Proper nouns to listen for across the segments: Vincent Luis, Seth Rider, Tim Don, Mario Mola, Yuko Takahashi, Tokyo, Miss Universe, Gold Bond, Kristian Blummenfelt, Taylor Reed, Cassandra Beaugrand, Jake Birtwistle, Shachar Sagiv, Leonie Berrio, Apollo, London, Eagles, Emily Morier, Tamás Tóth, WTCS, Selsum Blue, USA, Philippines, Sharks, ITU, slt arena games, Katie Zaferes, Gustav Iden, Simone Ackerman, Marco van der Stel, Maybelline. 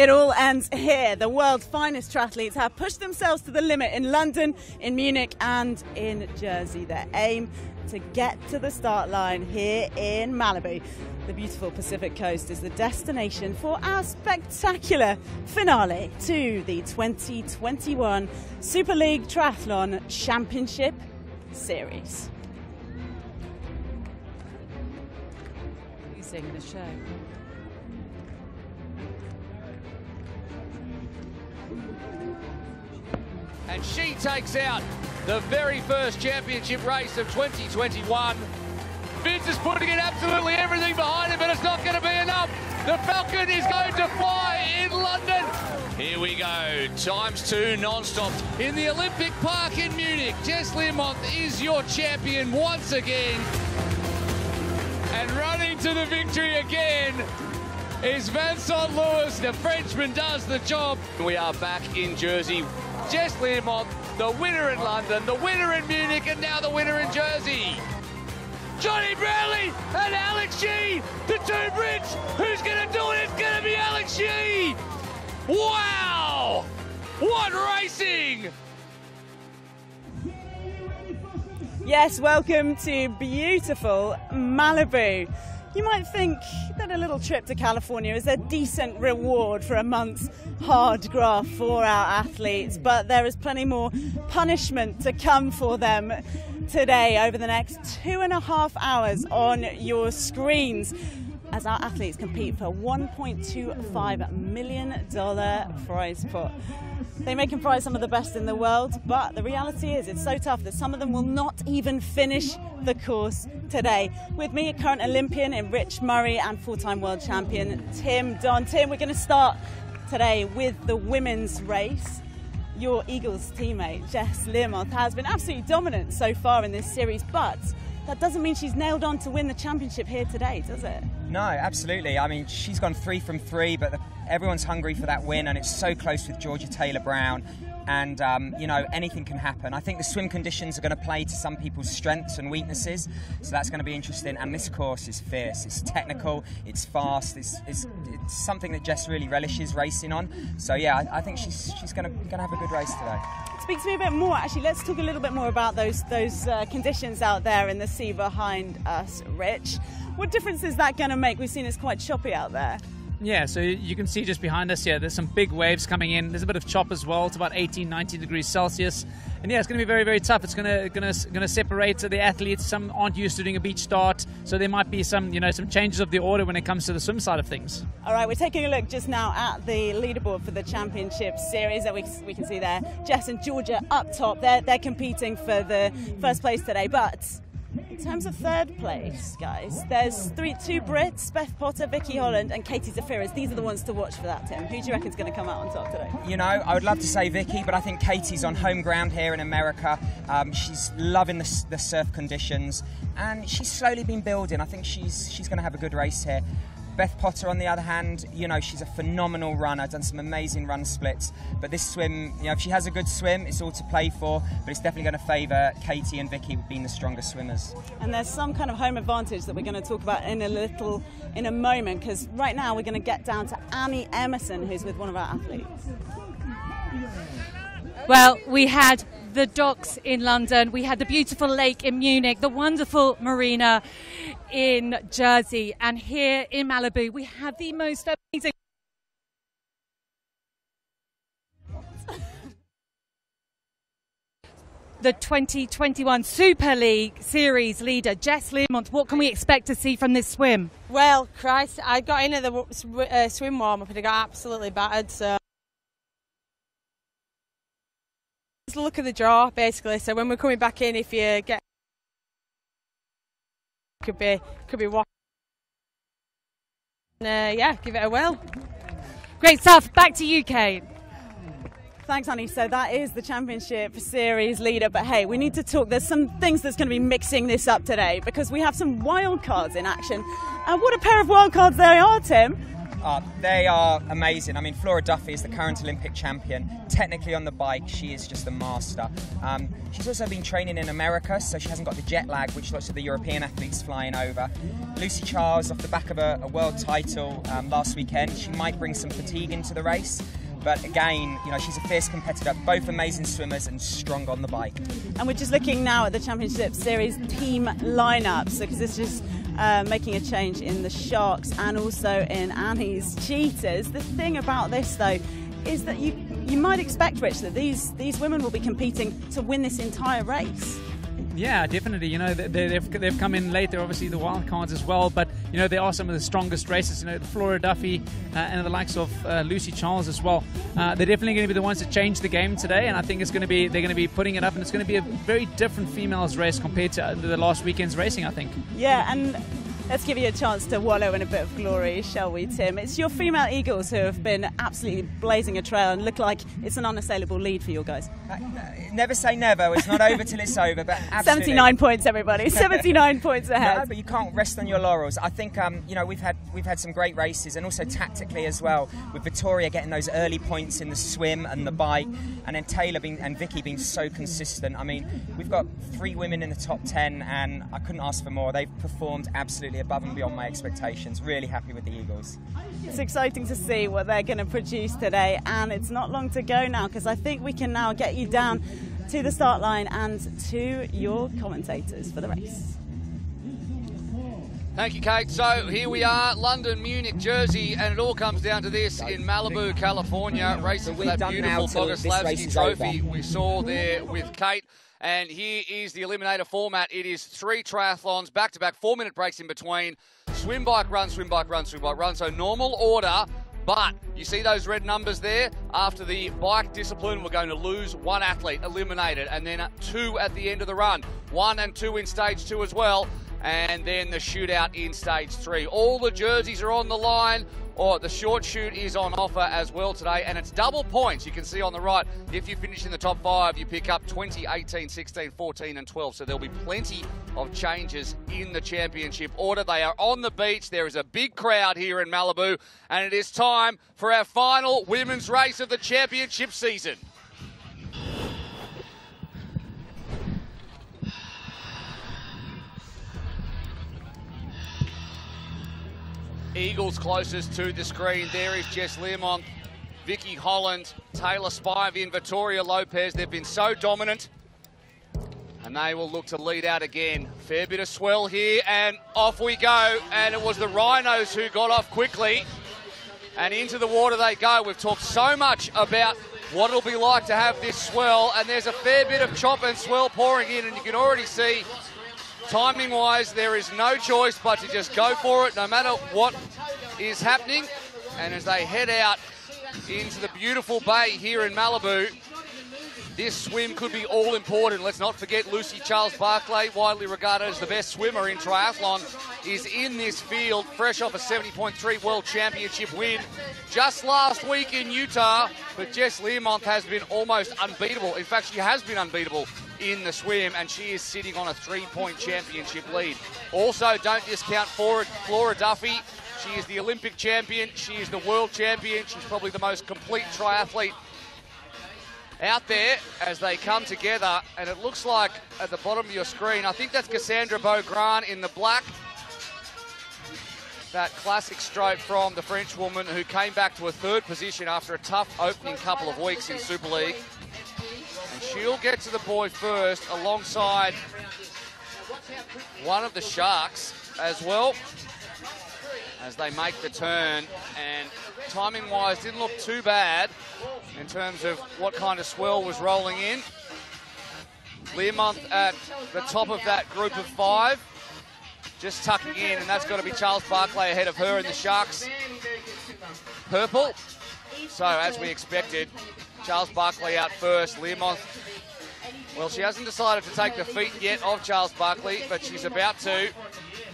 It all ends here. The world's finest triathletes have pushed themselves to the limit in London, in Munich and in Jersey. Their aim, to get to the start line here in Malibu. The beautiful Pacific coast is the destination for our spectacular finale to the 2021 Super League Triathlon Championship Series. Using the show. And she takes out the very first championship race of 2021. Vince is putting in absolutely everything behind him, but it's not going to be enough. The Falcon is going to fly in London. Here we go, ×2 non-stop. In the Olympic Park in Munich, Jess Learmonth is your champion once again. And running to the victory again is Vincent Luis. The Frenchman does the job. We are back in Jersey. Jess Learmonth, the winner in London, the winner in Munich, and now the winner in Jersey. Johnny Brownlee and Alex Yee, the two Brits. Who's going to do it? It's going to be Alex Yee. Wow! What racing! Yes, welcome to beautiful Malibu. You might think that a little trip to California is a decent reward for a month's hard graft for our athletes, but there is plenty more punishment to come for them today over the next 2.5 hours on your screens as our athletes compete for $1.25 million prize pot. They may comprise some of the best in the world, but the reality is it's so tough that some of them will not even finish the course today. With me, current Olympian in Rich Murray and full-time world champion Tim Don. Tim, we're going to start today with the women's race. Your Eagles teammate, Jess Learmonth, has been absolutely dominant so far in this series, but that doesn't mean she's nailed on to win the championship here today, does it? No, absolutely. I mean, she's gone 3 from 3, but everyone's hungry for that win, and it's so close with Georgia Taylor-Brown. And, you know, anything can happen. I think the swim conditions are going to play to some people's strengths and weaknesses, so that's going to be interesting. And this course is fierce. It's technical, it's fast, it's something that Jess really relishes racing on. So, yeah, I think she's going to have a good race today. Speak to me a bit more. Actually, let's talk a little bit more about those conditions out there in the sea behind us, Rich. What difference is that going to make? We've seen it's quite choppy out there. Yeah, so you can see just behind us here, there's some big waves coming in. There's a bit of chop as well. It's about 18, 19 degrees Celsius. And yeah, it's going to be very, very tough. It's going to separate the athletes. Some aren't used to doing a beach start. So there might be some, you know, some changes of the order when it comes to the swim side of things. All right, we're taking a look just now at the leaderboard for the championship series that we can see there. Jess and Georgia up top. They're competing for the first place today, but in terms of third place, guys, there's two Brits, Beth Potter, Vicky Holland and Katie Zaferes. These are the ones to watch for that, Tim. Who do you reckon's going to come out on top today? You know, I would love to say Vicky, but I think Katie's on home ground here in America. She's loving the surf conditions and she's slowly been building. I think she's going to have a good race here. Beth Potter, on the other hand, you know, she's a phenomenal runner, done some amazing run splits. But this swim, you know, if she has a good swim, it's all to play for. But it's definitely going to favour Katie and Vicky being the stronger swimmers. And there's some kind of home advantage that we're going to talk about in a moment, because right now we're going to get down to Annie Emerson, who's with one of our athletes. Well, we had the docks in London, we had the beautiful lake in Munich, the wonderful marina in Jersey, and here in Malibu we have the most amazing... The 2021 Super League Series leader, Jess Learmonth. What can we expect to see from this swim? Well, Christ, I got in at the swim warm-up and I got absolutely battered, so... the look of the draw basically, so when we're coming back in, if you get could be watching, yeah, give it a whirl. Great stuff. Back to you, Kate. Thanks, Annie. So that is the championship series leader, but hey, we need to talk. There's some things that's going to be mixing this up today because we have some wild cards in action, and what a pair of wild cards they are, Tim. up. They are amazing. I mean, Flora Duffy is the current Olympic champion. Technically on the bike, she is just a master. She's also been training in America, so she hasn't got the jet lag, which lots of the European athletes flying over. Lucy Charles, off the back of a world title last weekend, she might bring some fatigue into the race. But again, you know, she's a fierce competitor, both amazing swimmers and strong on the bike. And we're just looking now at the Championship Series team lineups, because this is making a change in the Sharks and also in Annie's Cheetahs. The thing about this, though, is that you might expect, Rich, that these women will be competing to win this entire race. Yeah, definitely. You know, they've come in later, obviously, the wild cards as well. But, you know, they are some of the strongest races. You know, Flora Duffy and the likes of Lucy Charles as well. They're definitely going to be the ones that change the game today. And I think it's going to be, they're going to be putting it up. And it's going to be a very different females race compared to the last weekend's racing, I think. Yeah, and let's give you a chance to wallow in a bit of glory, shall we, Tim? It's your female Eagles who have been absolutely blazing a trail and look like it's an unassailable lead for your guys. Never say never. It's not over till it's over, but absolutely. 79 points, everybody. 79 points ahead. No, but you can't rest on your laurels. I think you know, we've had some great races, and also tactically as well, with Vittoria getting those early points in the swim and the bike, and then Taylor and Vicky being so consistent. I mean, we've got three women in the top 10, and I couldn't ask for more. They've performed absolutely above and beyond my expectations. Really happy with the Eagles. It's exciting to see what they're going to produce today, and it's not long to go now, because I think we can now get you down to the start line and to your commentators for the race. Thank you, Kate. So here we are, London, Munich, Jersey, and it all comes down to this in Malibu, California, racing for that beautiful Bogoslavski trophy we saw there with Kate. And here is the eliminator format. It is three triathlons, back-to-back, 4-minute breaks in between. Swim, bike, run, swim, bike, run, swim, bike, run. So normal order. But you see those red numbers there? After the bike discipline, we're going to lose one athlete, eliminated, and then two at the end of the run. 1 and 2 in stage 2 as well, and then the shootout in stage 3. All the jerseys are on the line, or the short shoot is on offer as well today, and it's double points. You can see on the right, if you finish in the top 5, you pick up 20, 18, 16, 14, and 12. So there'll be plenty of changes in the championship order. They are on the beach. There is a big crowd here in Malibu, and it is time for our final women's race of the championship season. Eagles closest to the screen. There is Jess Learmonth, Vicky Holland, Taylor Spivey and Vittoria Lopes. They've been so dominant. And they will look to lead out again. Fair bit of swell here, and off we go. And it was the Rhinos who got off quickly. And into the water they go. We've talked so much about what it'll be like to have this swell. And there's a fair bit of chop and swell pouring in. And you can already see, timing-wise, there is no choice but to just go for it, no matter what is happening. And as they head out into the beautiful bay here in Malibu, this swim could be all-important. Let's not forget Lucy Charles-Barclay, widely regarded as the best swimmer in triathlon, is in this field, fresh off a 70.3 World Championship win just last week in Utah. But Jess Learmonth has been almost unbeatable. In fact, she has been unbeatable in the swim, and she is sitting on a 3-point championship lead. Also, don't discount Flora Duffy. She is the Olympic champion. She is the world champion. She's probably the most complete triathlete out there as they come together. And it looks like at the bottom of your screen, I think that's Cassandra Beaugrand in the black. That classic stroke from the French woman who came back to a 3rd position after a tough opening couple of weeks in Super League. And she'll get to the boy first alongside one of the Sharks as well as they make the turn. And timing-wise, didn't look too bad in terms of what kind of swell was rolling in. Learmonth at the top of that group of 5, just tucking in, and that's got to be Charles-Barclay ahead of her in the Sharks purple. So, as we expected, Charles-Barclay out first. Learmonth, well, she hasn't decided to take the feet yet of Charles-Barclay, but she's about to.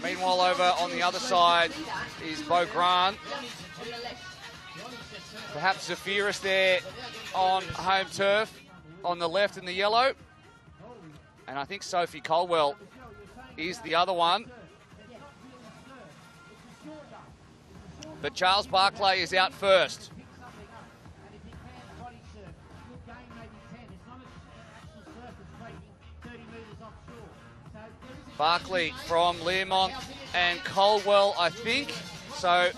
Meanwhile, over on the other side is Beaugrand. Perhaps Zaferes there on home turf, on the left in the yellow. And I think Sophie Coldwell is the other one. but Charles-Barclay is out first. Barclay from Learmonth and Coldwell, I think. So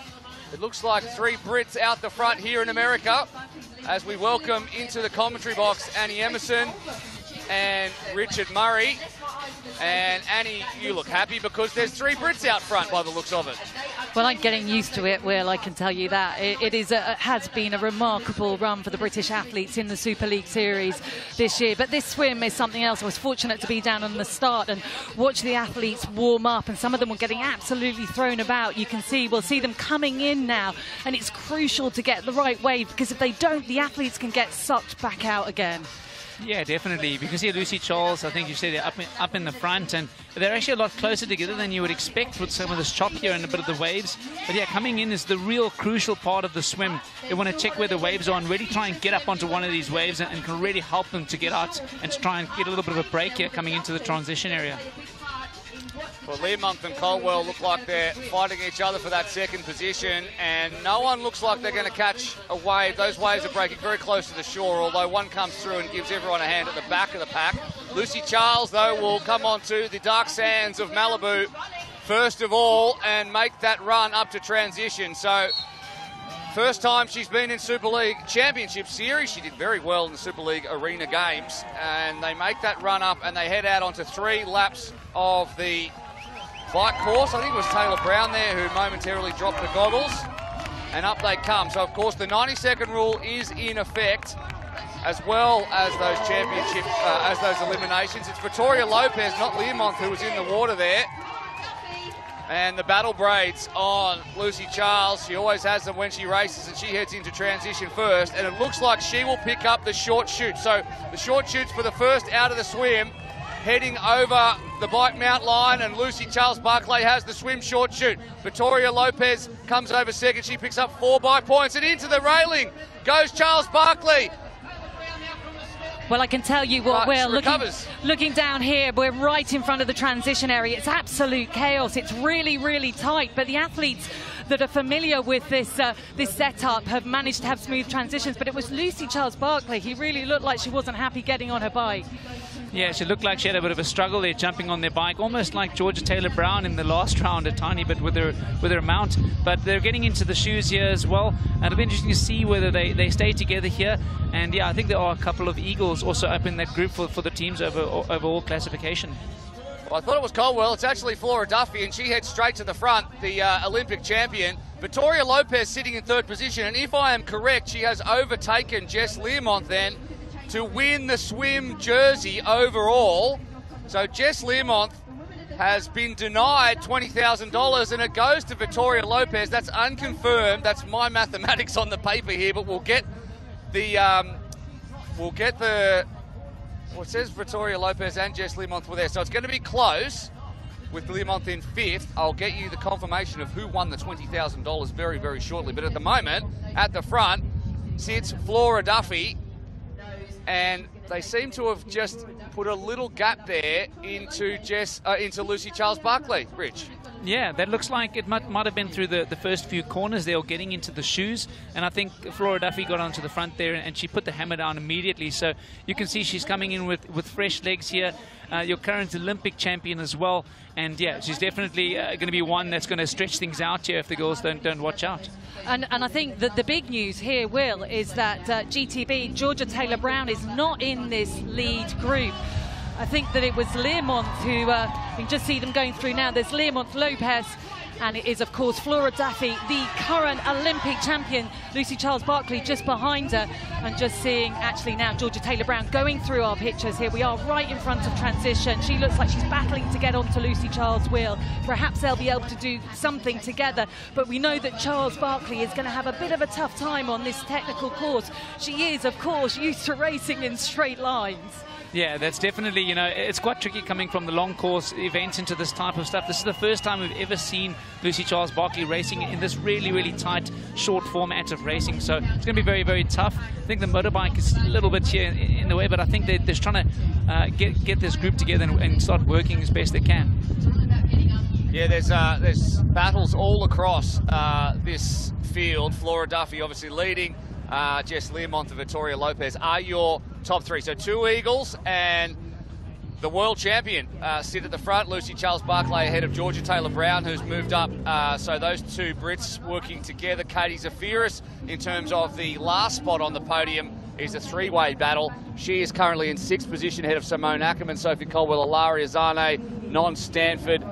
it looks like three Brits out the front here in America as we welcome into the commentary box Annie Emerson and Richard Murray. And Annie, you look happy because there's three Brits out front by the looks of it. Well, I'm getting used to it, Will, I can tell you that. It has been a remarkable run for the British athletes in the Super League Series this year. But this swim is something else. I was fortunate to be down on the start and watch the athletes warm up, and some of them were getting absolutely thrown about. You can see, we'll see them coming in now, and it's crucial to get the right wave, because if they don't, the athletes can get sucked back out again. Yeah, definitely. Because here, Lucy Charles, I think you said, up in the front, and they're actually a lot closer together than you would expect with some of this chop here and a bit of the waves. But yeah, coming in is the real crucial part of the swim. They want to check where the waves are and really try and get up onto one of these waves, and can really help them to get out and to try and get a little bit of a break here coming into the transition area. Well, Learmonth and Coldwell look like they're fighting each other for that second position, and no one looks like they're going to catch a wave. Those waves are breaking very close to the shore, although one comes through and gives everyone a hand at the back of the pack. Lucy Charles, though, will come on to the dark sands of Malibu first of all and make that run up to transition. So first time she's been in Super League Championship Series. She did very well in the Super League Arena Games, and they make that run up and they head out onto three laps of the bike course. I think it was Taylor Brown there who momentarily dropped the goggles, and up they come. So of course the 90-second rule is in effect, as well as those eliminations. It's Vittoria Lopes, not Learmonth, who was in the water there. And the battle braids on Lucy Charles. She always has them when she races, and she heads into transition first. And it looks like she will pick up the short shoot. So the short shoots for the first out of the swim, heading over the bike mount line, and Lucy Charles-Barclay has the swim short shoot. Vittoria Lopes comes over second. She picks up 4 bike points, and into the railing goes Charles-Barclay. Well, I can tell you what, Will, looking down here, we're right in front of the transition area. It's absolute chaos. It's really, really tight, but the athletes that are familiar with this this setup have managed to have smooth transitions. But it was Lucy Charles-Barclay. He really looked like she wasn't happy getting on her bike. Yeah, she looked like she had a bit of a struggle there jumping on their bike, almost like Georgia Taylor-Brown in the last round, a tiny bit with her mount. But they're getting into the shoes here as well, and it'll be interesting to see whether they stay together here. And yeah, I think there are a couple of Eagles also up in that group for the teams overall classification. Well, I thought it was Coldwell. It's actually Flora Duffy, and she heads straight to the front, the Olympic champion. Vittoria Lopes sitting in third position, and if I am correct, she has overtaken Jess Learmonth then to win the swim jersey overall. So Jess Learmonth has been denied $20,000, and it goes to Vittoria Lopes. That's unconfirmed. That's my mathematics on the paper here, but it says Vittoria Lopes and Jess Learmonth were there. So it's going to be close with Learmonth in fifth. I'll get you the confirmation of who won the $20,000 very, very shortly. But at the moment, at the front sits Flora Duffy, and they seem to have just put a little gap there into Lucy Charles-Barclay, Rich. Yeah, that looks like it might have been through the first few corners. They were getting into the shoes, and I think Flora Duffy got onto the front there, and she put the hammer down immediately. So you can see she's coming in with fresh legs here, your current Olympic champion as well. And yeah, she's definitely going to be one that's going to stretch things out here if the girls don't watch out. And I think that the big news here, Will, is that GTB, Georgia Taylor-Brown, is not in this lead group. I think that it was Learmonth who, you can just see them going through now. There's Learmonth, Lopes, and it is, of course, Flora Duffy, the current Olympic champion. Lucy Charles-Barclay just behind her, and just seeing actually now Georgia Taylor-Brown going through our pictures here. We are right in front of transition. She looks like she's battling to get onto Lucy Charles' wheel. Perhaps they'll be able to do something together, but we know that Charles-Barclay is going to have a bit of a tough time on this technical course. She is, of course, used to racing in straight lines. Yeah, that's definitely, you know, it's quite tricky coming from the long course events into this type of stuff. This is the first time we've ever seen Lucy Charles-Barclay racing in this really, really tight, short format of racing. So it's going to be very, very tough. I think the motorbike is a little bit here in the way, but I think they're just trying to get this group together and start working as best they can. Yeah, there's battles all across this field. Flora Duffy obviously leading. Jess Learmonth and Vittoria Lopes are your top three. So two Eagles and the world champion sit at the front. Lucy Charles-Barclay ahead of Georgia Taylor-Brown, who's moved up. So those two Brits working together. Katie Zaferes, in terms of the last spot on the podium, is a three-way battle. She is currently in sixth position ahead of Simone Ackerman, Sophie Coldwell, Ilaria Zane, non-Stanford,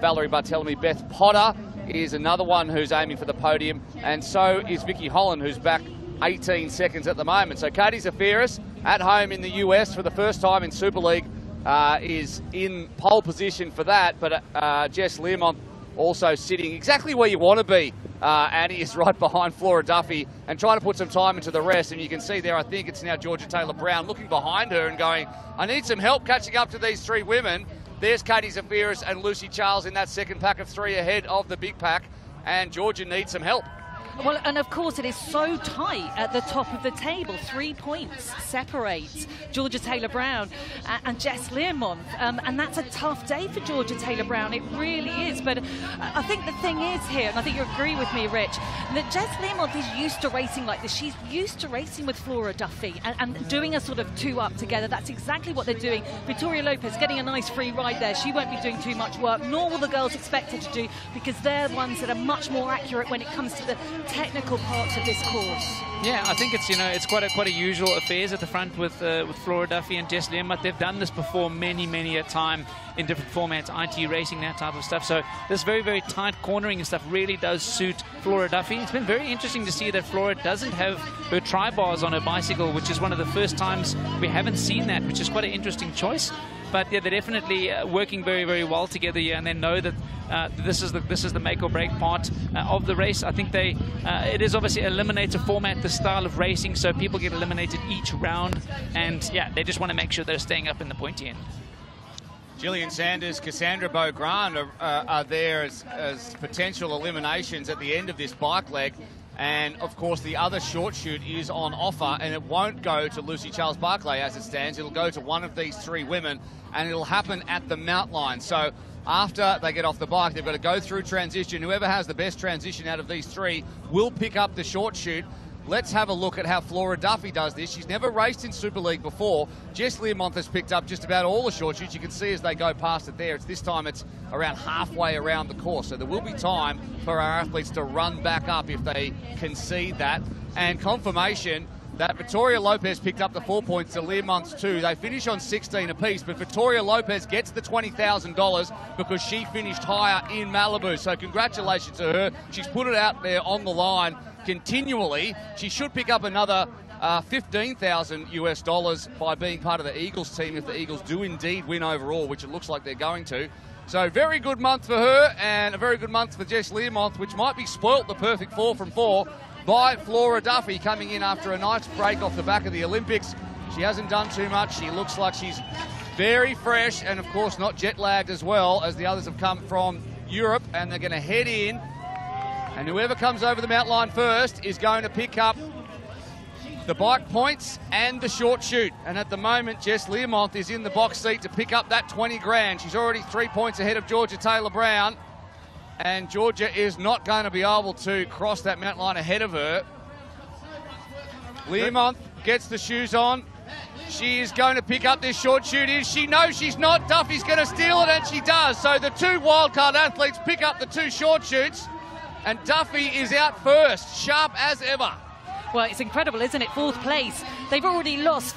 Valerie Barthelemy. Beth Potter is another one who's aiming for the podium. And so is Vicky Holland, who's back 18 seconds at the moment. So Katie Zaferes, at home in the US for the first time in Super League, is in pole position for that. But Jess Learmonth also sitting exactly where you want to be. Annie is right behind Flora Duffy and trying to put some time into the rest. And you can see there, I think it's now Georgia Taylor-Brown looking behind her and going, I need some help catching up to these three women. There's Katie Zaferes and Lucy Charles in that second pack of three ahead of the big pack. And Georgia needs some help. Well, and of course, it is so tight at the top of the table. 3 points separate Georgia Taylor-Brown and Jess Learmonth. And that's a tough day for Georgia Taylor-Brown. It really is. But I think the thing is here, and I think you agree with me, Rich, that Jess Learmonth is used to racing like this. She's used to racing with Flora Duffy and doing a sort of two-up together. That's exactly what they're doing. Vittoria Lopes getting a nice free ride there. She won't be doing too much work, nor will the girls expect her to do, because they're ones that are much more accurate when it comes to the technical parts of this course. Yeah, I think it's, you know, it's quite a usual affairs at the front with Flora Duffy and Jess Learmonth. They've done this before many a time in different formats, ITU racing, that type of stuff. So this very tight cornering and stuff really does suit Flora Duffy. It's been very interesting to see that Flora doesn't have her tri-bars on her bicycle, which is one of the first times we haven't seen that, which is quite an interesting choice. But yeah, they're definitely working very well together here, and they know that this is the make or break part of the race. I think they it is obviously eliminator format, the style of racing, so people get eliminated each round, and yeah, they just want to make sure they're staying up in the pointy end. Gillian Sanders, Cassandra Beaugrand are there as potential eliminations at the end of this bike leg. And, of course, the other short shoot is on offer, and it won't go to Lucy Charles-Barclay as it stands. It'll go to one of these three women, and it'll happen at the mount line. So after they get off the bike, they've got to go through transition. Whoever has the best transition out of these three will pick up the short shoot. Let's have a look at how Flora Duffy does this. She's never raced in Super League before. Jess Learmonth has picked up just about all the short shoots. You can see as they go past it there, it's this time it's around halfway around the course. So there will be time for our athletes to run back up if they concede that. And confirmation that Vittoria Lopes picked up the 4 points to Learmonth's two. They finish on 16 apiece, but Vittoria Lopes gets the $20,000 because she finished higher in Malibu. So congratulations to her. She's put it out there on the line continually. She should pick up another $15,000 by being part of the Eagles team if the Eagles do indeed win overall, which it looks like they're going to. So very good month for her, and a very good month for Jess Learmonth, which might be spoilt, the perfect 4 from 4, by Flora Duffy coming in after a nice break off the back of the Olympics. She hasn't done too much. She looks like she's very fresh and, of course, not jet-lagged as well, as the others have come from Europe, and they're going to head in. And whoever comes over the mount line first is going to pick up the bike points and the short shoot. And at the moment, Jess Learmonth is in the box seat to pick up that 20 grand. She's already 3 points ahead of Georgia Taylor-Brown. And Georgia is not going to be able to cross that mount line ahead of her. Learmonth gets the shoes on. She is going to pick up this short shoot. Is she? No, she's not. Duffy's going to steal it, and she does. So the two wildcard athletes pick up the two short shoots. And Duffy is out first, sharp as ever. Well, it's incredible, isn't it? Fourth place. They've already lost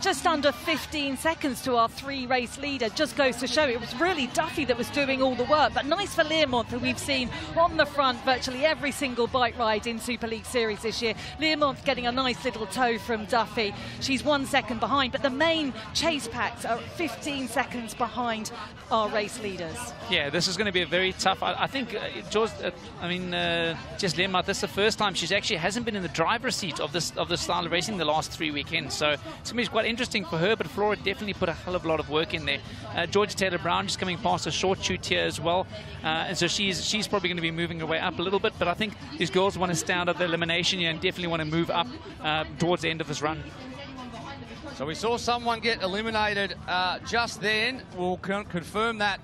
just under 15 seconds to our three-race leader. Just goes to show it was really Duffy that was doing all the work. But nice for Learmonth, who we've seen on the front virtually every single bike ride in Super League Series this year. Learmonth getting a nice little toe from Duffy. She's 1 second behind, but the main chase packs are 15 seconds behind our race leaders. Yeah, this is going to be a very tough... I mean, Jess Learmonth, this is the first time she's actually hasn't been in the driver seat of this style of racing the last 3 weekends, so it's gonna be quite interesting for her. But Flora definitely put a hell of a lot of work in there. Georgia Taylor-Brown just coming past a short shoot here as well, and so she's probably going to be moving her way up a little bit. But I think these girls want to stay out of the elimination here and definitely want to move up towards the end of this run. So we saw someone get eliminated just then. We'll confirm that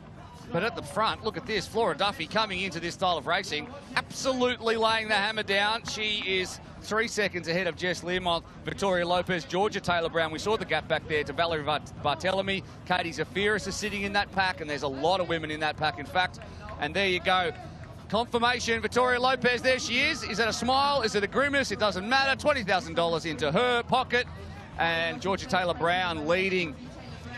But at the front, look at this. Flora Duffy coming into this style of racing, absolutely laying the hammer down. She is 3 seconds ahead of Jess Learmonth, Vittoria Lopes, Georgia Taylor-Brown. We saw the gap back there to Valerie Barthelemy. Katie Zaferes is sitting in that pack, and there's a lot of women in that pack, in fact. And there you go. Confirmation, Vittoria Lopes, there she is. Is it a smile? Is it a grimace? It doesn't matter. $20,000 into her pocket. And Georgia Taylor-Brown leading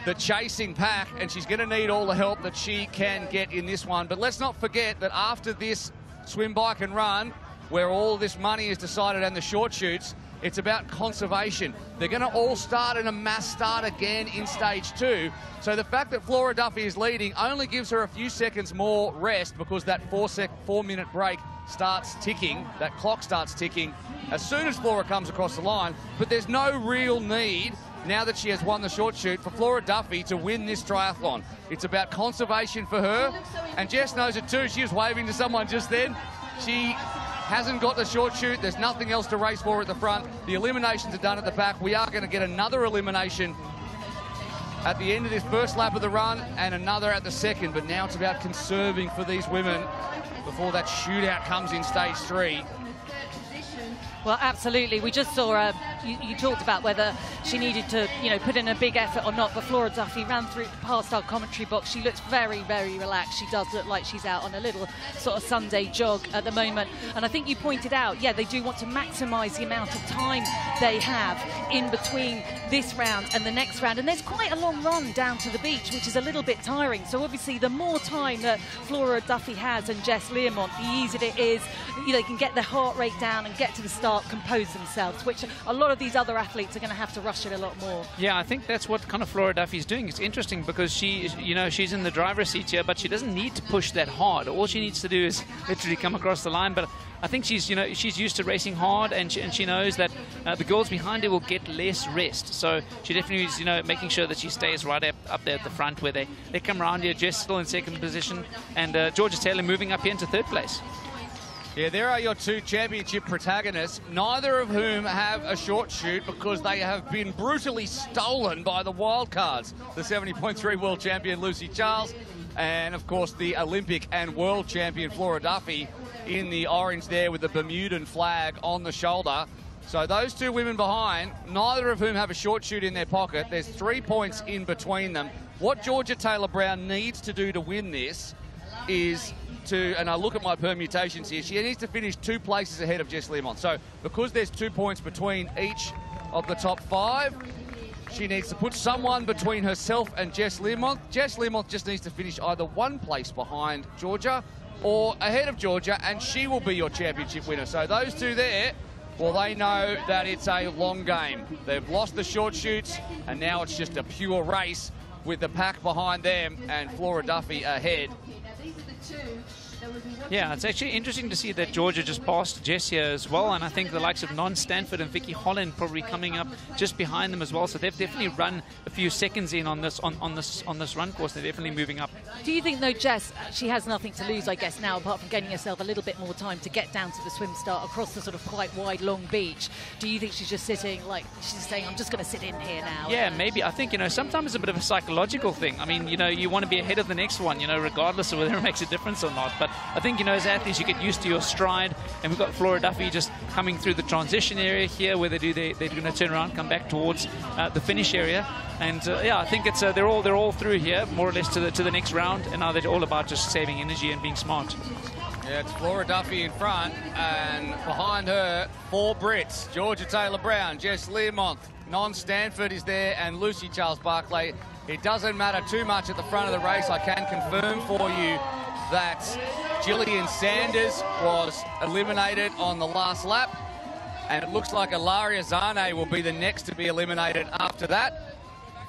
the chasing pack, and she's going to need all the help that she can get in this one. But let's not forget that after this swim, bike and run, where all this money is decided and the short shoots, it's about conservation. They're going to all start in a mass start again in stage two. So the fact that Flora Duffy is leading only gives her a few seconds more rest, because that four-minute break starts ticking, that clock starts ticking as soon as Flora comes across the line. But there's no real need, now that she has won the short shoot, for Flora Duffy to win this triathlon. It's about conservation for her, and Jess knows it too. She was waving to someone just then. She hasn't got the short shoot. There's nothing else to race for at the front. The eliminations are done at the back. We are going to get another elimination at the end of this first lap of the run and another at the second, but now it's about conserving for these women before that shootout comes in stage three. Well, absolutely. We just saw, you talked about whether she needed to, you know, put in a big effort or not, but Flora Duffy ran through past our commentary box. She looks very, very relaxed. She does look like she's out on a little sort of Sunday jog at the moment. And I think you pointed out, yeah, they do want to maximise the amount of time they have in between this round and the next round. And there's quite a long run down to the beach, which is a little bit tiring. So obviously, the more time that Flora Duffy has and Jess Learmonth, the easier it is. You know, they can get their heart rate down and get to the start, compose themselves, which a lot of these other athletes are going to have to rush it a lot more. Yeah, I think that's what kind of Flora Duffy's doing. It's interesting because she, you know, she's in the driver's seat here, but she doesn't need to push that hard. All she needs to do is literally come across the line. But I think she's, you know, she's used to racing hard, and she knows that the girls behind her will get less rest. So she definitely is, you know, making sure that she stays right up there at the front where they come around here. Jess still in second position, and Georgia Taylor moving up here into third place. Yeah, there are your two championship protagonists, neither of whom have a short shoot because they have been brutally stolen by the wildcards. The 70.3 world champion Lucy Charles, and of course the Olympic and world champion Flora Duffy in the orange there with the Bermudan flag on the shoulder. So those two women behind, neither of whom have a short shoot in their pocket. There's 3 points in between them. What Georgia Taylor-Brown needs to do to win this is to, and I look at my permutations here, she needs to finish 2 places ahead of Jess Learmonth. So because there's 2 points between each of the top 5, she needs to put someone between herself and Jess Learmonth. Jess Learmonth just needs to finish either 1 place behind Georgia or ahead of Georgia, and she will be your championship winner. So those two there, well, they know that it's a long game. They've lost the short shoots, and now it's just a pure race with the pack behind them and Flora Duffy ahead. Yeah, it's actually interesting to see that Georgia just passed Jess here as well, and I think the likes of Non Stanford and Vicky Holland probably coming up just behind them as well. So they've definitely run a few seconds in on this run course. They're definitely moving up. Do you think though, Jess, she has nothing to lose, I guess, now, apart from getting herself a little bit more time to get down to the swim start across the sort of quite wide long beach? Do you think she's just sitting, like she's saying, I'm just going to sit in here now? Yeah, maybe. I think, you know, sometimes it's a bit of a psychological thing. I mean, you know, you want to be ahead of the next one, you know, regardless of whether it makes a difference or not. But I think, you know, as athletes, you get used to your stride, and we've got Flora Duffy just coming through the transition area here, where they're going to turn around, come back towards the finish area, and yeah, I think it's they're all through here, more or less, to the next round, and now they're all about just saving energy and being smart. Yeah, it's Flora Duffy in front, and behind her, 4 Brits: Georgia Taylor-Brown, Jess Learmonth, Non Stanford is there, and Lucy Charles-Barclay. It doesn't matter too much at the front of the race. I can confirm for you that Gillian Sanders was eliminated on the last lap, and it looks like Ilaria Zane will be the next to be eliminated after that.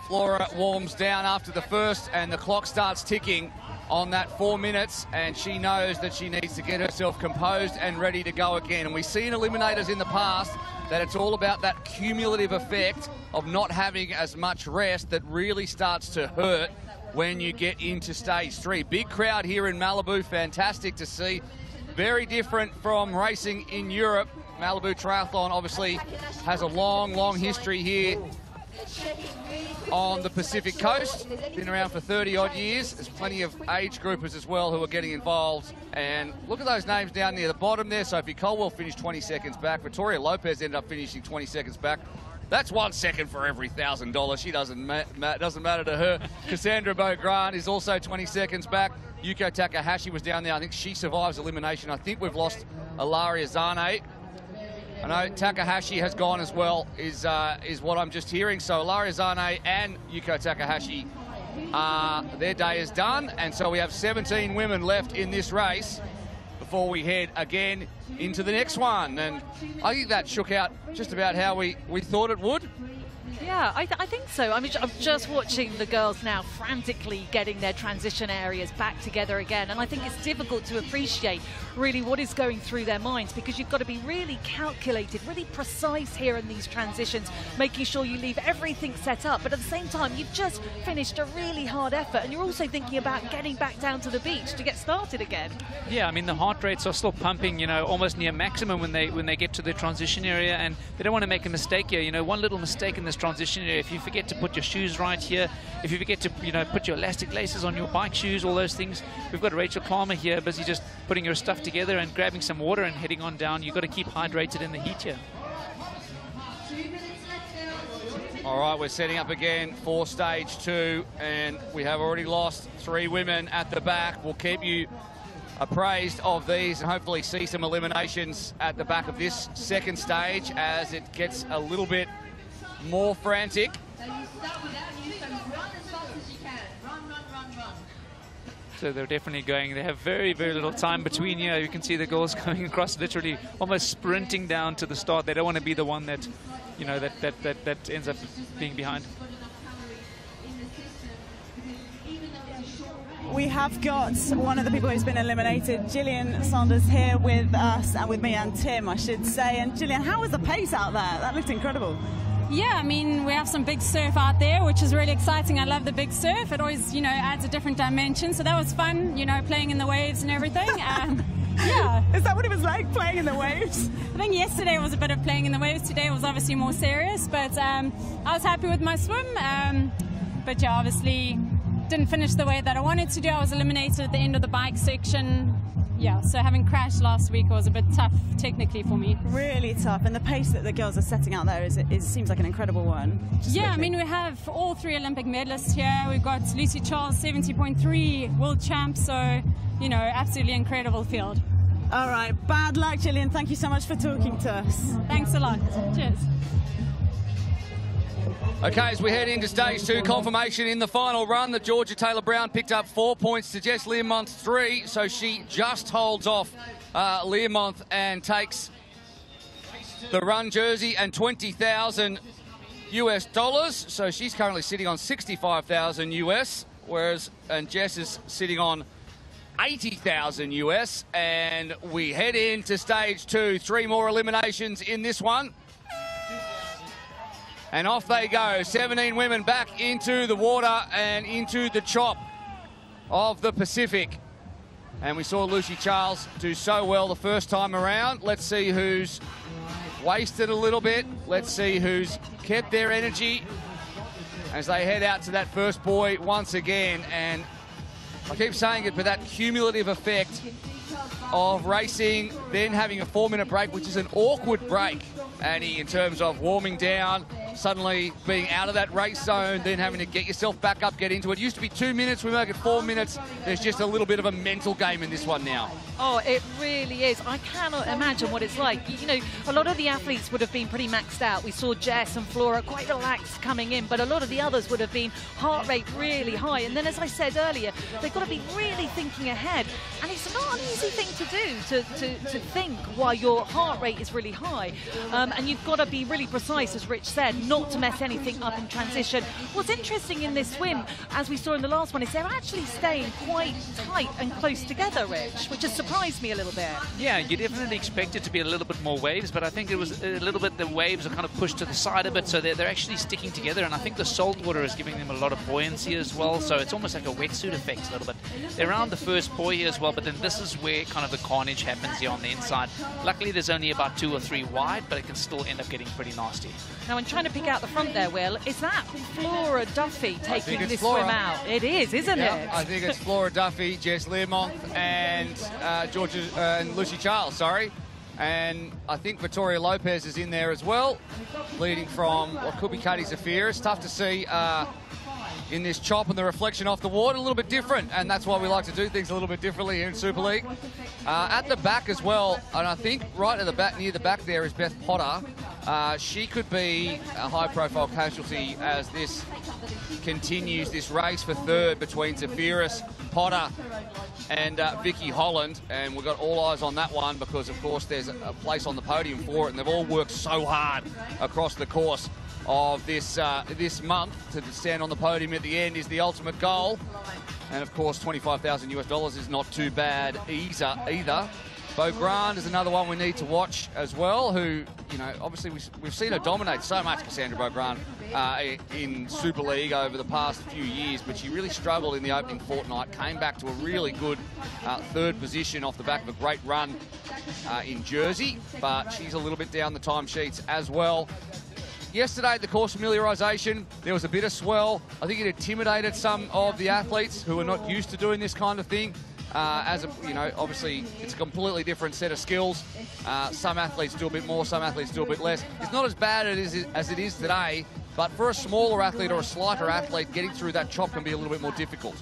Flora warms down after the first, and the clock starts ticking on that 4 minutes, and she knows that she needs to get herself composed and ready to go again. And we've seen eliminators in the past that it's all about that cumulative effect of not having as much rest that really starts to hurt when you get into stage three. Big crowd here in Malibu, fantastic to see. Very different from racing in Europe. Malibu Triathlon obviously has a long, long history here. on the Pacific Coast. Been around for 30-odd years. There's plenty of age groupers as well who are getting involved. And look at those names down near the bottom there. Sophie Coldwell finished 20 seconds back. Vittoria Lopes ended up finishing 20 seconds back. That's 1 second for every $1,000. She doesn't matter to her. Cassandra Beaugrand is also 20 seconds back. Yuko Takahashi was down there. I think she survives elimination. I think we've lost Ilaria Zane. I know Takahashi has gone as well, is what I'm just hearing. So Ilaria Zane and Yuko Takahashi, their day is done. And so we have 17 women left in this race before we head again into the next one. And I think that shook out just about how we thought it would. Yeah, I think so. I mean, I'm just watching the girls now frantically getting their transition areas back together again. And I think it's difficult to appreciate really what is going through their minds, because you've got to be really calculated, really precise here in these transitions, making sure you leave everything set up. But at the same time, you've just finished a really hard effort, and you're also thinking about getting back down to the beach to get started again. Yeah, I mean, the heart rates are still pumping, you know, almost near maximum when they get to the transition area, and they don't want to make a mistake here. You know, one little mistake in this transition area, if you forget to put your shoes right here, if you forget to, you know, put your elastic laces on your bike shoes, all those things. We've got Rachel Palmer here busy just putting your stuff together and grabbing some water and heading on down. You've got to keep hydrated in the heat here. All right, we're setting up again for stage two, and we have already lost three women at the back. We'll keep you appraised of these and hopefully see some eliminations at the back of this second stage as it gets a little bit more frantic. So they're definitely going. They have very, very little time between here. You can see the girls coming across, literally almost sprinting down to the start. They don't want to be the one that, you know, that ends up being behind. We have got one of the people who's been eliminated, Gillian Sanders, here with us, and with me and Tim, I should say. And Gillian, how was the pace out there? That looked incredible. Yeah, I mean, we have some big surf out there, which is really exciting. I love the big surf. It always, you know, adds a different dimension. So that was fun, you know, playing in the waves and everything. Yeah. Is that what it was like, playing in the waves? I think yesterday was a bit of playing in the waves. Today was obviously more serious, but I was happy with my swim. But yeah, obviously didn't finish the way that I wanted to do. I was eliminated at the end of the bike section. Yeah, so having crashed last week was a bit tough technically for me. Really tough, and the pace that the girls are setting out there seems like an incredible one. Yeah, quickly. I mean, we have all three Olympic medalists here. We've got Lucy Charles, 70.3, world champ, so, you know, absolutely incredible field. All right, bad luck, Gillian. Thank you so much for talking to us. Thanks a lot. Cheers. Okay, as we head into stage two, confirmation in the final run that Georgia Taylor-Brown picked up 4 points to Jess Learmonth 3, so she just holds off Learmonth and takes the run jersey and $20,000 US. So she's currently sitting on 65,000 US, and Jess is sitting on 80,000 US. And we head into stage two, three more eliminations in this one. And off they go, 17 women back into the water and into the chop of the Pacific. And we saw Lucy Charles do so well the first time around. Let's see who's wasted a little bit. Let's see who's kept their energy as they head out to that first buoy once again. And I keep saying it, but that cumulative effect of racing, then having a 4-minute break, which is an awkward break, Annie, in terms of warming down, suddenly being out of that race zone, then having to get yourself back up, get into it. It used to be 2 minutes, we make it 4 minutes. There's just a little bit of a mental game in this one now. Oh, it really is. I cannot imagine what it's like. You know, a lot of the athletes would have been pretty maxed out. We saw Jess and Flora quite relaxed coming in, but a lot of the others would have been heart rate really high. And then, as I said earlier, they've got to be really thinking ahead. And it's not an easy thing to do, to think while your heart rate is really high. And you've got to be really precise, as Rich said, not to mess anything up in transition. What's interesting in this swim, as we saw in the last one, is they're actually staying quite tight and close together, Rich, which has surprised me a little bit. Yeah, you definitely expect it to be a little bit more waves, but I think it was a little bit, the waves are kind of pushed to the side a bit, so they're actually sticking together. And I think the salt water is giving them a lot of buoyancy as well, so it's almost like a wetsuit effect a little bit. They're around the first buoy as well, but then this is where kind of the carnage happens here on the inside. Luckily, there's only about 2 or 3 wide, but it can still end up getting pretty nasty. Now, I'm trying to pick out the front there, Will, is that Flora Duffy taking this swim out? It is, isn't it? I think it's Flora Duffy, Jess Learmonth, and Georgia and Lucy Charles, sorry. And I think Vittoria Lopes is in there as well, leading from what could be Katie Zaferes. Tough to see in this chop, and the reflection off the water a little bit different, and that's why we like to do things a little bit differently here in Super League. At the back as well, and I think right at the back, near the back there, is Beth Potter. She could be a high-profile casualty as this continues, this race for third between Zaferes, Potter and Vicky Holland, and we've got all eyes on that one because, of course, there's a place on the podium for it, and they've all worked so hard across the course of this this month. To stand on the podium at the end is the ultimate goal, and of course $25,000 is not too bad either. Beaugrand is another one we need to watch as well, who, you know, obviously we've seen her dominate so much, Cassandra Beaugrand, in Super League over the past few years, but she really struggled in the opening fortnight, came back to a really good third position off the back of a great run in Jersey, but she's a little bit down the timesheets as well. Yesterday, the course familiarisation, there was a bit of swell. I think it intimidated some of the athletes who are not used to doing this kind of thing. You know, obviously, it's a completely different set of skills. Some athletes do a bit more, some athletes do a bit less. It's not as bad as it is today, but for a smaller athlete or a slighter athlete, getting through that chop can be a little bit more difficult.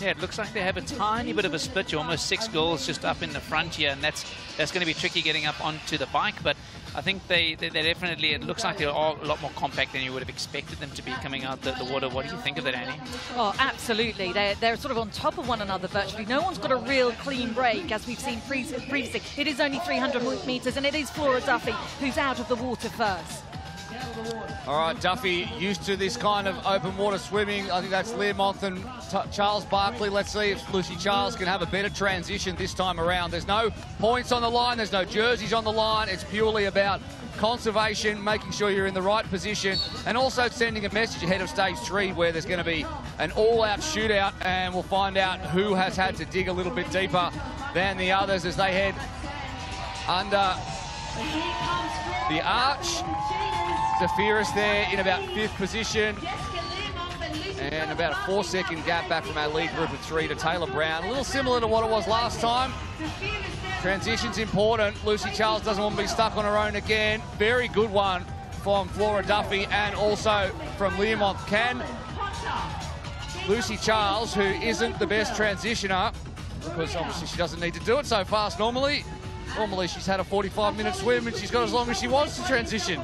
Yeah, it looks like they have a tiny bit of a split. You're almost 6 girls just up in the front here, and that's going to be tricky getting up onto the bike, but I think they definitely, it looks like they're all a lot more compact than you would have expected them to be coming out the water. What do you think of that, Annie? Oh, absolutely. They're sort of on top of one another virtually. No one's got a real clean break, as we've seen previously. It is only 300 metres, and it is Flora Duffy who's out of the water first. All right, Duffy used to this kind of open water swimming. I think that's Learmonth and Charles-Barclay. Let's see if Lucy Charles can have a better transition this time around. There's no points on the line. There's no jerseys on the line. It's purely about conservation, making sure you're in the right position, and also sending a message ahead of stage 3 where there's going to be an all-out shootout, and we'll find out who has had to dig a little bit deeper than the others as they head under the arch. Zaferes there in about 5th position, and about a 4-second gap back from our lead group of 3 to Taylor Brown. A little similar to what it was last time. Transition's important. Lucy Charles doesn't want to be stuck on her own again. Very good one from Flora Duffy and also from Learmonth. Can Lucy Charles, who isn't the best transitioner, because obviously she doesn't need to do it so fast normally. Normally, she's had a 45-minute swim, and she's got as long as she wants to transition.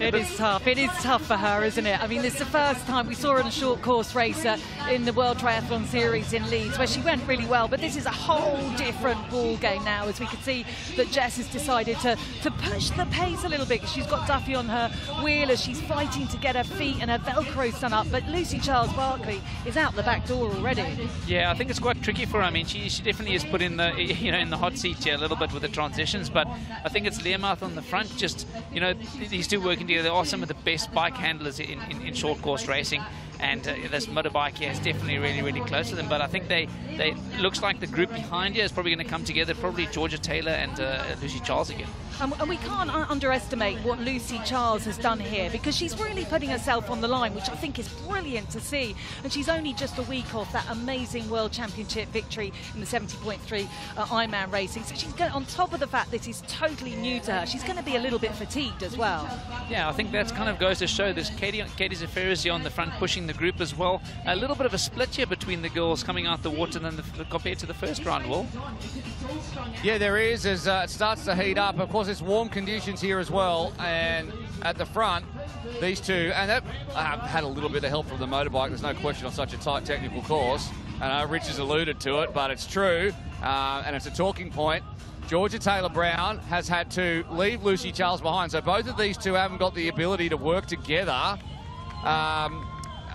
It is tough. It is tough for her, isn't it? I mean, this is the first time we saw her in a short course racer in the World Triathlon Series in Leeds, where she went really well. But this is a whole different ball game now, as we can see that Jess has decided to push the pace a little bit. She's got Duffy on her wheel as she's fighting to get her feet and her Velcro sun up. But Lucy Charles-Barclay is out the back door already. Yeah, I think it's quite tricky for her. I mean, she definitely is put in the, you know, in the hot seat a little bit with the transitions, but I think it's Learmonth on the front. Just, you know, these two working together are some of the best bike handlers in short course racing, and this motorbike here is definitely really close to them. But I think they looks like the group behind here is probably going to come together, probably Georgia Taylor and Lucy Charles again. And we can't underestimate what Lucy Charles has done here, because she's really putting herself on the line, which I think is brilliant to see. And she's only just a week off that amazing World Championship victory in the 70.3 Ironman racing. So she's going, on top of the fact this is totally new to her, she's going to be a little bit fatigued as well. Yeah, I think that kind of goes to show this. Katie Zaferes on the front, pushing the group as well. A little bit of a split here between the girls coming out the water than compared to the first round, Will. Yeah, there is, as it starts to heat up. Of course, it's warm conditions here as well, and at the front, these two, and that had a little bit of help from the motorbike. There's no question on such a tight technical course. And Rich has alluded to it, but it's true, and it's a talking point. Georgia Taylor-Brown has had to leave Lucy Charles behind, so both of these two haven't got the ability to work together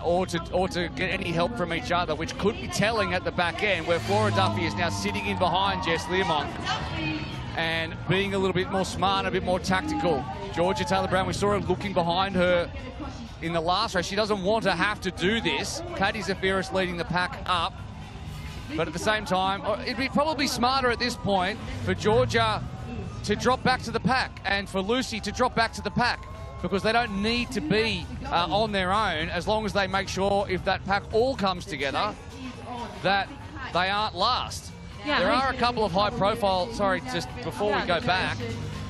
or to get any help from each other, which could be telling at the back end, where Flora Duffy is now sitting in behind Jess Learmonth and being a little bit more smart, a bit more tactical. Georgia Taylor-Brown, we saw her looking behind her in the last race. She doesn't want to have to do this. Katie Zaferes leading the pack up, but at the same time, it'd be probably smarter at this point for Georgia to drop back to the pack and for Lucy to drop back to the pack. because they don't need to be on their own, as long as they make sure, if that pack all comes together, that they aren't last. Yeah, there are a couple of high profile, sorry, just before we go back,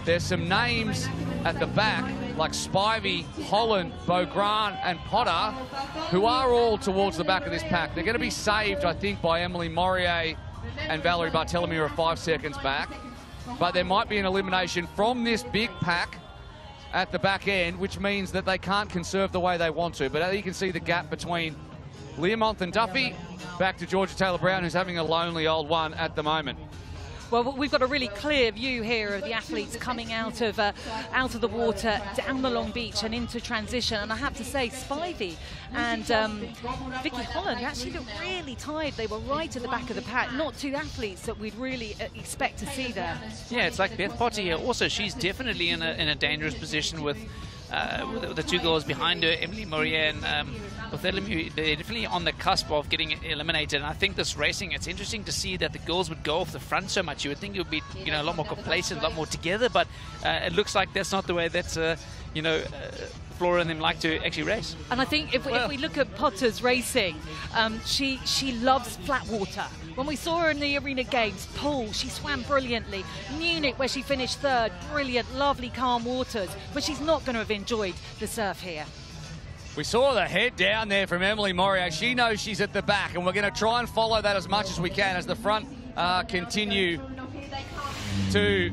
there's some names at the back, like Spivey, Holland, Beaugrand and Potter, who are all towards the back of this pack. They're going to be saved, I think, by Emily Morier and Valerie Barthélemy, who are 5 seconds back. But there might be an elimination from this big pack at the back end, which means that they can't conserve the way they want to. But you can see the gap between Learmonth and Duffy, back to Georgia Taylor-Brown, who's having a lonely old one at the moment. Well, we've got a really clear view here of the athletes coming out of the water, down the Long Beach and into transition. And I have to say, Spivey and Vicky Holland actually looked really tired. They were right at the back of the pack. Not two athletes that we'd really expect to see there. Yeah, it's like Beth Potter here. Also, she's definitely in a dangerous position with the two girls behind her, Emily Morier and Barthélemy. They're definitely on the cusp of getting eliminated. And I think this racing, it's interesting to see that the girls would go off the front so much. You would think it would be, you know, a lot more complacent, a lot more together, but it looks like that's not the way that's, you know, Flora and them like to actually race. And I think if we look at Potter's racing, she loves flat water. When we saw her in the Arena Games pool, she swam brilliantly. Munich, where she finished third, brilliant, lovely, calm waters. But she's not going to have enjoyed the surf here. We saw the head down there from Emily Morier. She knows she's at the back, and we're going to try and follow that as much as we can as the front continue to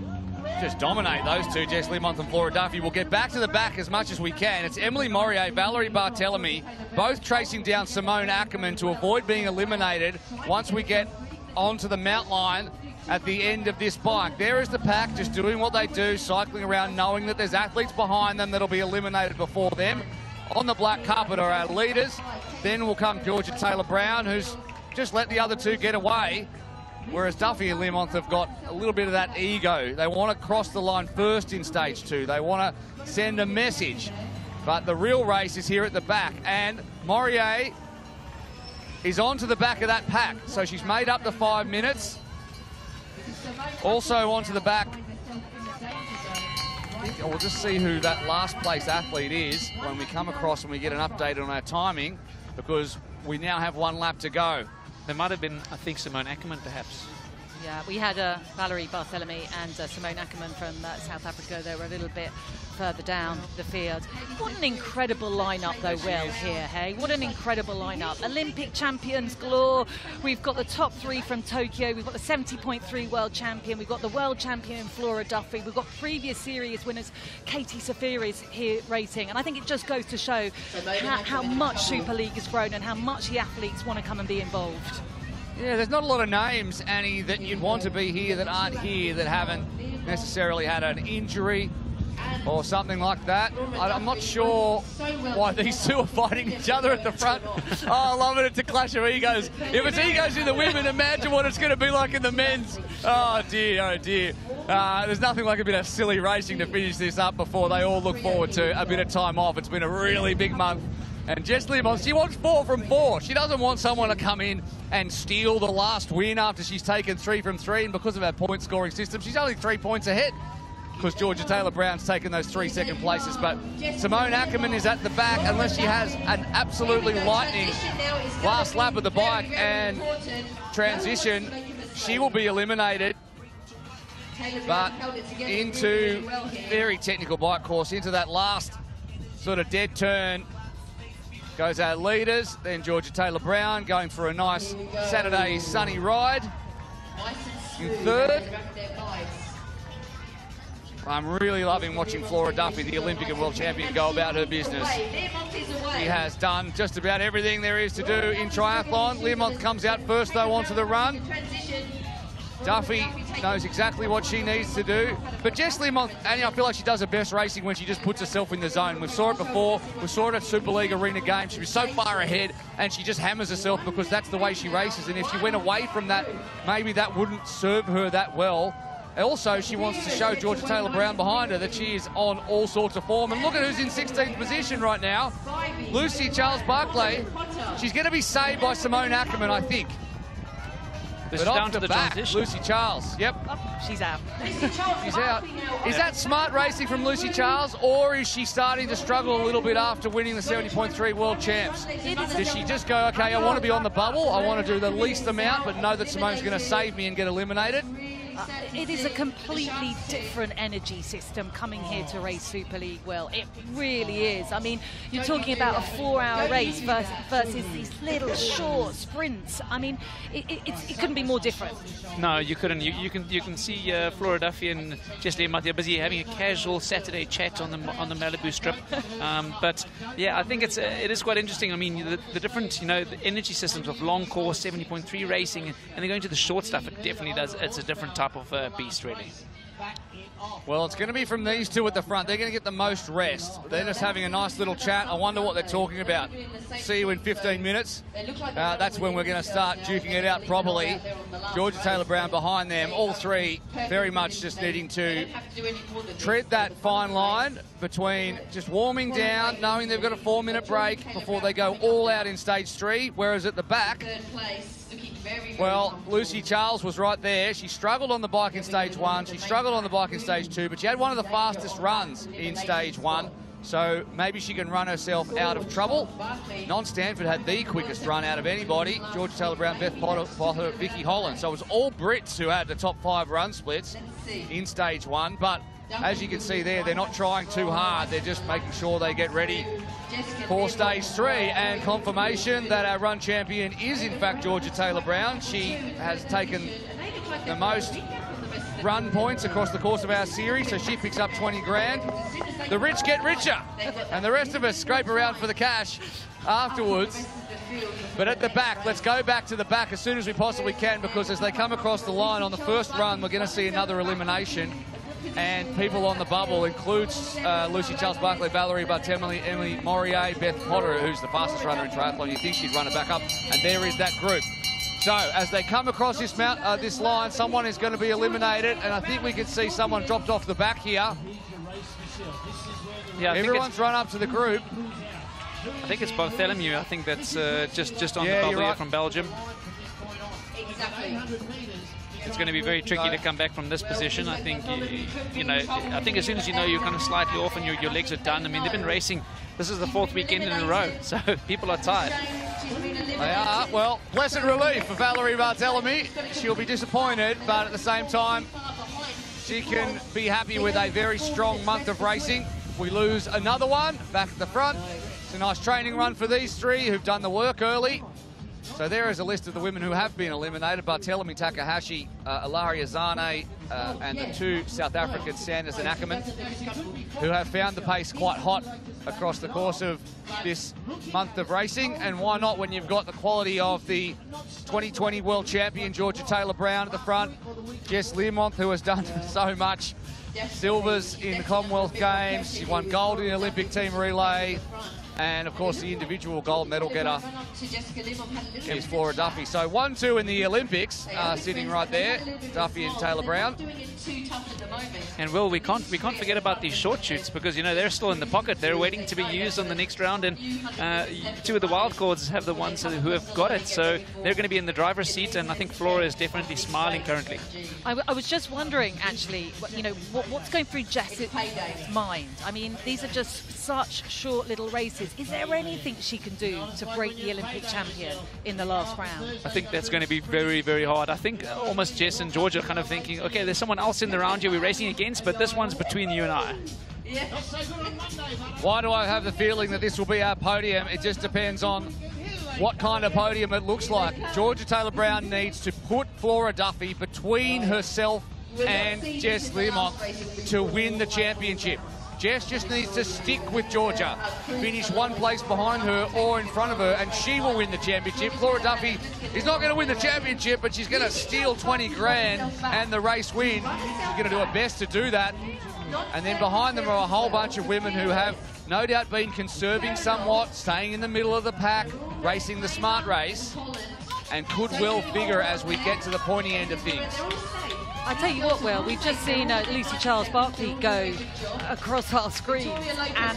just dominate those two, Jess Learmonth and Flora Duffy. We'll get back to the back as much as we can. It's Emily Morier, Valerie Barthélemy, both tracing down Simone Ackerman to avoid being eliminated once we get onto the mount line at the end of this bike. There is the pack, just doing what they do, cycling around, knowing that there's athletes behind them that'll be eliminated before them. On the black carpet are our leaders. Then will come Georgia Taylor-Brown, who's just let the other two get away, whereas Duffy and Learmonth have got a little bit of that ego. They want to cross the line first in stage two. They want to send a message. But the real race is here at the back, and Morier is on to the back of that pack. So she's made up the 5 minutes. Also onto the back. We'll just see who that last place athlete is when we come across and we get an update on our timing, because we now have one lap to go. There might have been, I think, Simone Ackerman, perhaps. Yeah, we had Valerie Barthélemy and Simone Ackerman from South Africa. They were a little bit further down the field. What an incredible lineup, though, Will, here, hey? What an incredible lineup. Olympic champions galore. We've got the top three from Tokyo. We've got the 70.3 world champion. We've got the world champion, Flora Duffy. We've got previous series winners, Katie Zaferes, here racing. And I think it just goes to show how much Super League has grown and how much the athletes want to come and be involved. Yeah, there's not a lot of names, Annie, that you'd want to be here that aren't here, that haven't necessarily had an injury or something like that. I'm not sure why these two are fighting each other at the front. Oh, I love it. It's a clash of egos. If it's egos in the women, imagine what it's going to be like in the men's. Oh, dear, oh, dear. There's nothing like a bit of silly racing to finish this up before they all look forward to a bit of time off. It's been a really big month. And Jess Learmonth, she wants 4 from 4. She doesn't want someone to come in and steal the last win after she's taken 3 from 3. And because of her point scoring system, she's only 3 points ahead, because Georgia Taylor-Brown's taken those 3 second places. But Simone Ackerman is at the back, unless she has an absolutely lightning last lap of the bike and transition, she will be eliminated. But into very technical bike course, into that last sort of dead turn, goes our leaders, then Georgia Taylor-Brown going for a nice Saturday sunny ride in third. I'm really loving watching Flora Duffy, the Olympic and world champion, go about her business. She has done just about everything there is to do in triathlon. Learmonth comes out first, though, onto the run. Duffy knows exactly what she needs to do. But Jess Learmonth, Annie, I feel like she does her best racing when she just puts herself in the zone. We saw it before. We saw it at Super League Arena Games. She was so far ahead, and she just hammers herself because that's the way she races. And if she went away from that, maybe that wouldn't serve her that well. Also, she wants to show Georgia Taylor-Brown behind her that she is on all sorts of form. And look at who's in 16th position right now. Lucy Charles-Barclay. She's going to be saved by Simone Ackerman, I think. This is down to the transition. Lucy Charles. Yep. Oh, she's out. She's out. Is that smart racing from Lucy Charles, or is she starting to struggle a little bit after winning the 70.3 World Champs? Does she just go, okay, I want to be on the bubble, I want to do the least amount, but know that Simone's going to save me and get eliminated? It is a completely different energy system coming here to race Super League, Will. It really is. I mean, you're talking about a 4-hour race versus these little short sprints. I mean, it couldn't be more different. No, you couldn't. You can see Flora Duffy and Jess Learmonth are busy having a casual Saturday chat on the Malibu Strip. But yeah, I think it is quite interesting. I mean, the different the energy systems of long course 70.3 racing, and they're going to the short stuff. It definitely does. It's a different type of beast, really. Well, it's going to be from these two at the front. They're going to get the most rest. They're just having a nice little chat. I wonder what they're talking about. See you in 15 minutes. That's when we're going to start duking it out properly. Georgia Taylor-Brown behind them. All three very much just needing to tread that fine line between just warming down, knowing they've got a 4-minute break before they go all out in stage three, whereas at the back, well, Lucy Charles was right there. She struggled on the bike in stage one. She struggled on the bike in stage two, but she had one of the fastest runs in stage one. So maybe she can run herself out of trouble. Non-Stanford had the quickest run out of anybody. Georgia Taylor-Brown, Beth Potter, Vicky Holland. So it was all Brits who had the top 5 run splits in stage one. But as you can see there, they're not trying too hard. They're just making sure they get ready for stage three, and confirmation that our run champion is in fact Georgia Taylor-Brown. She has taken the most run points across the course of our series, so she picks up 20 grand. The rich get richer, and the rest of us scrape around for the cash afterwards. But at the back, let's go back to the back as soon as we possibly can, because as they come across the line on the first run, we're going to see another elimination. And people on the bubble includes Lucy Charles-Barclay, Valerie Bartemoli, Emily Morier, Beth Potter, who's the fastest runner in triathlon. You think she'd run it back up, and there is that group. So as they come across this this line, someone is going to be eliminated, and I think we can see someone dropped off the back here. Yeah, everyone's run up to the group. I think it's Bartholomew. I think that's just on the bubble here from Belgium. Exactly. It's going to be very tricky to come back from this position. I think, I think as soon as you're kind of slightly off and your legs are done. I mean, they've been racing. This is the 4th weekend in a row, so people are tired. They are. Well, blessed relief for Valerie Bartelemy. She'll be disappointed, but at the same time, she can be happy with a very strong month of racing. We lose another one back at the front. It's a nice training run for these three who've done the work early. So there is a list of the women who have been eliminated. Bartelemy Takahashi, Alari Azane, and the 2 South Africans, Sanders and Ackerman, who have found the pace quite hot across the course of this month of racing. And why not when you've got the quality of the 2020 world champion, Georgia Taylor-Brown, at the front. Jess Learmonth, who has done so much. Silvers in the Commonwealth Games. She won gold in the Olympic team relay. And, of course, the individual gold medal getter is Flora Duffy. So 1-2 in the Olympics are sitting right there, Duffy and Taylor-Brown. And, Will, we can't forget about these short shoots because, they're still in the pocket. They're waiting to be used on the next round. And 2 of the wild cards have the ones who have got it. So they're going to be in the driver's seat. And I think Flora is definitely smiling currently. I was just wondering, actually, what's going through Jess's mind? I mean, these are just such short little races. Is there anything she can do to break the Olympic champion in the last round? I think that's going to be very, very hard. I think almost Jess and Georgia are kind of thinking, okay, there's someone else in the round here we're racing against, but this one's between you and I. Why do I have the feeling that this will be our podium? It just depends on what kind of podium it looks like. Georgia Taylor-Brown needs to put Flora Duffy between herself and Jess Learmonth to win the championship. Jess just needs to stick with Georgia, finish one place behind her or in front of her, and she will win the championship. Flora Duffy is not going to win the championship, but she's going to steal 20 grand and the race win. She's going to do her best to do that. And then behind them are a whole bunch of women who have no doubt been conserving somewhat, staying in the middle of the pack, racing the smart race. and could well figure as we get to the pointy end of things. I tell you what, Will, we've just seen Lucy Charles-Barclay go across our screen, and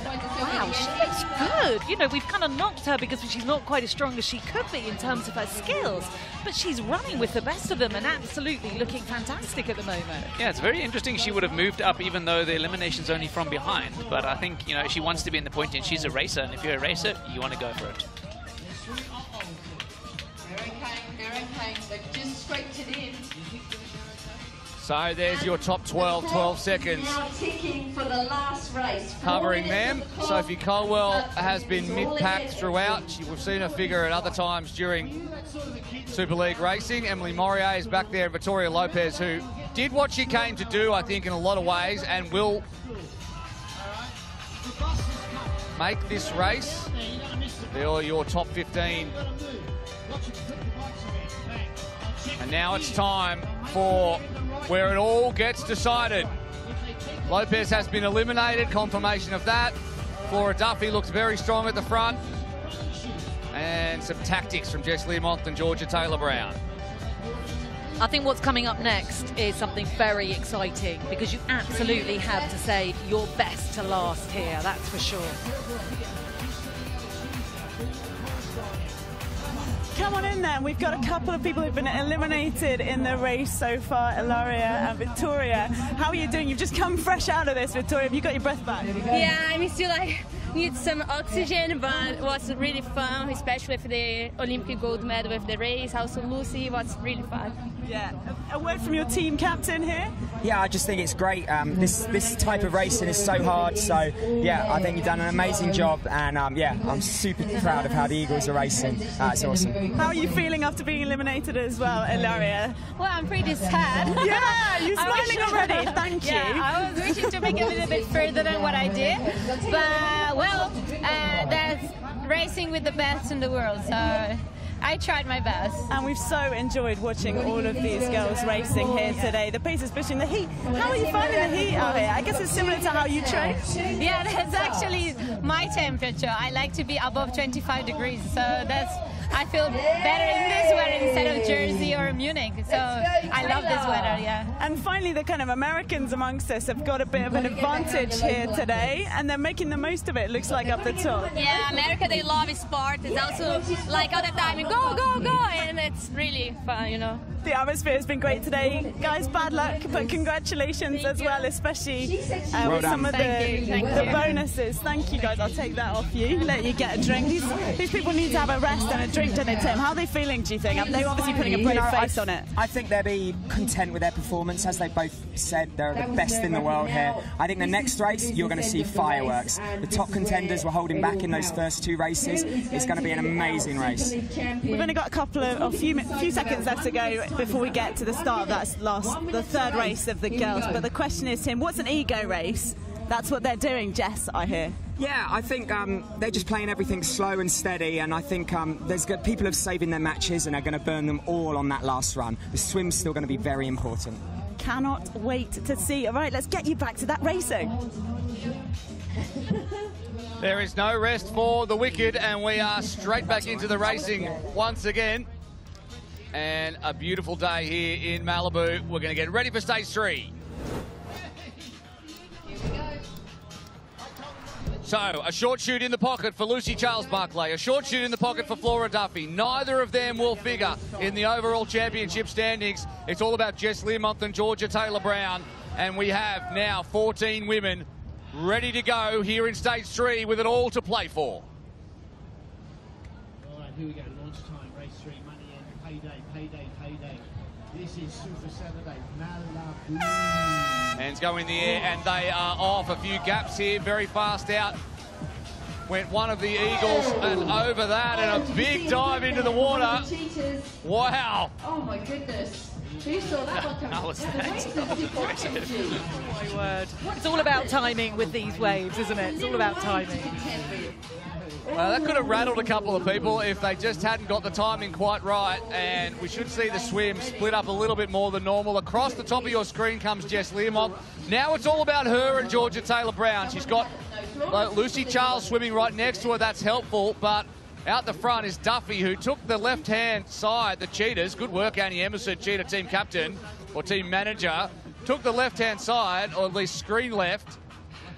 wow, she looks good. You know, we've kind of knocked her because she's not quite as strong as she could be in terms of her skills, but she's running with the best of them and absolutely looking fantastic at the moment. Yeah, it's very interesting. She would have moved up even though the elimination's only from behind, but I think, you know, she wants to be in the point, and she's a racer, and if you're a racer, you want to go for it. So there's your top 12 seconds. Now ticking for the last race. Covering them, Sophie Coldwell has been mid-pack throughout. We've seen her figure at other times during Super League racing. Emily Maurier is back there, Vittoria Lopes, who did what she came to do, I think, in a lot of ways, and will make this race. They're all your top 15. And now it's time for where it all gets decided. Lopes has been eliminated, confirmation of that. Flora Duffy looks very strong at the front. And some tactics from Jess Learmonth and Georgia Taylor-Brown. I think what's coming up next is something very exciting, because you absolutely have to save your best to last here, that's for sure. Come on in then, we've got a couple of people who've been eliminated in the race so far, Ilaria and Vittoria. How are you doing? You've just come fresh out of this, Vittoria. Have you got your breath back? Yeah, I still need some oxygen, but it was really fun, especially with the Olympic gold medal with the race. Also Lucy, it was really fun. Yeah. A word from your team captain here? Yeah, I just think it's great. This type of racing is so hard, so yeah, I think you've done an amazing job, and yeah, I'm super proud of how the Eagles are racing. It's awesome. How are you feeling after being eliminated as well, Ilaria? Well, I'm pretty sad. Yeah, you're smiling already, thank you. Yeah, I was wishing to make a little bit further than what I did, but well, that's racing with the best in the world, so I tried my best. And we've so enjoyed watching all of these girls racing here today. The pace is pushing, the heat. How are you finding the heat out here? I guess it's similar to how you train. Yeah, that's actually my temperature. I like to be above 25 degrees, so that's, I feel better in this weather instead of Jersey or Munich, so I love this weather, yeah. And finally, the kind of Americans amongst us have got a bit of an advantage here today, and they're making the most of it, looks like, up the top. Yeah, America, they love sport. It's also like all the time, go, go, go, and it's really fun, you know. The atmosphere has been great today. Guys, bad luck, but congratulations as well, especially with some of the bonuses. Thank you, guys. I'll take that off you, let you get a drink. These people need to have a rest and a drink, don't they, Tim? How are they feeling, do you think? They're obviously putting a brave face on it. I think they'll be content with their performance. As they both said, they're the best in the world here. I think the next race, you're going to see fireworks. The top contenders were holding back in those first two races. It's going to be an amazing race. We've only got a couple of few seconds left to go before we get to the start of that the third race of the girls. But the question is, Tim, what's an ego race? That's what they're doing, Jess, I hear. Yeah, I think they're just playing everything slow and steady, and I think there's good people are saving their matches and are going to burn them all on that last run. The swim's still going to be very important. Cannot wait to see. All right, let's get you back to that racing. There is no rest for the wicked, and we are straight back into the racing once again. And a beautiful day here in Malibu. We're going to get ready for stage 3. Here we go. So, a short shoot in the pocket for Lucy Charles-Barclay, a short shoot in the pocket for Flora Duffy. Neither of them will figure in the overall championship standings. It's all about Jess Learmonth and Georgia Taylor-Brown. And we have now 14 women ready to go here in stage 3 with it all to play for. All right, here we go. Launch time, race 3. Payday, payday, payday. This is Super Saturday, Malibu. Hands go in the air, and they are off. A few gaps here, very fast out. Went one of the Eagles, and over that, and a big dive into the water. Wow. Oh, my goodness. Who saw that one coming? That was impressive. Oh, my word. It's all about timing with these waves, isn't it? It's all about timing. Well, that could have rattled a couple of people if they just hadn't got the timing quite right, and we should see the swim split up a little bit more than normal. Across the top of your screen comes Jess Learmonth. Now it's all about her and Georgia Taylor-Brown. She's got Lucy Charles swimming right next to her. That's helpful, but Out the front is Duffy, who took the left-hand side, the Cheetahs. Good work, Annie Emerson, Cheetah team captain or team manager. Took the left-hand side, or at least screen left,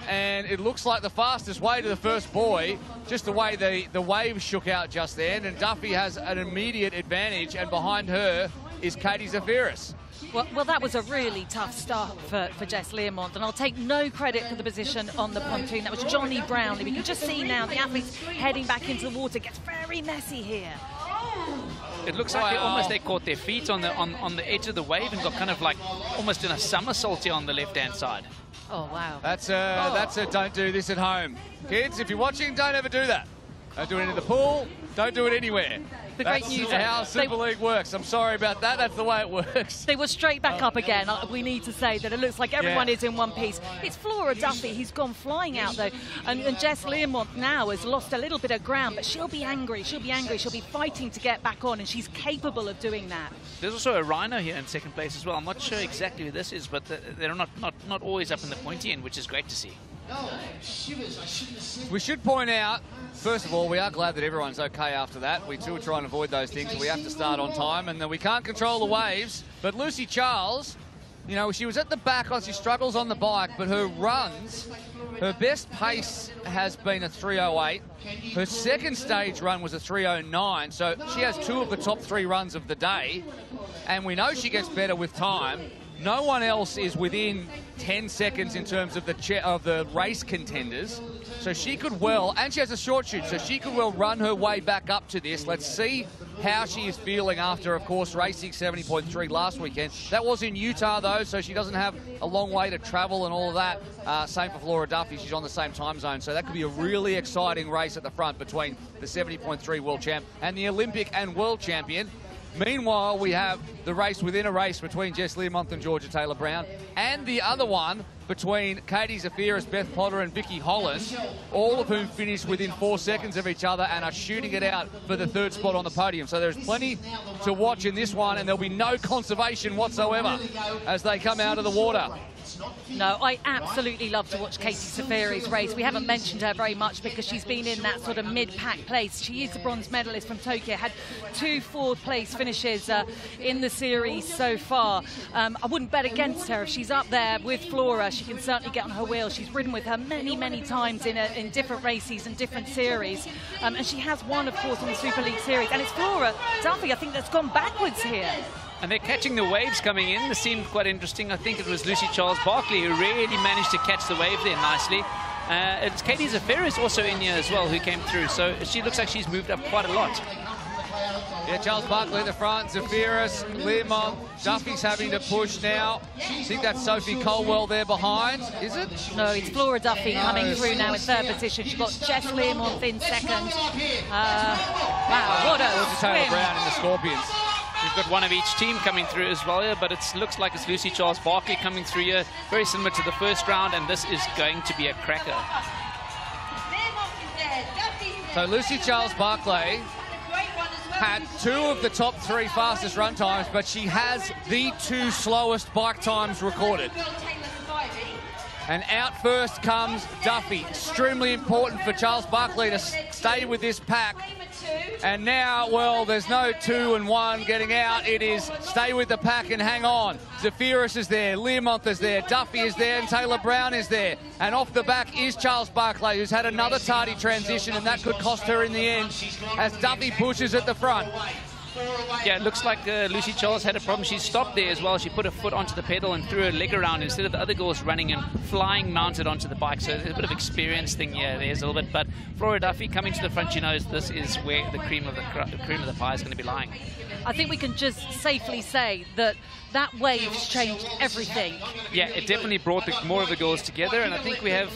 and it looks like the fastest way to the first buoy, just the way the wave shook out just then, and Duffy has an immediate advantage, and behind her is Katie Zaferes. Well, that was a really tough start for Jess Learmonth, and I'll take no credit for the position on the pontoon. That was Johnny Brownlee. We can just see now the athletes heading back into the water. It gets very messy here. It looks like they caught their feet on the edge of the wave and got kind of like almost in a somersault here on the left-hand side. Oh, wow. That's a don't do this at home. Kids, if you're watching, don't ever do that. Don't do it in the pool. Don't do it anywhere. That's great news. How Super League works. I'm sorry about that. That's the way it works. They were straight back up again. We need to say that it looks like everyone is in one piece. It's Flora Duffy who's gone flying out, though. And Jess Learmonth now has lost a little bit of ground, but she'll be angry. She'll be angry. She'll be fighting to get back on, and she's capable of doing that. There's also a rhino here in second place as well. I'm not sure exactly who this is, but they're not always up in the pointy end, which is great to see. We should point out, first of all, we are glad that everyone's okay after that. We still try and avoid those things, but we have to start on time, and then we can't control the waves. But Lucy Charles, you know, she was at the back as she struggles on the bike, but her runs, her best pace has been a 3:08. Her second stage run was a 3:09, so she has two of the top three runs of the day, and we know she gets better with time. No one else is within 10 seconds in terms of the race contenders. So she could well, and she has a short shoot, so she could well run her way back up to this. Let's see how she is feeling after, of course, racing 70.3 last weekend. That was in Utah, though, so she doesn't have a long way to travel and all of that. Same for Flora Duffy. She's on the same time zone, so that could be a really exciting race at the front between the 70.3 world champ and the Olympic and world champion. Meanwhile, we have the race within a race between Jess Learmonth and Georgia Taylor-Brown, and the other one between Katie Zaferes, Beth Potter and Vicky Holland, all of whom finished within 4 seconds of each other and are shooting it out for the third spot on the podium. So there's plenty to watch in this one, and there'll be no conservation whatsoever as they come out of the water. No, I absolutely love to watch Katie Zaferes race. We haven't mentioned her very much because she's been in that sort of mid-pack place. She is the bronze medalist from Tokyo, had two fourth-place finishes in the series so far. I wouldn't bet against her. If she's up there with Flora, she can certainly get on her wheel. She's ridden with her many, many times in different races and different series. And she has won, of course, in the Super League series. And it's Flora Duffy, I think, that's gone backwards here. And they're catching the waves coming in. This seemed quite interesting. I think it was Lucy Charles-Barclay who really managed to catch the wave there nicely. It's Katie Zaferes also in here as well who came through. So she looks like she's moved up quite a lot. Yeah, Charles-Barclay at the front, Zaferes, Learmonth, Duffy's having to push now. I think that's Sophie Coldwell there behind, is it? No, it's Flora Duffy coming through now in third position. She's got Jess Learmonth in second. Wow, what a Taylor-Brown in the Scorpions. We've got one of each team coming through as well here, but it looks like it's Lucy Charles-Barclay coming through here. Very similar to the first round, and this is going to be a cracker. So Lucy Charles-Barclay had two of the top three fastest run times, but she has the two slowest bike times recorded. And out first comes Duffy. Extremely important for Charles-Barclay to stay with this pack. And now, well, there's no 2 and 1 getting out. It is stay with the pack and hang on. Zaferes is there, Learmonth is there, Duffy is there, and Taylor-Brown is there. And off the back is Charles-Barclay, who's had another tardy transition, and that could cost her in the end as Duffy pushes at the front. Yeah, it looks like Lucy Charles had a problem. She stopped there as well. She put her foot onto the pedal and threw her leg around instead of the other girls running and flying mounted onto the bike. So there's a bit of experience thing here. There's a little bit. But Flora Duffy coming to the front, she knows this is where the cream of the pie is going to be lying. I think we can just safely say that that wave's changed everything. Yeah, it definitely brought more of the girls together, and I think we have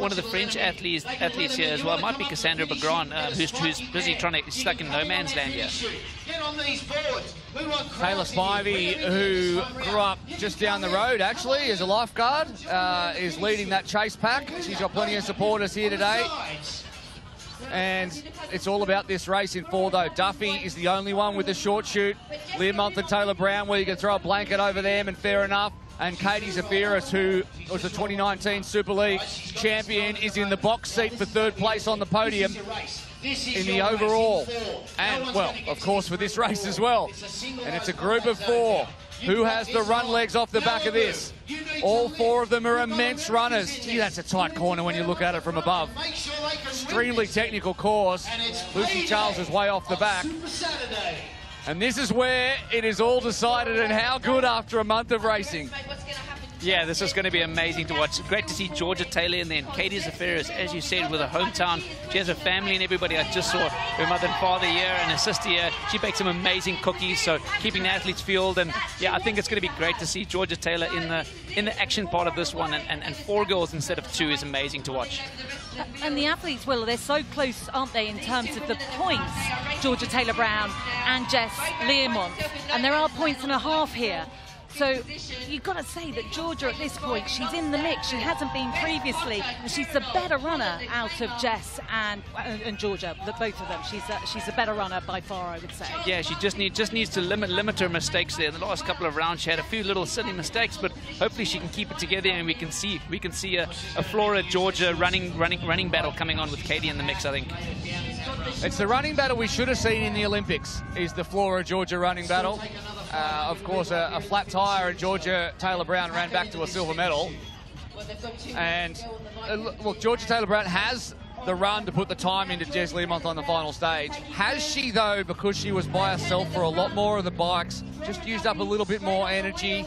one of the French athletes here as well. It might be Cassandra Beaugrand, who's busy trying to stuck in no man's land here. On these boards. Taylor Spivey, who grew up just down the road, actually, is a lifeguard, is leading that chase pack. She's got plenty of supporters here today. And it's all about this race in four, though. Duffy is the only one with the short shoot. Learmonth and Taylor-Brown, where you can throw a blanket over them, and fair enough. And Katie Zaferes, who was the 2019 Super League champion, is in the box seat for third place on the podium. in the overall. And, well, of course, with this race as well. And it's a group of four. Who has the run legs off the back of this? All four of them are immense runners. Gee, that's a tight corner when you look at it from above. Extremely technical course. Lucy Charles is way off the back. And this is where it is all decided, and how good after a month of racing. Yeah, this is going to be amazing to watch. Great to see Georgia Taylor and then Katie Zaferes, as you said, with her hometown. She has a family and everybody. I just saw her mother and father here and her sister here. She bakes some amazing cookies, so keeping the athletes fueled. And, yeah, I think it's going to be great to see Georgia Taylor in the action part of this one. And four girls instead of two is amazing to watch. And the athletes, Will, they're so close, aren't they, in terms of the points, Georgia Taylor-Brown and Jess Learmonth. And there are points and a half here. So you've got to say that Georgia at this point, she's in the mix. She hasn't been previously. And she's the better runner out of Jess and Georgia, both of them. She's a better runner by far, I would say. Yeah, she just needs to limit her mistakes there. In the last couple of rounds, she had a few little silly mistakes, but hopefully she can keep it together, and we can see a Flora Georgia running battle coming on with Katie in the mix, I think. It's the running battle we should have seen in the Olympics, is the Flora Georgia running battle. Of course, a flat tire, and Georgia Taylor-Brown ran back to a silver medal. And look, Georgia Taylor-Brown has the run to put the time into Jess Learmonth on the final stage. Has she, though, because she was by herself for a lot more of the bikes, just used up a little bit more energy,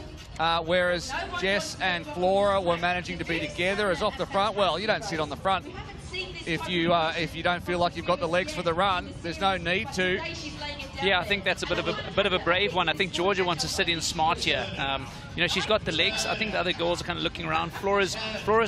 whereas Jess and Flora were managing to be together as off the front. Well, you don't sit on the front if you don't feel like you've got the legs for the run. There's no need to. Yeah, I think that's a bit of a brave one. I think Georgia wants to sit in smart here. You know, she's got the legs. I think the other girls are kind of looking around. Flora's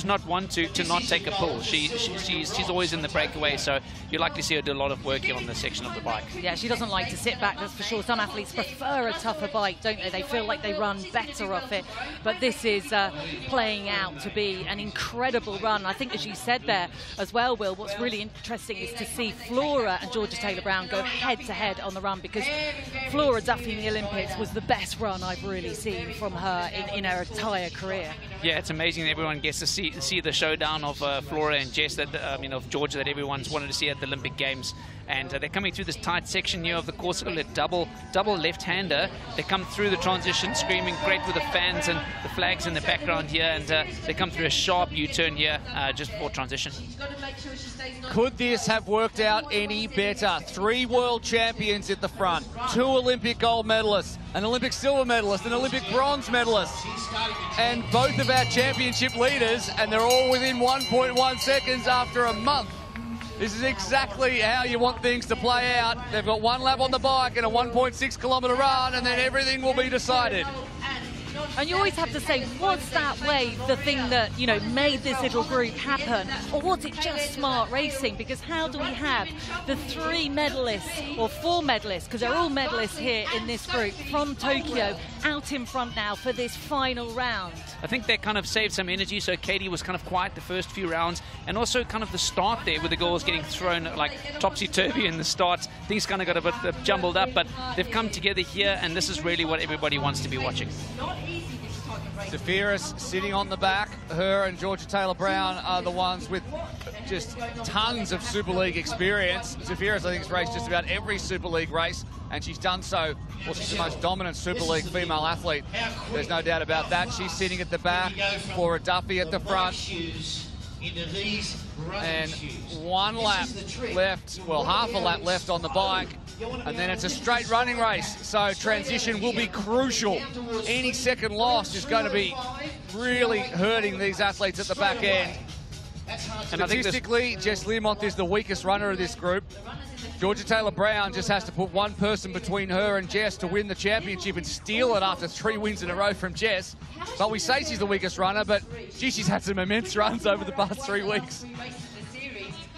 not one to not take a pull. She's always in the breakaway, so you'll likely see her do a lot of work here on this section of the bike. Yeah, she doesn't like to sit back, that's for sure. Some athletes prefer a tougher bike, don't they? They feel like they run better off it. But this is playing out to be an incredible run. I think, as you said there as well, Will, what's really interesting is to see Flora and Georgia Taylor-Brown go head-to-head on the run, because Flora Duffy in the Olympics was the best run I've really seen from her in her entire career. Yeah, it's amazing that everyone gets to see the showdown of Flora and Jess, that you know, of Georgia, that everyone's wanted to see at the Olympic Games. And they're coming through this tight section here of the course. It'll a double left-hander. They come through the transition screaming great with the fans and the flags in the background here, and they come through a sharp U-turn here just before transition. Could this have worked out any better? Three world champions at the front, two Olympic gold medalists, an Olympic silver medalist, an Olympic bronze medalist, and both of our championship leaders, and they're all within 1.1 seconds after a month. This is exactly how you want things to play out. They've got one lap on the bike and a 1.6-kilometre run, and then everything will be decided. And you always have to say, was that wave the thing that, you know, made this little group happen? Or was it just smart racing? Because how do we have the three medalists, or four medalists, because they're all medalists here in this group, from Tokyo, out in front now for this final round? I think they kind of saved some energy, so Katie was kind of quiet the first few rounds. And also kind of the start there with the girls getting thrown, like, topsy-turvy in the start. Things kind of got a bit jumbled up, but they've come together here, and this is really what everybody wants to be watching. Zaferes sitting on the back. Her and Georgia Taylor-Brown are the ones with just tons of Super League experience. Zaferes, I think, has raced just about every Super League race, and she's done so. Well, she's the most dominant Super League female athlete. There's no doubt about that. She's sitting at the back. Flora Duffy at the front. And one lap left, well, half a lap left on the bike, and then it's a straight running race, so transition will be crucial. Any second loss is going to be really hurting these athletes at the back end. Statistically, Jess Learmonth is the weakest runner of this group. Georgia Taylor-Brown just has to put one person between her and Jess to win the championship and steal it after three wins in a row from Jess. But we say she's the weakest runner, but gee, she's had some immense runs over the past 3 weeks.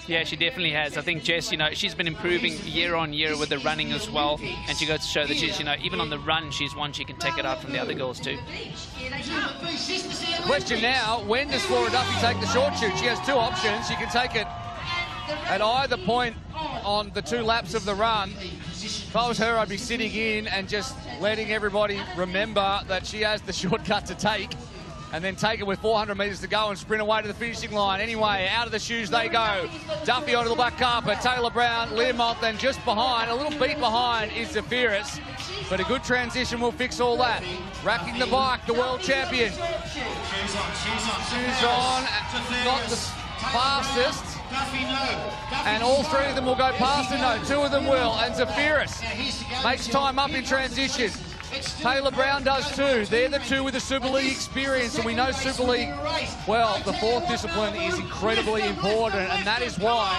Yeah, she definitely has. I think Jess, you know, she's been improving year on year with the running as well. And she goes to show that she's, you know, even on the run, she's one she can take it out from the other girls too. The question now, when does Flora Duffy take the short shoot? She has two options. She can take it at either point on the two laps of the run. If I was her, I'd be sitting in and just letting everybody remember that she has the shortcut to take. and then take it with 400 metres to go and sprint away to the finishing line. Anyway, out of the shoes they go. Duffy onto the black carpet, Taylor-Brown, Learmonth, and just behind, a little beat behind, is Zaferes. But a good transition will fix all that. Racking the bike, the world champion. Shoes on, not the fastest. And all three of them will go past him. No, two of them will. And Zaferes makes time up in transition. Taylor-Brown does too. They're the two with the Super League experience, and we know Super League, well, the fourth discipline is incredibly important, and that is why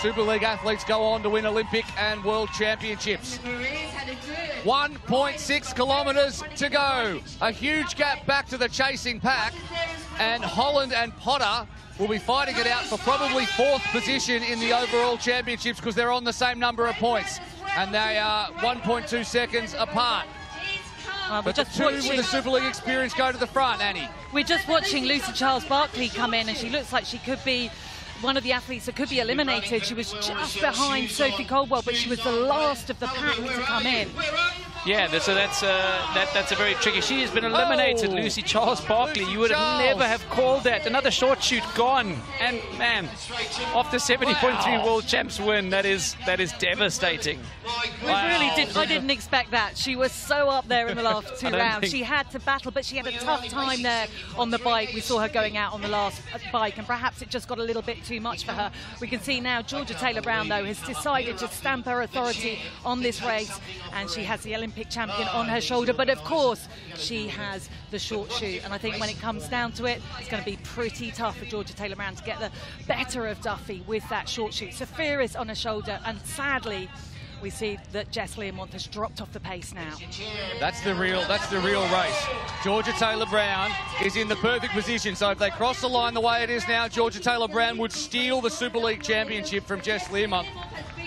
Super League athletes go on to win Olympic and World Championships. 1.6 kilometres to go. A huge gap back to the chasing pack, and Holland and Potter will be fighting it out for probably fourth position in the overall championships because they're on the same number of points, and they are 1.2 seconds apart. But the two with the Super League experience go to the front, Annie. We're just watching Lucy Charles-Barclay come in, and she looks like she could be one of the athletes that could be eliminated. She was just behind Sophie Coldwell, but she was the last of the pack to come in. Yeah, so that's a very tricky. She has been eliminated, Lucy Charles-Barclay. You would have never have called that. Another short shoot gone, and man, after 70.3 World Champs win, that is devastating. I didn't expect that. She was so up there in the last two rounds. She had to battle, but she had a tough time there on the bike. We saw her going out on the last bike, and perhaps it just got a little bit too much for her. We can see now Georgia Taylor-Brown, though, has decided to stamp her authority on this race, and she has the Olympic champion on her shoulder, but of course she has the short shoot, and I think when it comes down to it, it's going to be pretty tough for Georgia Taylor-Brown to get the better of Duffy with that short shoot. Zaferes on her shoulder, and sadly we see that Jess Learmonth has dropped off the pace now. That's the real race. Georgia Taylor-Brown is in the perfect position, so if they cross the line the way it is now, Georgia Taylor-Brown would steal the Super League championship from Jess Learmonth.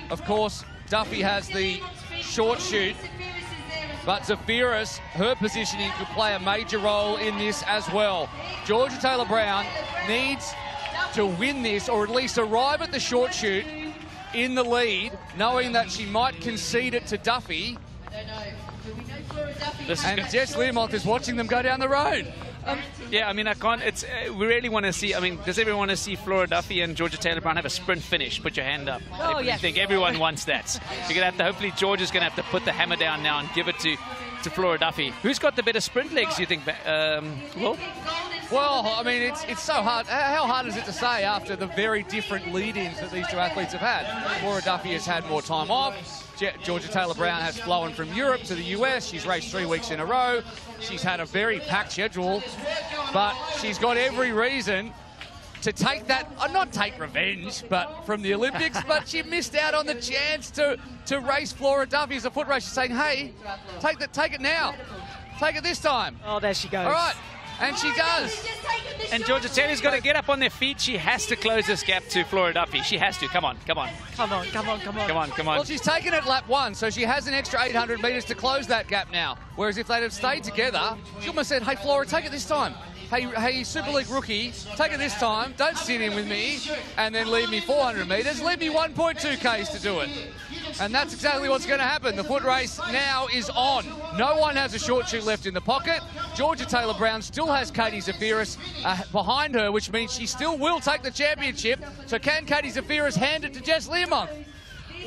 Of course, Duffy has the short shoot, but Zaferes, her positioning could play a major role in this as well. Georgia Taylor-Brown needs to win this, or at least arrive at the short shoot in the lead, knowing that she might concede it to Duffy. And Jess Learmonth is watching them go down the road. Yeah, I mean, I can't. We really want to see. I mean, does everyone want to see Flora Duffy and Georgia Taylor-Brown have a sprint finish? Put your hand up. Oh, yes. I think everyone wants that. You're gonna have to. Hopefully, Georgia's gonna have to put the hammer down now and give it to Flora Duffy. Who's got the better sprint legs, you think? Well, I mean, it's so hard. How hard is it to say after the very different lead-ins that these two athletes have had? Flora Duffy has had more time off. Georgia Taylor-Brown has flown from Europe to the US. She's raced 3 weeks in a row. She's had a very packed schedule, but she's got every reason to take that, not take revenge, but from the Olympics, but she missed out on the chance to race Flora Duffy as a foot race. She's saying, hey, take it now. Take it this time. Oh, there she goes. All right. And she does. And Georgia Taylor's got to get up on their feet. She has to close this gap to Flora Duffy. She has to. Come on, come on. Come on, come on, come on. Come on, come on. Well, she's taken it lap one, so she has an extra 800 metres to close that gap now. Whereas if they'd have stayed together, she almost said, hey, Flora, take it this time. Hey, Super League rookie, take it this time. Don't sit in with me and then leave me 400 metres. Leave me 1.2Ks to do it. And that's exactly what's going to happen. The foot race now is on. No one has a short shoot left in the pocket. Georgia Taylor-Brown still has Katie Zaferes behind her, which means she still will take the championship. So can Katie Zaferes hand it to Jess Learmonth?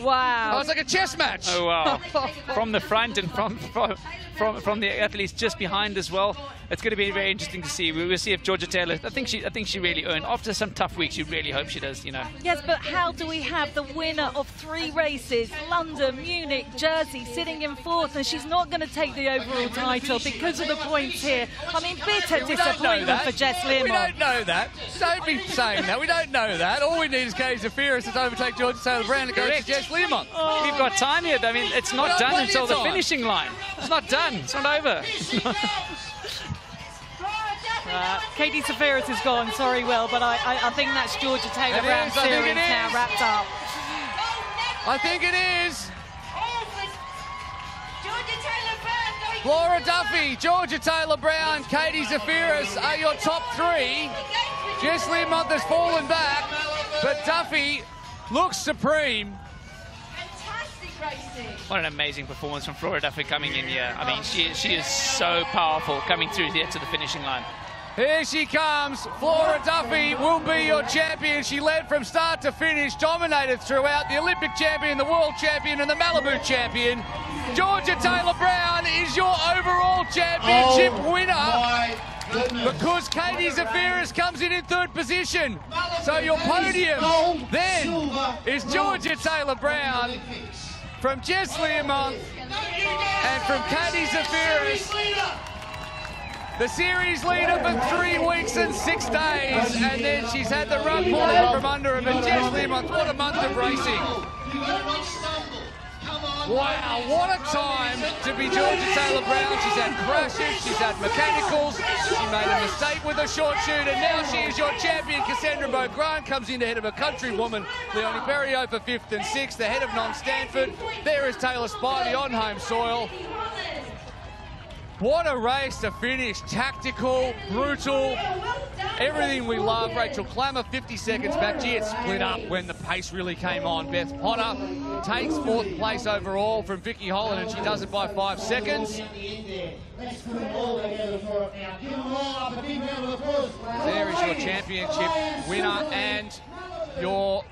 Wow. Oh, it's like a chess match. Oh, wow. From the front and from the athletes just behind as well. It's going to be very interesting to see. We'll see if Georgia Taylor, I think she really earned. After some tough weeks, you really hope she does, you know. Yes, but how do we have the winner of three races, London, Munich, Jersey, sitting in fourth, and she's not going to take the overall title because of the points here? I mean, bitter disappointment for Jess Learmonth. We don't know that. Don't be saying that. We don't know that. All we need is Katie Zaferes to overtake Georgia Taylor-Brown and go to Jess Learmonth. Oh. We've got time here. I mean, it's not done until the finishing line. It's not done. It's not over. Katie Zaferes is gone. Sorry, Will, but I think that's Georgia Taylor-Brown's series now wrapped up. I think it is. Flora Duffy, Georgia Taylor-Brown, Katie Zaferes are your top three. Jess Learmonth has fallen back, but Duffy looks supreme. What an amazing performance from Flora Duffy coming in here. I mean, she is so powerful coming through here to the finishing line. Here she comes. Flora Duffy will be your champion. She led from start to finish, dominated throughout. The Olympic champion, the world champion, and the Malibu champion. Georgia Taylor-Brown is your overall championship winner. My goodness. Because Katie Zaferes comes in third position. Malibu, so your podium then is Georgia Taylor-Brown from Jess Learmonth and from Katie Zaferes. The series leader for 3 weeks and 6 days, and then she's had the rug pulled out from under her. But Jess Learmonth, what a month of racing. Wow, what a time to be Georgia Taylor-Brown. She's had crashes, she's had mechanicals, she made a mistake with a short shoot, and now she is your champion. Cassandra Beaugrand comes in ahead of a countrywoman, Leonie Berrio, for 5th and 6th, the head of non-Stanford. There is Taylor Spivey on home soil. What a race to finish. Tactical, brutal, everything we love. Rachel Clammer, 50 seconds back. Gee, it split up when the pace really came on. Beth Potter takes 4th place overall from Vicky Holland, and she does it by 5 seconds. There is your championship winner and your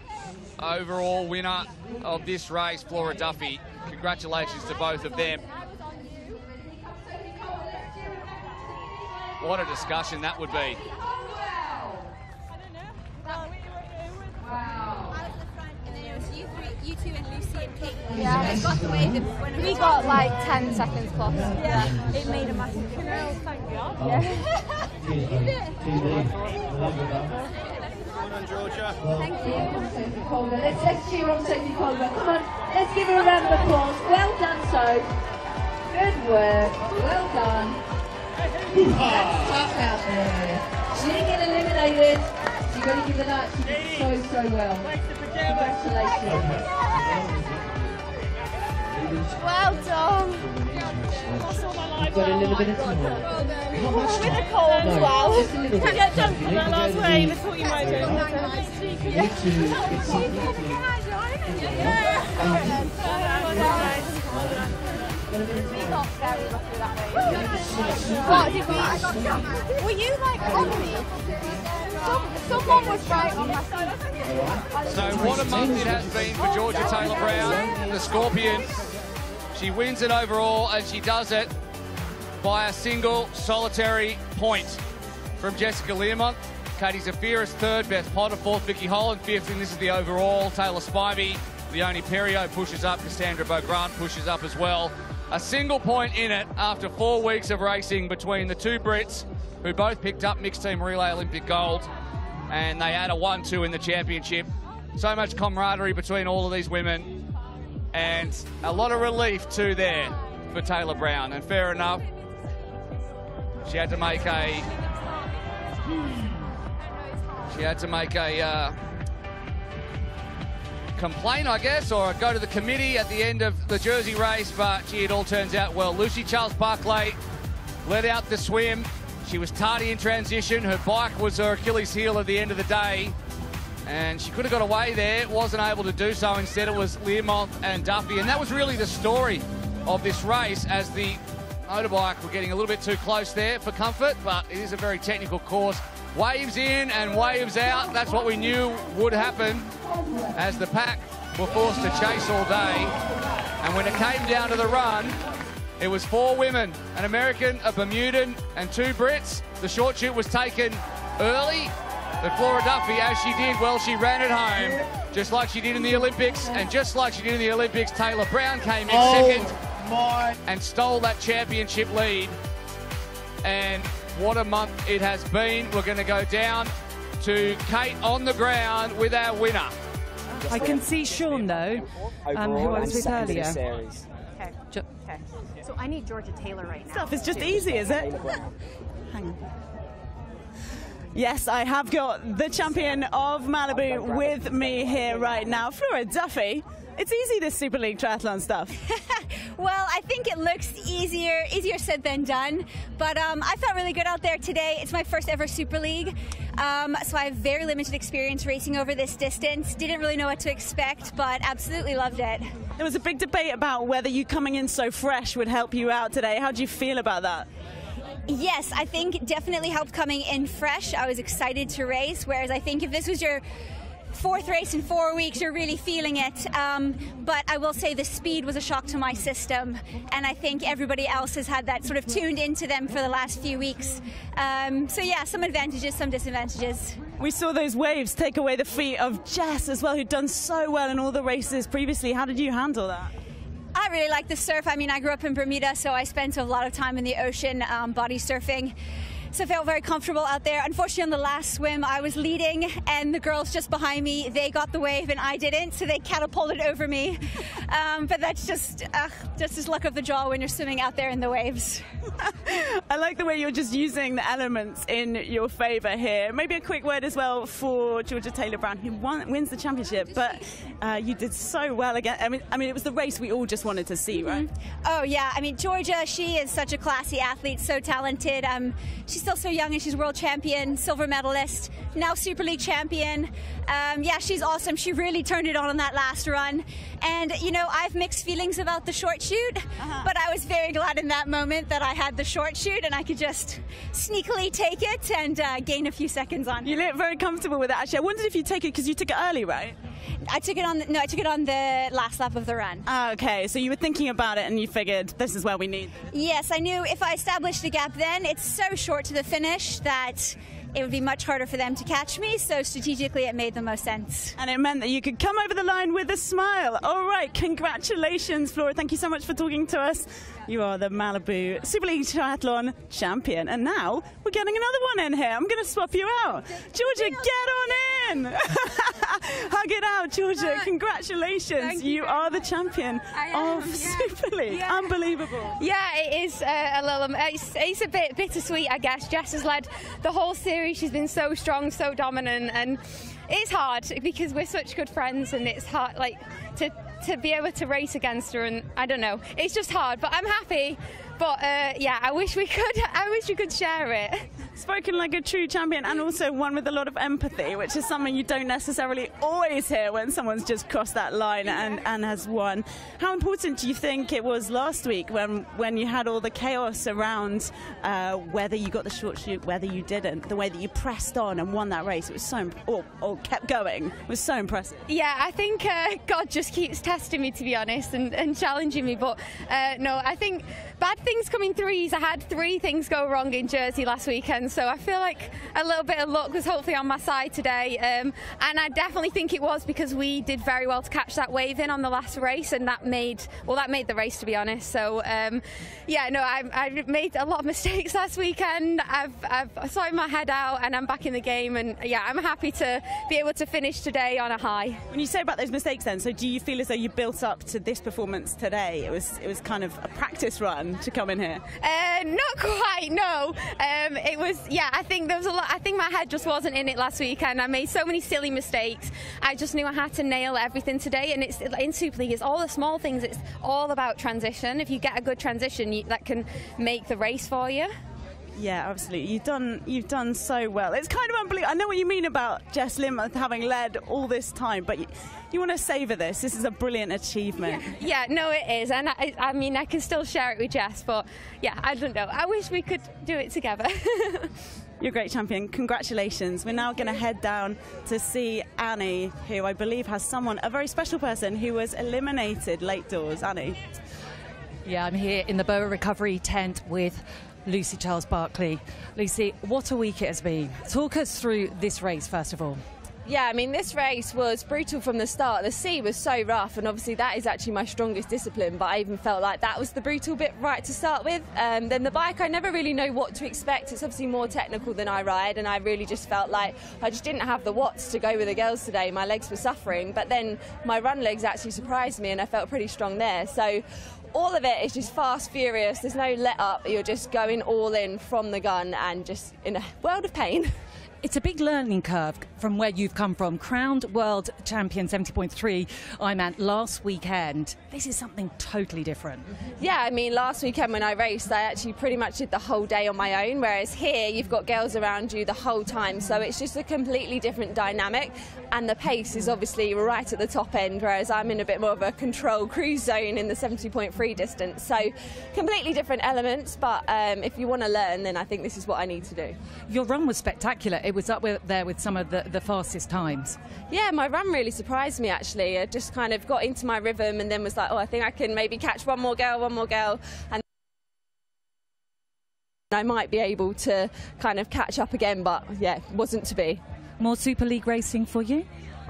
overall winner of this race, Flora Duffy. Congratulations to both of them. What a discussion that would be. I don't know. Wow. I was the front, and then it was you three, you two and Lucy and Pete. Yeah. It got away when we got like 10 seconds plus. Yeah. It made a massive difference. Thank God. Yeah. Well done, Georgia. Thank you. Let's cheer on Sophie Coldwell. Come on, let's give her a round of applause. Well done, Sophie. Good work. Well done. That's tough out there. She didn't get eliminated. She got to give it up. She did so well. Congratulations. Well done. That's all my life. Got a little bit of time. Well bit of cold as well. You can't get done from that last wave. That's what you might do. We got very lucky that way. What did we? Were you like on me? Someone was right on my side. So what a month it has been for Georgia Taylor-Brown, the Scorpion. She wins it overall, and she does it by a single solitary point from Jessica Learmonth. Katie Zaferes 3rd, Beth Potter 4th, Vicky Holland 5th, and this is the overall. Taylor Spivey, Leonie Perriot pushes up, Cassandra Beaugrand pushes up as well. A single point in it after 4 weeks of racing between the two Brits, who both picked up mixed team relay Olympic gold, and they had a 1-2 in the championship. So much camaraderie between all of these women, and a lot of relief too there for Taylor Brown. And fair enough, she had to make a complaint, I guess, or go to the committee at the end of the Jersey race, but gee, it all turns out well. Lucy Charles-Barclay let out the swim. She was tardy in transition. Her bike was her Achilles heel at the end of the day, and she could have got away there, wasn't able to do so. Instead, it was Learmonth and Duffy, and that was really the story of this race, as the motorbike were getting a little bit too close there for comfort, but it is a very technical course. Waves in and waves out. That's what we knew would happen, as the pack were forced to chase all day. And when it came down to the run, it was 4 women, an American, a Bermudan, and 2 Brits. The short shoot was taken early, but Flora Duffy, as she did, well, she ran it home, just like she did in the Olympics. And just like she did in the Olympics, Taylor Brown came in second and stole that championship lead. And what a month it has been. We're going to go down to Kate on the ground with our winner. I can see Sean, though, who I was with earlier. Okay. Okay. So I need Georgia Taylor right now. Stuff is just easy, is it? Hang on. Yes, I have got the champion of Malibu with me here right now, Flora Duffy. It's easy, this Super League Triathlon stuff. Well, I think it looks easier said than done, but I felt really good out there today. It's my first ever Super League, so I have very limited experience racing over this distance. Didn't really know what to expect, but absolutely loved it. There was a big debate about whether you coming in so fresh would help you out today. How do you feel about that? Yes, I think it definitely helped coming in fresh. I was excited to race, whereas I think if this was your fourth race in 4 weeks, you're really feeling it. But I will say the speed was a shock to my system, and I think everybody else has had that sort of tuned into them for the last few weeks. So yeah, some advantages, some disadvantages. We saw those waves take away the feet of Jess as well, who'd done so well in all the races previously. How did you handle that? I really like the surf. I mean, I grew up in Bermuda, so I spent a lot of time in the ocean body surfing. So I felt very comfortable out there. Unfortunately, on the last swim, I was leading, and the girls just behind me, they got the wave and I didn't, so they catapulted over me. But that's just luck of the draw when you're swimming out there in the waves. I like the way you're just using the elements in your favor here. Maybe a quick word as well for Georgia Taylor-Brown, who wins the championship, but you did so well again. I mean, it was the race we all just wanted to see, right? Oh, yeah. I mean, Georgia, she is such a classy athlete, so talented. She's still so young, and she's world champion, silver medalist, now Super League champion. Yeah, she's awesome. She really turned it on that last run. And, you know, I have mixed feelings about the short shoot, but I was very glad in that moment that I had the short shoot and I could just sneakily take it and gain a few seconds on it. You look very comfortable with it, actually. I wondered if you take it because you took it early, right? I took it on. No, I took it on the last lap of the run. Okay, so you were thinking about it and you figured this is where we need this. Yes, I knew if I established a gap then, it's so short to the finish that it would be much harder for them to catch me, so strategically it made the most sense. And it meant that you could come over the line with a smile. All right, congratulations, Flora. Thank you so much for talking to us. You are the Malibu Super League Triathlon champion. And now we're getting another one in here. I'm going to swap you out. Georgia, get on in. Hug it out, Georgia. Congratulations. You are the champion of Super League. Unbelievable. Yeah, it is a little, it's a bit bittersweet, I guess. Jess has led the whole series. She's been so strong, so dominant, and it's hard because we're such good friends, and it's hard, like, to be able to race against her, and I don't know, it's just hard, but I'm happy. But yeah, I wish we could share it. Spoken like a true champion, and also one with a lot of empathy, which is something you don't necessarily always hear when someone's just crossed that line and has won. How important do you think it was last week when you had all the chaos around whether you got the short shoot, whether you didn't, the way that you pressed on and won that race? It was so, or kept going, it was so impressive. Yeah, I think God just keeps testing me, to be honest, and challenging me. But no, I think bad things come in threes. I had three things go wrong in Jersey last weekend, so I feel like a little bit of luck was hopefully on my side today, and I definitely think it was because we did very well to catch that wave in on the last race, and that made the race, to be honest. So yeah, no, I made a lot of mistakes last weekend. I've sorted my head out, and I'm back in the game, and yeah, I'm happy to be able to finish today on a high. When you say about those mistakes then, so do you feel as though you built up to this performance today? It was kind of a practice run to come in here? Not quite, no. It was, yeah, I think there was a lot. I think my head just wasn't in it last weekend. I made so many silly mistakes. I just knew I had to nail everything today, and it's in Super League, it's all the small things. It's all about transition. If you get a good transition, that can make the race for you. Yeah, absolutely. You've done so well. It's kind of unbelievable. I know what you mean about Jess Learmonth having led all this time, but you want to savor this. This is a brilliant achievement. Yeah, no, it is. And I mean, I can still share it with Jess, but yeah, I don't know. I wish we could do it together. You're a great champion. Congratulations. We're now going to head down to see Annie, who I believe has someone, a very special person who was eliminated late doors. Annie. Yeah, I'm here in the Boa recovery tent with Lucy Charles-Barclay. Lucy, what a week it has been. Talk us through this race, first of all. Yeah, I mean, this race was brutal from the start. The sea was so rough, and obviously that is actually my strongest discipline, but I even felt like that was the brutal bit right to start with. Then the bike, I never really know what to expect. It's obviously more technical than I ride, and I really just felt like I just didn't have the watts to go with the girls today. My legs were suffering, but then my run legs actually surprised me, and I felt pretty strong there. So all of it is just fast, furious. There's no let up. You're just going all in from the gun, and just in a world of pain. It's a big learning curve from where you've come from. Crowned world champion 70.3 Ironman last weekend. This is something totally different. Yeah, I mean, last weekend when I raced, I actually pretty much did the whole day on my own, whereas here you've got girls around you the whole time. So it's just a completely different dynamic, and the pace is obviously right at the top end, whereas I'm in a bit more of a control cruise zone in the 70.3 distance. So completely different elements, but if you want to learn, then I think this is what I need to do. Your run was spectacular. It was up there with some of the fastest times. Yeah, my run really surprised me, actually. I just kind of got into my rhythm and then was like, oh, I think I can maybe catch one more girl. And I might be able to kind of catch up again, but yeah, wasn't to be. More Super League racing for you?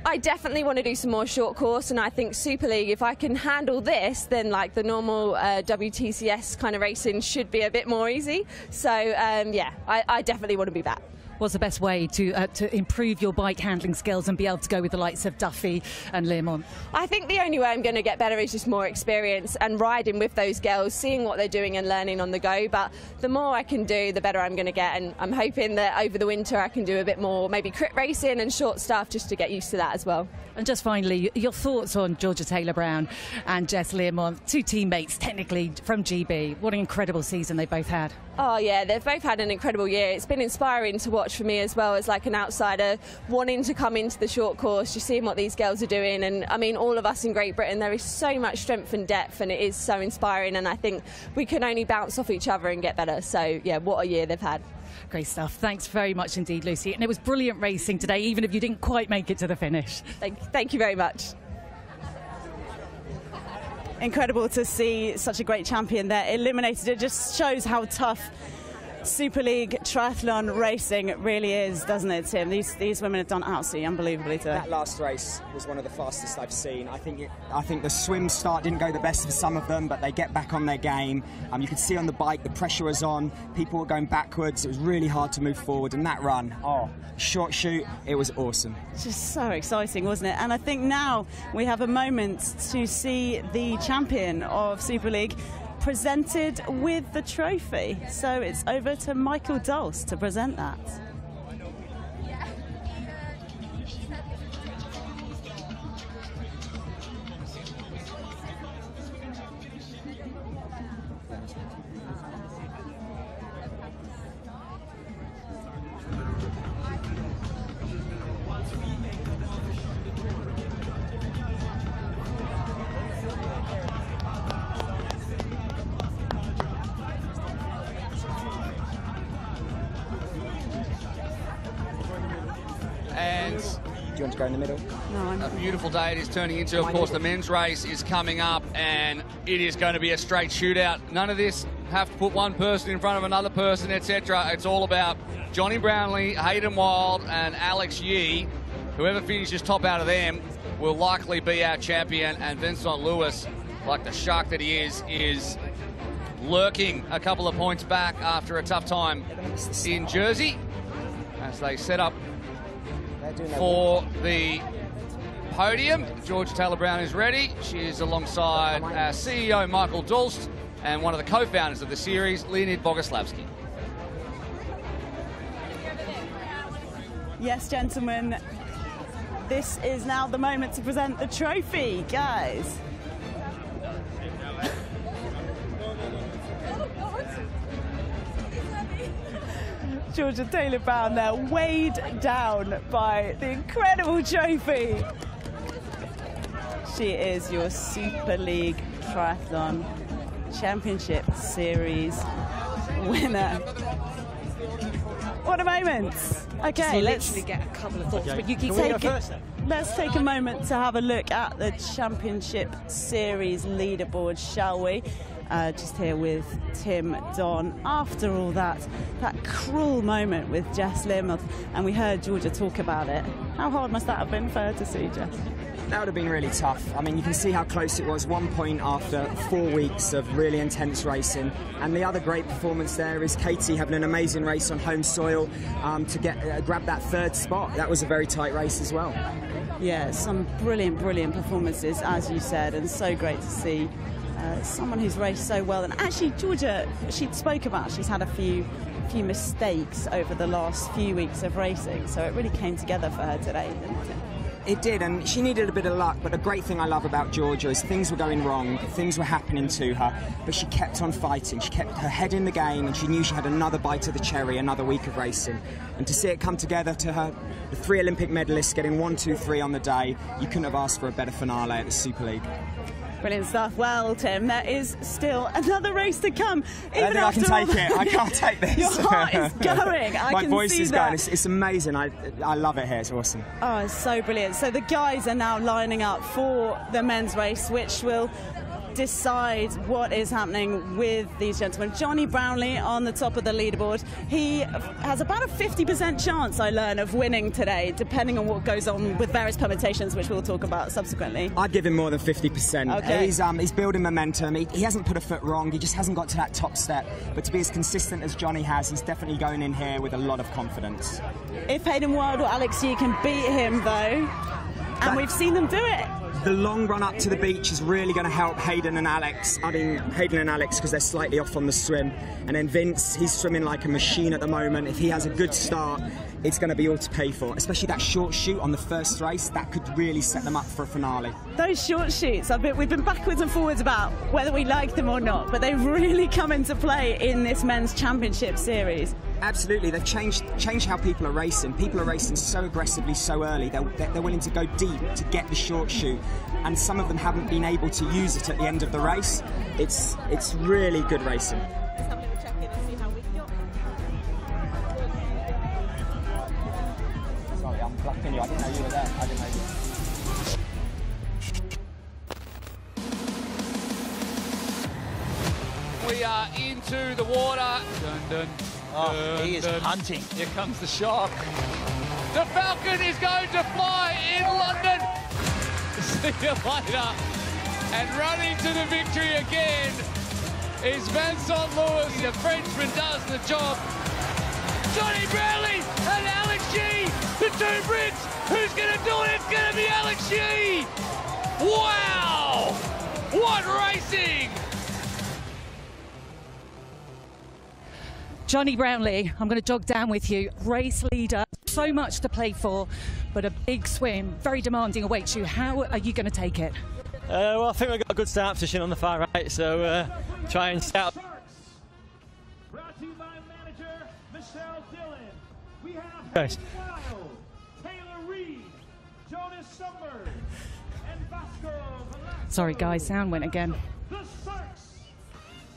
I definitely want to do some more short course, and I think Super League, if I can handle this, then like the normal WTCS kind of racing should be a bit more easy. So yeah, I definitely want to be back. What's the best way to improve your bike handling skills and be able to go with the likes of Duffy and Learmonth? I think the only way I'm going to get better is just more experience and riding with those girls, seeing what they're doing and learning on the go. But the more I can do, the better I'm going to get. And I'm hoping that over the winter I can do a bit more, maybe crit racing and short stuff, just to get used to that as well. And just finally, your thoughts on Georgia Taylor-Brown and Jess Learmonth, two teammates technically from GB. What an incredible season they both had. Oh yeah, they've both had an incredible year. It's been inspiring to watch for me as well, as like an outsider wanting to come into the short course. You're seeing what these girls are doing, and I mean, all of us in Great Britain, there is so much strength and depth, and it is so inspiring, and I think we can only bounce off each other and get better. So yeah, what a year they've had. Great stuff. Thanks very much indeed, Lucy, and it was brilliant racing today, even if you didn't quite make it to the finish. Thank you very much. Incredible to see such a great champion there eliminated. It just shows how tough Super League triathlon racing really is, doesn't it, Tim? These women have done absolutely unbelievably today. That last race was one of the fastest I've seen. I think the swim start didn't go the best for some of them, but they get back on their game. You could see on the bike the pressure was on. People were going backwards. It was really hard to move forward. And that run, oh, short shoot, it was awesome. Just so exciting, wasn't it? And I think now we have a moment to see the champion of Super League presented with the trophy. So it's over to Michael Dulce to present that. Go in the middle. No, a beautiful day it is turning into. Of course, the men's race is coming up, and it is going to be a straight shootout. None of this have to put one person in front of another person, etc. It's all about Johnny Brownlee, Hayden Wilde, and Alex Yee. Whoever finishes top out of them will likely be our champion. And Vincent Lewis, like the shark that he is lurking a couple of points back after a tough time in Jersey as they set up for the podium. Georgia Taylor-Brown is ready. She is alongside our CEO, Michael Dulce, and one of the co-founders of the series, Leonid Bogoslavsky. Yes, gentlemen, this is now the moment to present the trophy, guys. Georgia Taylor-Brown there, weighed down by the incredible trophy. She is your Super League Triathlon Championship Series winner. What a moment. Okay, so let's get a couple of thoughts, okay. But you keep let's take a moment to have a look at the Championship Series leaderboard, shall we? Just here with Tim Don. After all that cruel moment with Jess Learmonth, and we heard Georgia talk about it. How hard must that have been for her to see, Jess? That would have been really tough. I mean, you can see how close it was. 1 point after 4 weeks of really intense racing. And the other great performance there is Katie having an amazing race on home soil to grab that third spot. That was a very tight race as well. Yeah, some brilliant, brilliant performances, as you said, and so great to see. Someone who's raced so well. And actually Georgia, she spoke about she's had a few few mistakes over the last few weeks of racing, so it really came together for her today, didn't it? It did, and she needed a bit of luck, but a great thing I love about Georgia is things were going wrong, things were happening to her, but she kept on fighting, she kept her head in the game, and she knew she had another bite of the cherry, another week of racing. And to see it come together to her, the three Olympic medalists getting 1, 2, 3 on the day, you couldn't have asked for a better finale at the Super League. Brilliant stuff. Well, Tim, there is still another race to come. Even I think I can take it. I can't take this. Your heart is going. My voice is going. It's amazing. I love it here. It's awesome. Oh, it's so brilliant. So the guys are now lining up for the men's race, which will decide what is happening with these gentlemen. Johnny Brownlee on the top of the leaderboard. He has about a 50% chance, I learn, of winning today, depending on what goes on with various permutations, which we'll talk about subsequently. I'd give him more than 50%. Okay. He's building momentum. He hasn't put a foot wrong. He just hasn't got to that top step. But to be as consistent as Johnny has, he's definitely going in here with a lot of confidence. If Hayden Wilde or Alex Yee can beat him, though, and we've seen them do it. The long run up to the beach is really going to help Hayden and Alex. I mean, Hayden and Alex, because they're slightly off on the swim. And then Vince, he's swimming like a machine at the moment. If he has a good start, it's going to be all to pay for. Especially that short shoot on the first race, that could really set them up for a finale. Those short shoots, we've been backwards and forwards about whether we like them or not, but they've really come into play in this men's championship series. Absolutely, they've changed how people are racing. People are racing so aggressively so early. They're willing to go deep to get the short shoot, and some of them haven't been able to use it at the end of the race. It's really good racing. Sorry, I'm blocking you. I didn't know you were there. I didn't know you. We are into the water. Dun, dun. Oh, he is hunting. Here comes the shark. The Falcon is going to fly in London. See you later. And running to the victory again is Vincent Luis. The Frenchman does the job. Johnny Brownlee and Alex Yee, the two Brits. Who's going to do it? It's going to be Alex Yee. Wow! What racing! Johnny Brownlee, I'm going to jog down with you, race leader, so much to play for, but a big swim, very demanding awaits you. How are you going to take it? Well, I think we've got a good start position on the far right, so try and start. Brought to you by manager Michelle Dillon. We have Hayden Wilde, Taylor Reed, Jonas Schomburg, and Vasco Vilaça. Sorry guys, sound went again.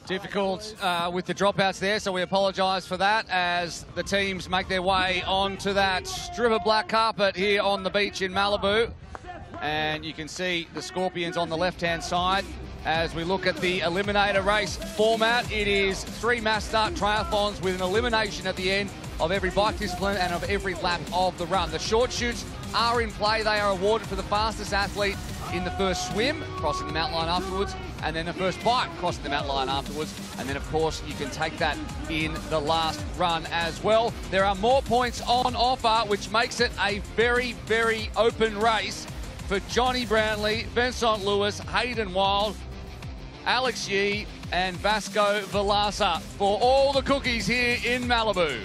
Difficult with the dropouts there, so we apologise for that as the teams make their way onto that strip of black carpet here on the beach in Malibu. And you can see the Scorpions on the left-hand side as we look at the eliminator race format. It is 3 mass start triathlons with an elimination at the end of every bike discipline and of every lap of the run. The short shoots are in play. They are awarded for the fastest athlete in the first swim, crossing the mount line afterwards, and then the first bike, crossing the mount line afterwards, and then, of course, you can take that in the last run as well. There are more points on offer, which makes it a very, very open race for Johnny Brownlee, Vincent Luis, Hayden Wilde, Alex Yee, and Vasco Vilaça for all the cookies here in Malibu.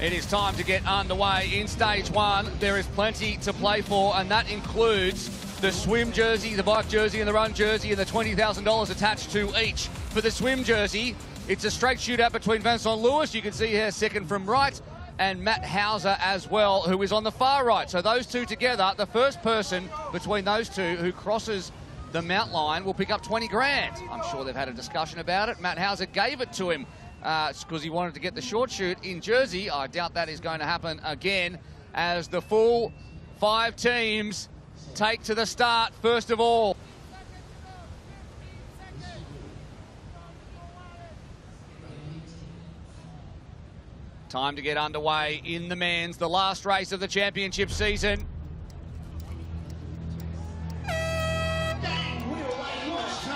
It is time to get underway in stage 1. There is plenty to play for, and that includes the swim jersey, the bike jersey, and the run jersey, and the $20,000 attached to each. For the swim jersey, it's a straight shootout between Vincent Luis, you can see here second from right, and Matt Hauser as well, who is on the far right. So those two together, the first person between those two who crosses the mount line will pick up 20 grand. I'm sure they've had a discussion about it. Matt Hauser gave it to him. It's because he wanted to get the short shoot in Jersey. I doubt that is going to happen again as the full 5 teams take to the start first of all. Time to get underway in the men's, the last race of the championship season.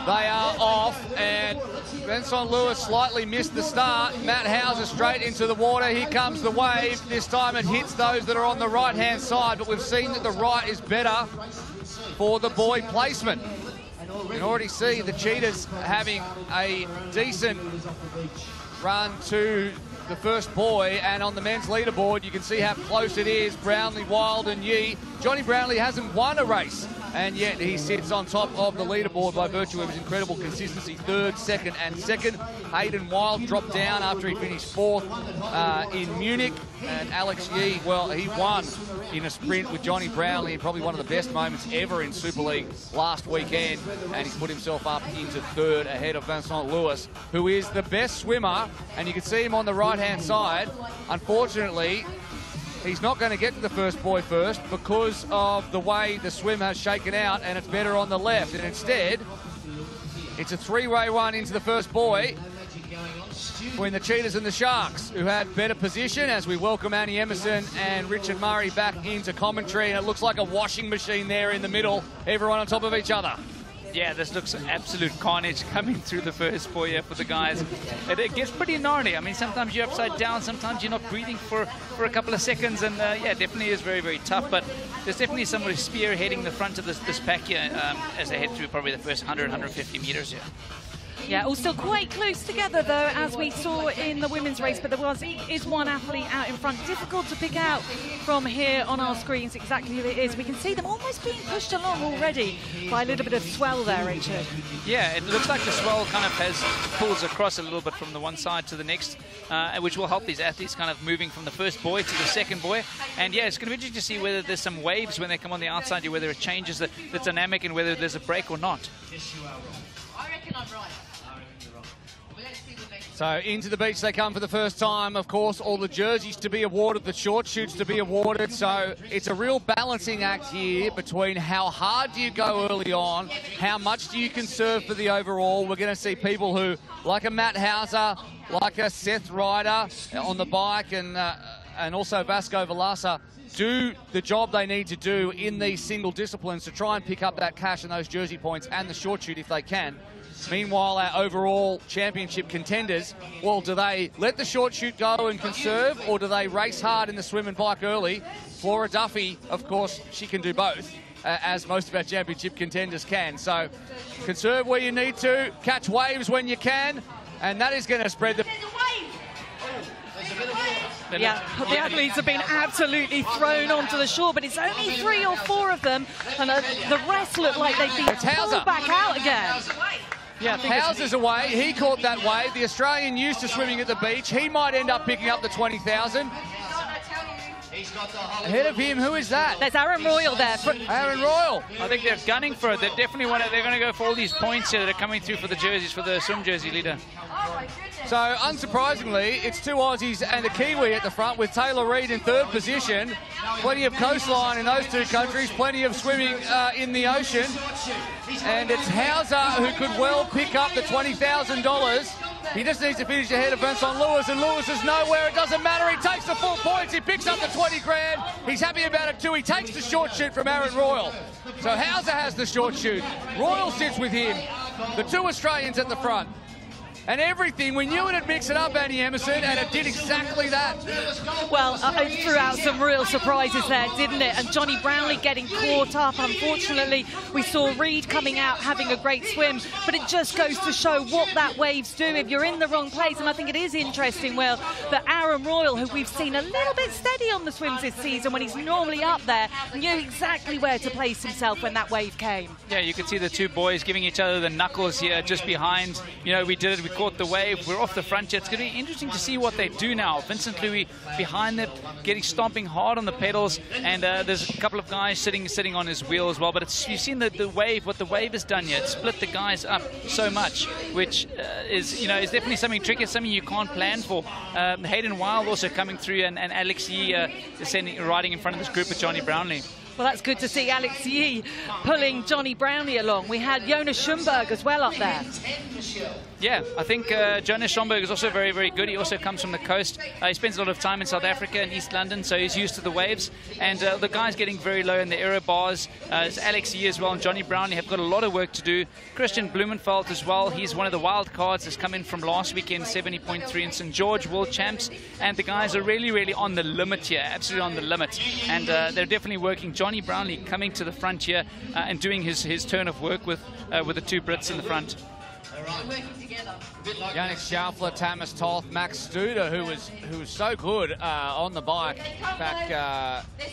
They are off, and Vincent Luis slightly missed the start. Matt Hauser straight into the water. Here comes the wave. This time it hits those that are on the right-hand side, but we've seen that the right is better for the buoy placement. You can already see the Cheetahs having a decent run to the first boy, and on the men's leaderboard, you can see how close it is. Brownlee, Wilde, and Yee. Johnny Brownlee hasn't won a race, and yet he sits on top of the leaderboard by virtue of his incredible consistency. Third, second, and second. Hayden Wilde dropped down after he finished fourth in Munich. And Alex Yee, well, he won in a sprint with Johnny Brownlee, probably one of the best moments ever in Super League last weekend. And he's put himself up into third ahead of Vincent Lewis, who is the best swimmer. And you can see him on the right-hand side. Unfortunately, he's not going to get to the first boy first because of the way the swim has shaken out, and it's better on the left. And instead, it's a three-way run into the first boy between the Cheetahs and the Sharks, who had better position, as we welcome Annie Emerson and Richard Murray back into commentary. And it looks like a washing machine there in the middle, everyone on top of each other. Yeah, this looks absolute carnage coming through the first boy here for the guys. It gets pretty gnarly. I mean, sometimes you're upside down, sometimes you're not breathing for a couple of seconds, and yeah, definitely is very, very tough. But there's definitely somebody spearheading the front of this pack here as they head through probably the first 100, 150 meters here. Yeah, all still quite close together, though, as we saw in the women's race, but there is one athlete out in front. Difficult to pick out from here on our screens exactly who it is. We can see them almost being pushed along already by a little bit of swell there, Richard. Yeah, it looks like the swell kind of pulls across a little bit from the one side to the next, which will help these athletes kind of moving from the first boy to the second boy. And yeah, it's going to be interesting to see whether there's some waves when they come on the outside, whether it changes the dynamic and whether there's a break or not. I reckon I'm right. So into the beach they come for the first time. Of course, all the jerseys to be awarded, the short shoots to be awarded. So it's a real balancing act here between how hard do you go early on, how much do you conserve for the overall. We're going to see people who, like a Matt Hauser, like a Seth Rider on the bike, and also Vasco Vilaça, do the job they need to do in these single disciplines to try and pick up that cash and those jersey points and the short shoot if they can. Meanwhile, our overall championship contenders, well, do they let the short shoot go and conserve, or do they race hard in the swim and bike early? Flora Duffy, of course, she can do both, as most of our championship contenders can. So conserve where you need to, catch waves when you can, and that is going to spread the... Yeah, the athletes have been absolutely thrown onto the shore, but it's only three or four of them, and the rest look like they've been pulled back out again. Yeah, Hauser's away. He caught that wave. The Australian used to swimming at the beach. He might end up picking up the 20,000. Ahead of him, who is that? That's Aaron Royle there. Aaron Royle. I think they're gunning for it. They definitely want to, they're going to go for all these points here that are coming through for the jerseys, for the swim jersey leader. So, unsurprisingly, it's two Aussies and a Kiwi at the front, with Taylor Reed in third position. Plenty of coastline in those two countries, plenty of swimming in the ocean. And it's Hauser who could well pick up the $20,000. He just needs to finish ahead of Vincent Lewis, and Lewis is nowhere. It doesn't matter. He takes the full points. He picks up the 20 grand. He's happy about it too. He takes the short shoot from Aaron Royle. So Hauser has the short shoot. Royle sits with him. The two Australians at the front. And everything, we knew it'd mix it up, Annie Emerson, and it did exactly that. Well, it threw out some real surprises there, didn't it? And Johnny Brownlee getting caught up. Unfortunately, we saw Reed coming out having a great swim, but it just goes to show what that waves do if you're in the wrong place. And I think it is interesting, Will, that Aaron Royle, who we've seen a little bit steady on the swims this season when he's normally up there, knew exactly where to place himself when that wave came. Yeah, you could see the two boys giving each other the knuckles here just behind. You know, we did it. We caught the wave, we're off the front. It's going to be interesting to see what they do now. Vincent Luis behind them, getting stomping hard on the pedals, and there's a couple of guys sitting on his wheel as well. But it's, you've seen the wave, what the wave has done here. It's split the guys up so much, which is definitely something tricky, something you can't plan for. Hayden Wilde also coming through, and Alex Yee riding in front of this group with Johnny Brownlee. Well, that's good to see Alex Yee pulling Johnny Brownlee along. We had Jonas Schomburg as well up there. Yeah, I think Jonas Schomburg is also very, very good. He also comes from the coast. He spends a lot of time in South Africa and East London, so he's used to the waves. And the guy's getting very low in the aero bars. It's Alex Yee as well, and Johnny Brownlee have got a lot of work to do. Kristian Blummenfelt as well. He's one of the wild cards that's come in from last weekend, 70.3 in St. George, world champs. And the guys are really, really on the limit here, absolutely on the limit. And they're definitely working Johnny Brownlee coming to the front here and doing his turn of work with the two Brits in the front. Working together. Yannick Schaufler, Tamás Tóth, Max Studer, who was so good on the bike back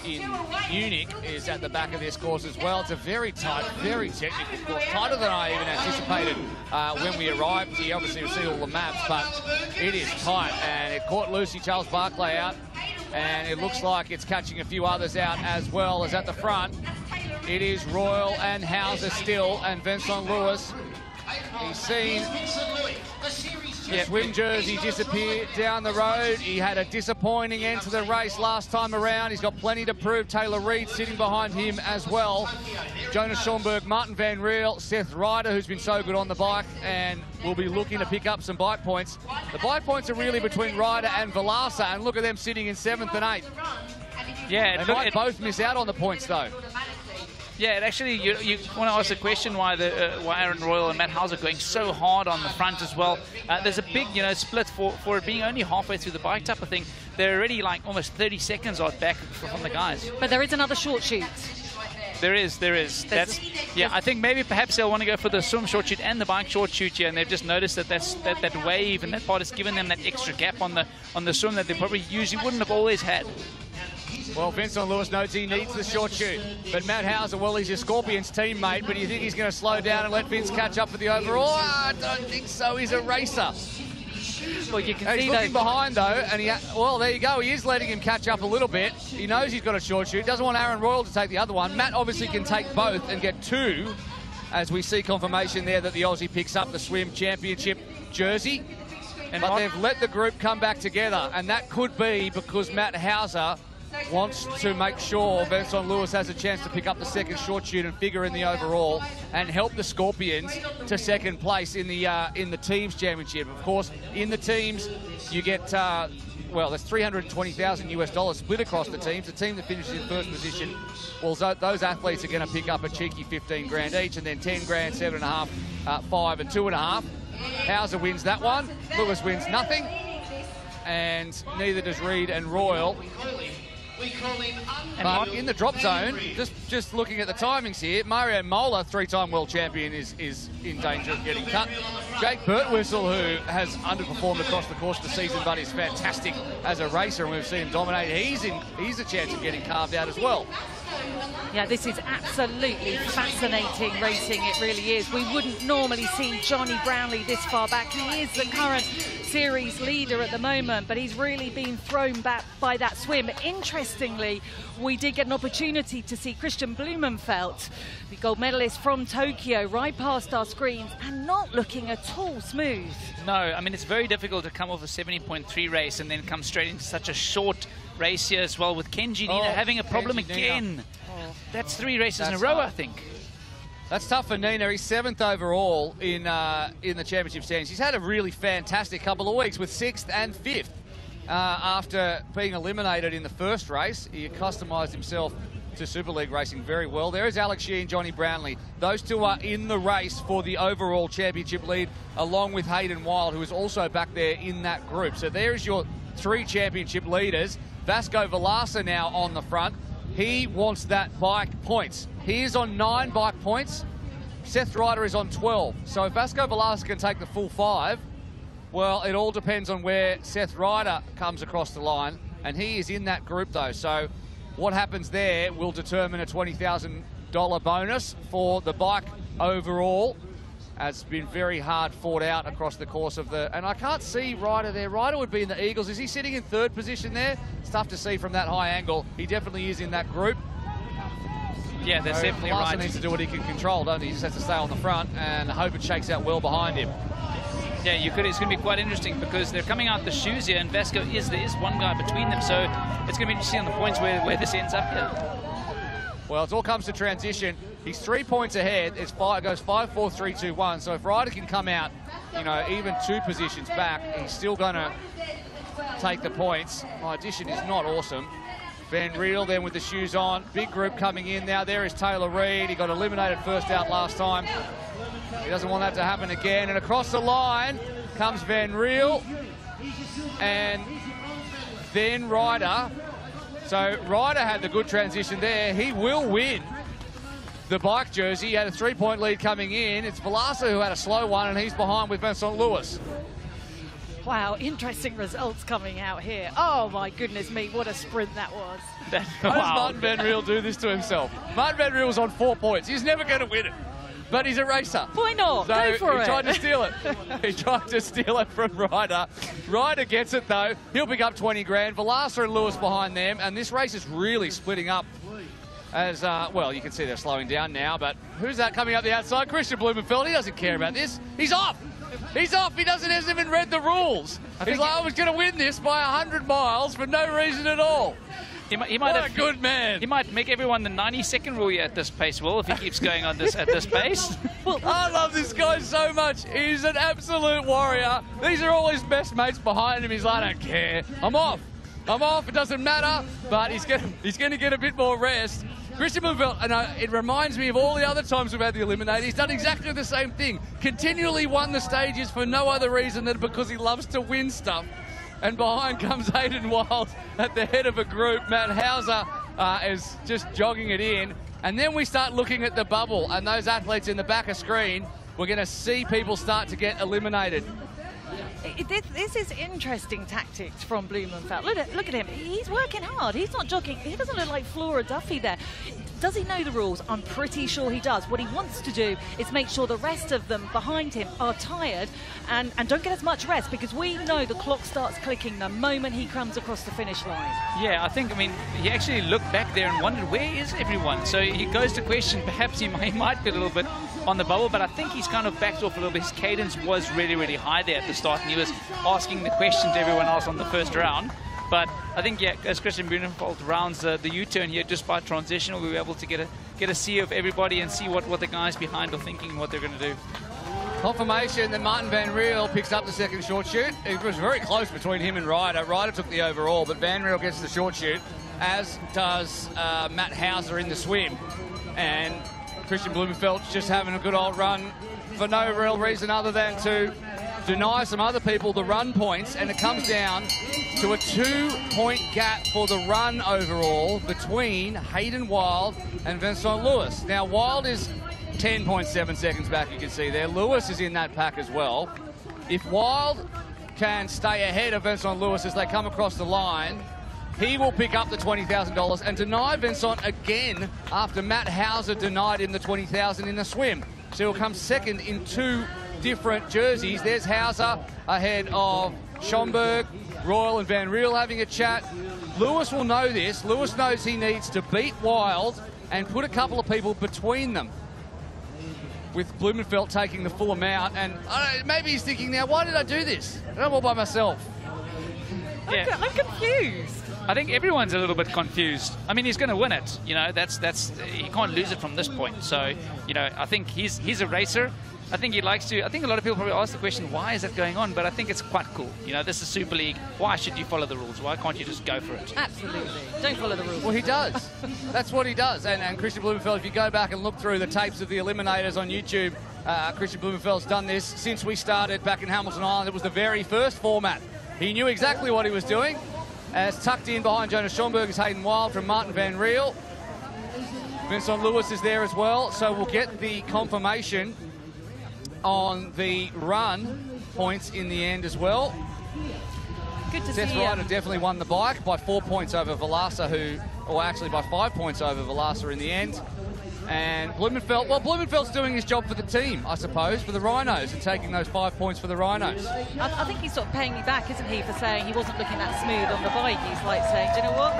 in Munich, is at the back of this course as well. It's a very tight, very technical course, tighter than I even anticipated when we arrived here. Obviously, you'll see all the maps, but it is tight, and it caught Lucy Charles-Barclay out, and it looks like it's catching a few others out as well. As at the front, it is Royle and Hauser still, and Vincent Lewis. He's seen the swim jersey disappear down the road. He had a disappointing end to the race last time around. He's got plenty to prove. Taylor Reed sitting behind him as well. Jonas Schomburg, Martin Van Riel, Seth Rider, who's been so good on the bike and will be looking to pick up some bike points. The bike points are really between Rider and Vilaça, and look at them sitting in 7th and 8th. Yeah, they might both miss out on the points, though. Yeah, it actually, you want to ask the question why Aaron Royle and Matt Hauser going so hard on the front as well. There's a big, split for it being only halfway through the bike type of thing. They're already like almost 30 seconds off back from the guys. But there is another short shoot. There is. Yeah, I think maybe perhaps they'll want to go for the swim short shoot and the bike short shoot here, and they've just noticed that that wave and that part has given them that extra gap on the swim that they probably usually wouldn't have always had. Well, Vincent Lewis knows he needs the short shoot, but Matt Hauser, well, he's your Scorpions teammate, but do you think he's going to slow down and let Vince catch up for the overall? Oh, I don't think so. He's a racer. Well, you can see he's looking behind, though, and well, there you go. He is letting him catch up a little bit. He knows he's got a short shoot. Doesn't want Aaron Royle to take the other one. Matt obviously can take both and get two, as we see confirmation there that the Aussie picks up the swim championship jersey. But they've let the group come back together, and that could be because Matt Hauser wants to make sure Benson Lewis has a chance to pick up the second short shoot and figure in the overall and help the Scorpions to second place in the teams championship. Of course, in the teams, you get, well, there's $320,000 split across the teams. The team that finishes in first position, well, those athletes are going to pick up a cheeky 15 grand each, and then 10 grand, 7.5, 5 and 2.5. Hauser wins that one. Lewis wins nothing. And neither does Reed and Royle. But in the drop zone, just looking at the timings here, Mario Mola, three-time world champion, is in danger of getting cut. Jake Birtwistle, who has underperformed across the course of the season, but is fantastic as a racer, and we've seen him dominate. He's a chance of getting carved out as well. Yeah, this is absolutely fascinating racing. It really is. We wouldn't normally see Johnny Brownlee this far back. He is the current series leader at the moment, but he's really been thrown back by that swim. Interestingly, we did get an opportunity to see Kristian Blummenfelt, the gold medalist from Tokyo, right past our screens and not looking at all smooth. No, I mean, it's very difficult to come off a 70.3 race and then come straight into such a short race here as well, with Kenji Nina having a problem again. Oh. That's three races in a row, I think. That's tough for Nina. He's 7th overall in the championship standings. He's had a really fantastic couple of weeks with 6th and 5th after being eliminated in the first race. He accustomised himself to Super League racing very well. There is Alex Yee and Johnny Brownlee. Those two are in the race for the overall championship lead, along with Hayden Wilde, who is also back there in that group. So there is your three championship leaders. Vasco Vilaça now on the front. He wants that bike points. He is on 9 bike points. Seth Rider is on 12. So if Vasco Vilaça can take the full 5, well, it all depends on where Seth Rider comes across the line. And he is in that group, though. So what happens there will determine a $20,000 bonus for the bike overall. It's been very hard fought out across the course of the... And I can't see Ryder there. Ryder would be in the Eagles. Is he sitting in 3rd position there? It's tough to see from that high angle. He definitely is in that group. Yeah, that's definitely right. Larson needs to do what he can control, don't he? He just has to stay on the front and hope it shakes out well behind him. Yeah, it's going to be quite interesting because they're coming out the shoes here, and Vasco there is one guy between them, so it's going to be interesting on the points where this ends up here. Well, it all comes to transition. He's 3 points ahead. It's five, goes 5, 4, 3, 2, 1. So if Ryder can come out, even 2 positions back, he's still going to take the points. My addition is not awesome. Van Riel then with the shoes on. Big group coming in now. There is Taylor Reed. He got eliminated first out last time. He doesn't want that to happen again. And across the line comes Van Riel. And then Ryder. So Ryder had the good transition there. He will win the bike jersey. He had a three-point lead coming in. It's Vilaça who had a slow one, and he's behind with Vincent Lewis. Wow, interesting results coming out here. Oh, my goodness me, what a sprint that was. How does Martin Van Riel do this to himself? Martin Van Riel was on 4 points. He's never going to win it, but he's a racer. Why not? So go for it. He tried to steal it. He tried to steal it from Ryder. Ryder gets it, though. He'll pick up 20 grand. Vilaça and Lewis behind them, and this race is really splitting up. As well, you can see they're slowing down now, but who's that coming up the outside? Kristian Blummenfelt. He doesn't care about this. He's off. He's off. He hasn't even read the rules. He's like, I was going to win this by 100 miles for no reason at all. What a good man. He might make everyone the 90-second rule at this pace, Will, if he keeps going on this at this pace. I love this guy so much. He's an absolute warrior. These are all his best mates behind him. He's like, I don't care. I'm off. I'm off. It doesn't matter. But he's going to get a bit more rest. Kristian Blummenfelt, and it reminds me of all the other times we've had the Eliminator. He's done exactly the same thing. Continually won the stages for no other reason than because he loves to win stuff. And behind comes Hayden Wilde at the head of a group. Matt Hauser is just jogging it in. And then we start looking at the bubble, and those athletes in the back of screen, we're going to see people start to get eliminated. This is interesting tactics from Blummenfelt. Look at him. He's working hard. He's not jogging. He doesn't look like Flora Duffy there. Does he know the rules? I'm pretty sure he does. What he wants to do is make sure the rest of them behind him are tired and don't get as much rest, because we know the clock starts clicking the moment he comes across the finish line. Yeah, I mean, he actually looked back there and wondered, where is everyone? So he goes to question, perhaps he might get a little bit on the bubble, but I think he's kind of backed off a little bit. His cadence was really, really high there at the start, and he was asking the question to everyone else on the first round. But I think, yeah, as Kristian Blummenfelt rounds the U-turn here, just by transitional, we were able to get a see of everybody and see what the guys behind are thinking and what they're going to do. Confirmation that Martin Van Riel picks up the second short shoot. It was very close between him and Ryder. Ryder took the overall, but Van Riel gets the short shoot, as does Matt Hauser in the swim. And Kristian Blummenfelt's just having a good old run for no real reason other than to deny some other people the run points, and it comes down to a 2-point gap for the run overall between Hayden Wilde and Vincent Lewis. Now, Wilde is 10.7 seconds back, you can see there. Lewis is in that pack as well. If Wilde can stay ahead of Vincent Lewis as they come across the line, he will pick up the $20,000 and deny Vincent again after Matt Hauser denied him the $20,000 in the swim. So he'll come second in two different jerseys. There's Hauser ahead of Schomburg. Royle and Van Riel having a chat. Lewis will know this. Lewis knows he needs to beat Wilde and put a couple of people between them, with Blummenfelt taking the full amount. And maybe he's thinking now, why did I do this? I'm all by myself. Yeah. I'm confused. I think everyone's a little bit confused. I mean, he's going to win it. You know, that's he can't lose it from this point. So, you know, I think he's a racer. I think he likes to. I think a lot of people probably ask the question, why is that going on? But I think it's quite cool. You know, this is Super League. Why should you follow the rules? Why can't you just go for it? Absolutely. Don't follow the rules. Well, he does. That's what he does. And Kristian Blummenfelt, if you go back and look through the tapes of the Eliminators on YouTube, Kristian Blumenfeld's done this since we started back in Hamilton Island. It was the very first format. He knew exactly what he was doing. As tucked in behind Jonas Schomburg is Hayden Wilde from Martin Van Riel. Vincent Lewis is there as well. So we'll get the confirmation on the run points in the end as well. Good to Seth see Rider definitely won the bike by 4 points over Vilaça, or actually by 5 points over Vilaça in the end. And Blummenfelt, well, Blumenfeld's doing his job for the team, I suppose, for the Rhinos, and taking those 5 points for the Rhinos. I think he's sort of paying me back, isn't he, for saying he wasn't looking that smooth on the bike. He's like saying, do you know what?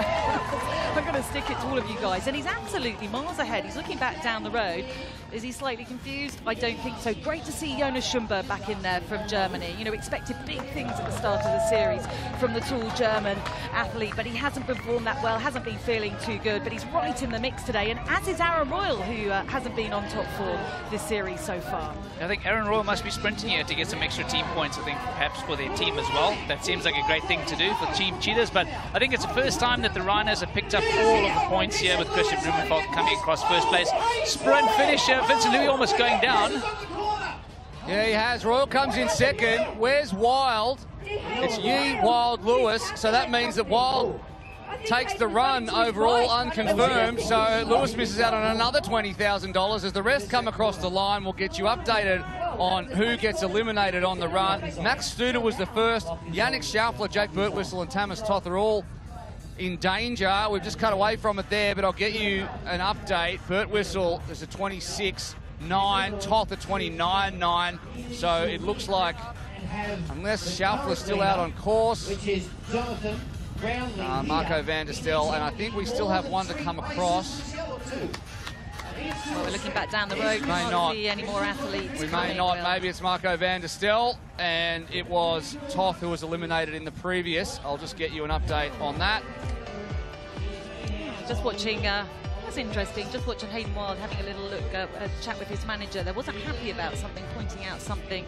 I'm going to stick it to all of you guys. And he's absolutely miles ahead. He's looking back down the road. Is he slightly confused? I don't think so. Great to see Jonas Schomburg back in there from Germany. You know, expected big things at the start of the series from the tall German athlete, but he hasn't performed that well, hasn't been feeling too good, but he's right in the mix today, and as is Aaron Royle, who hasn't been on top form this series so far. I think Aaron Royle must be sprinting here to get some extra team points, I think, perhaps for their team as well. That seems like a great thing to do for Team Cheetahs, but I think it's the first time that the Rhinos have picked up all of the points here, with Kristian Blummenfelt coming across first place. Sprint finisher, Vincent Luis almost going down. Yeah, he has. Royle comes in second. Where's Wilde? It's Yee, Wilde, Lewis, so that means that Wilde takes the run overall unconfirmed, so Lewis misses out on another $20,000. As the rest come across the line, we'll get you updated on who gets eliminated on the run. Max Studer was the first. Yannick Schaufler, Jake Birtwistle and Tamás Tóth are all in danger. We've just cut away from it there, but I'll get you an update. Birtwistle is a 26-9, Tóth a 29-9, so it looks like, unless Schaufler's still out on course, which is Jonathan Brownlee, Marco van der Stel, and I think we still have one to come across. Well, we're looking back down the road. We may not see any more athletes. We may not. Well, maybe it's Marco van der Stel, and it was Tóth who was eliminated in the previous. I'll just get you an update on that. Just watching. That's interesting. Just watching Hayden Wilde having a little look, a chat with his manager. They wasn't happy about something, pointing out something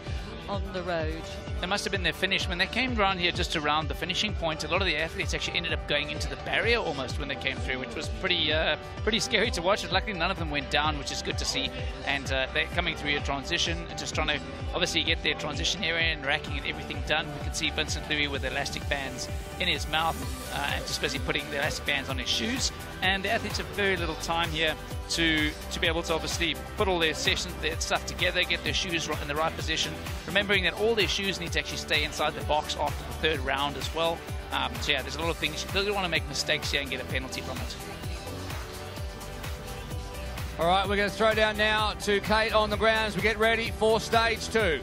on the road. That must have been their finish. When they came round here just around the finishing point, a lot of the athletes actually ended up going into the barrier almost when they came through, which was pretty scary to watch. And luckily none of them went down, which is good to see. And they're coming through a transition and just trying to obviously get their transition area and racking and everything done. We could see Vincent Luis with elastic bands in his mouth and just busy putting the elastic bands on his shoes. And the athletes have very little time here to be able to obviously put all their sessions, their stuff together, get their shoes in the right position, remembering that all their shoes need to actually stay inside the box after the third round as well. So yeah, there's a lot of things. You don't want to make mistakes here and get a penalty from it. All right, we're going to throw down now to Kate on the ground as we get ready for stage two.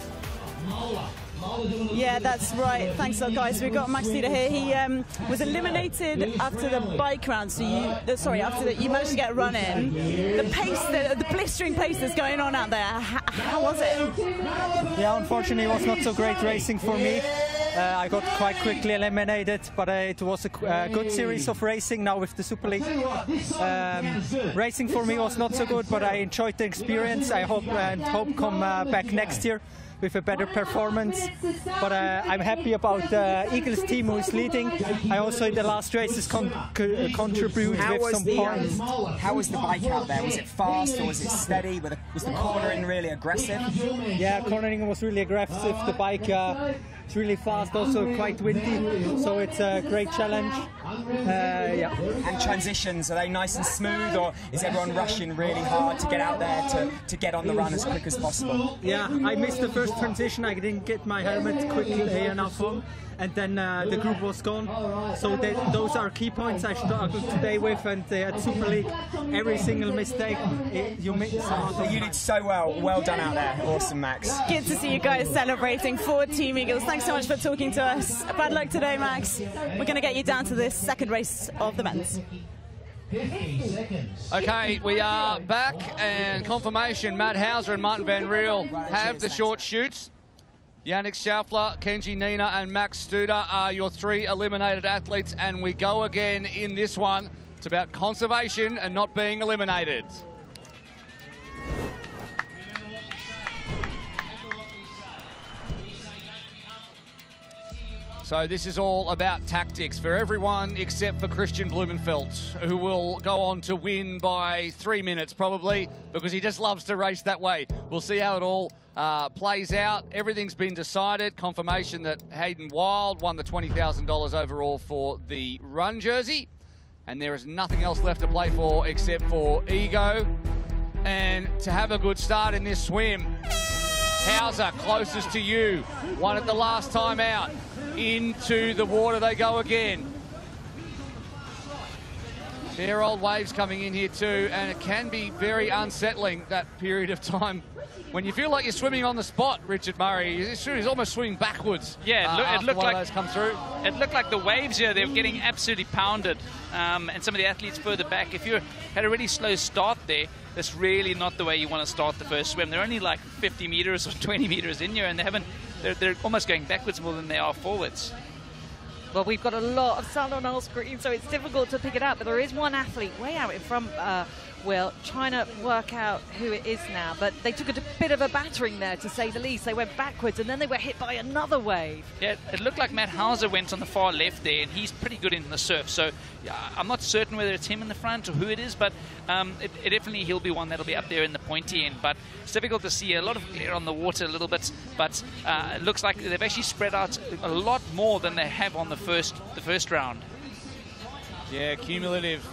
Yeah, that's right. Thanks, guys. We've got Max Studer here. He was eliminated after the bike round. So you managed to get a run in. The pace, the blistering pace that's going on out there. How was it? Yeah, unfortunately, it was not so great racing for me. I got quite quickly eliminated, but it was a good series of racing now with the Super League. Racing for me was not so good, but I enjoyed the experience. I hope come back next year with a better performance, but I'm happy about the Eagles team who is leading. I also in the last races contribute with some points. How was the bike out there? Was it fast or was it steady? Was the cornering really aggressive? Yeah, cornering was really aggressive. The bike it's really fast, also quite windy, so it's a great challenge. Yeah. And transitions, are they nice and smooth, or is everyone rushing really hard to get out there to get on the run as quick as possible? Yeah, I missed the first transition. I didn't get my helmet quickly enough on, and then the group was gone. So those are key points I struggled today with, and at Super League, every single mistake you miss. You did so well. Well done out there. Awesome, Max. Good to see you guys celebrating for Team Eagles. Thanks so much for talking to us. Bad luck today, Max. We're going to get you down to this second race of the men's. Okay, we are back, and confirmation, Matt Hauser and Martin Van Riel have the short shoots. Yannick Schaufler, Kenji Nina and Max Studer are your three eliminated athletes, and we go again in this one. It's about conservation and not being eliminated. So this is all about tactics for everyone except for Kristian Blummenfelt, who will go on to win by 3 minutes probably, because he just loves to race that way. We'll see how it all plays out. Everything's been decided. Confirmation that Hayden Wilde won the $20,000 overall for the run jersey. And there is nothing else left to play for except for ego. And to have a good start in this swim, Hauser, closest to you, won it the last time out. Into the water they go again. Fair old waves coming in here too, and it can be very unsettling, that period of time when you feel like you're swimming on the spot. Richard Murray, he's almost swimming backwards. Yeah, it looked like those come through. It looked like the waves here, they were getting absolutely pounded, and some of the athletes further back. If you had a really slow start there, that's really not the way you want to start the first swim. They're only like 50 meters or 20 meters in here, and they're almost going backwards more than they are forwards. Well, we've got a lot of sun on our screen, so it's difficult to pick it up. But there is one athlete way out in front, Will, trying to work out who it is now. But they took a bit of a battering there, to say the least. They went backwards, and then they were hit by another wave. Yeah, it looked like Matt Hauser went on the far left there, and he's pretty good in the surf. So I'm not certain whether it's him in the front or who it is, but it definitely he'll be one that'll be up there in the pointy end. But it's difficult to see. A lot of glare on the water a little bit, but it looks like they've actually spread out a lot more than they have on the first round. Yeah, cumulative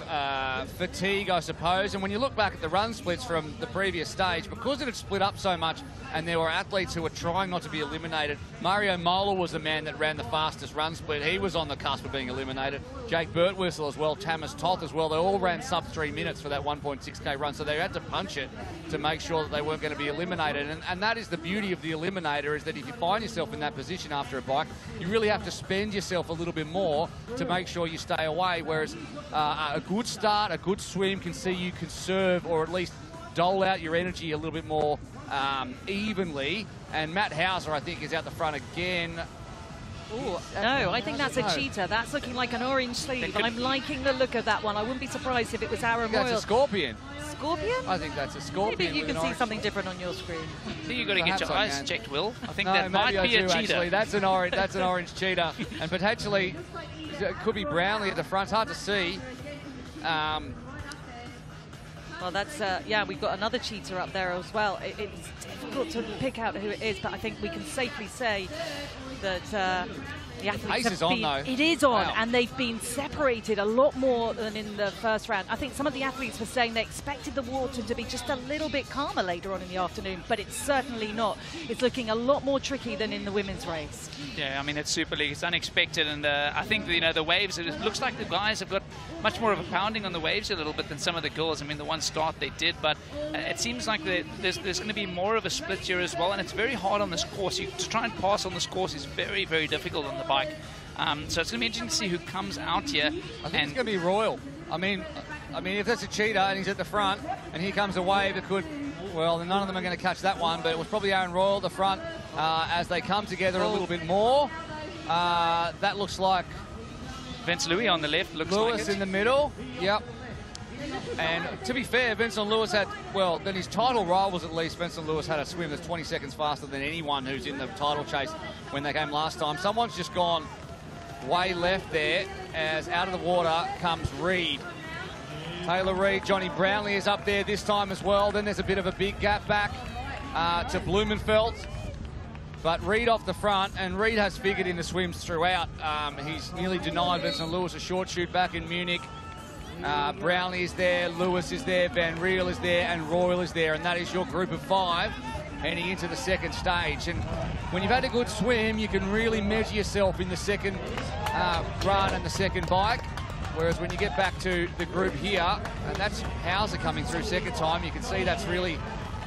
fatigue, I suppose. And when you look back at the run splits from the previous stage, because it had split up so much and there were athletes who were trying not to be eliminated, Mario Mola was the man that ran the fastest run split. He was on the cusp of being eliminated. Jake Birtwistle as well, Tamás Tóth as well. They all ran sub 3 minutes for that 1.6K run, so they had to punch it to make sure that they weren't going to be eliminated. And that is the beauty of the eliminator, is that if you find yourself in that position after a bike, you really have to spend yourself a little bit more to make sure you stay away, whereas a good start, a good swim can see you conserve or at least dole out your energy a little bit more evenly. And Matt Hauser, I think, is out the front again. Ooh, no, I think that's a cheetah. That's looking like an orange sleeve. I'm liking the look of that one. I wouldn't be surprised if it was Aaron Royle. That's a scorpion. Scorpion? I think that's a scorpion. Maybe you can see something different on your screen. I think you've got to get your eyes checked, Will. I think that might be a cheetah. That's an orange cheetah. And potentially, it could be Brownlee at the front. Hard to see. Well, that's, yeah, we've got another cheetah up there as well. It's difficult to pick out who it is, but I think we can safely say that the athletes is on, though. It is on, wow. And they've been separated a lot more than in the first round. I think some of the athletes were saying they expected the water to be just a little bit calmer later on in the afternoon, but it's certainly not. It's looking a lot more tricky than in the women's race. Yeah, I mean, it's Super League. It's unexpected, and I think, you know, the waves, it looks like the guys have got much more of a pounding on the waves a little bit than some of the girls. I mean, the one start they did, but it seems like there's going to be more of a split here as well, and it's very hard on this course. To try and pass on this course is very, very difficult on the bike. So it's going to be interesting to see who comes out here. I think it's going to be Royle. I mean, if that's a cheetah and he's at the front and here comes a wave, it could, well, none of them are going to catch that one, but it was probably Aaron Royle at the front as they come together a little bit more. That looks like Vince Louis on the left. Looks Lewis like Lewis in the middle. Yep. And to be fair, Benson Lewis had, well, then his title rivals at least, Benson Lewis had a swim that's 20 seconds faster than anyone who's in the title chase when they came last time. Someone's just gone way left there, as out of the water comes Reed. Taylor Reed, Johnny Brownlee is up there this time as well. Then there's a bit of a big gap back to Blummenfelt. But Reed off the front, and Reed has figured in the swims throughout. He's nearly denied Benson Lewis a short shoot back in Munich. Brownlee is there, Lewis is there, Van Riel is there, and Royle is there, and that is your group of five heading into the second stage. And when you've had a good swim, you can really measure yourself in the second run and the second bike, whereas when you get back to the group here, and that's Hauser coming through second time, you can see that's really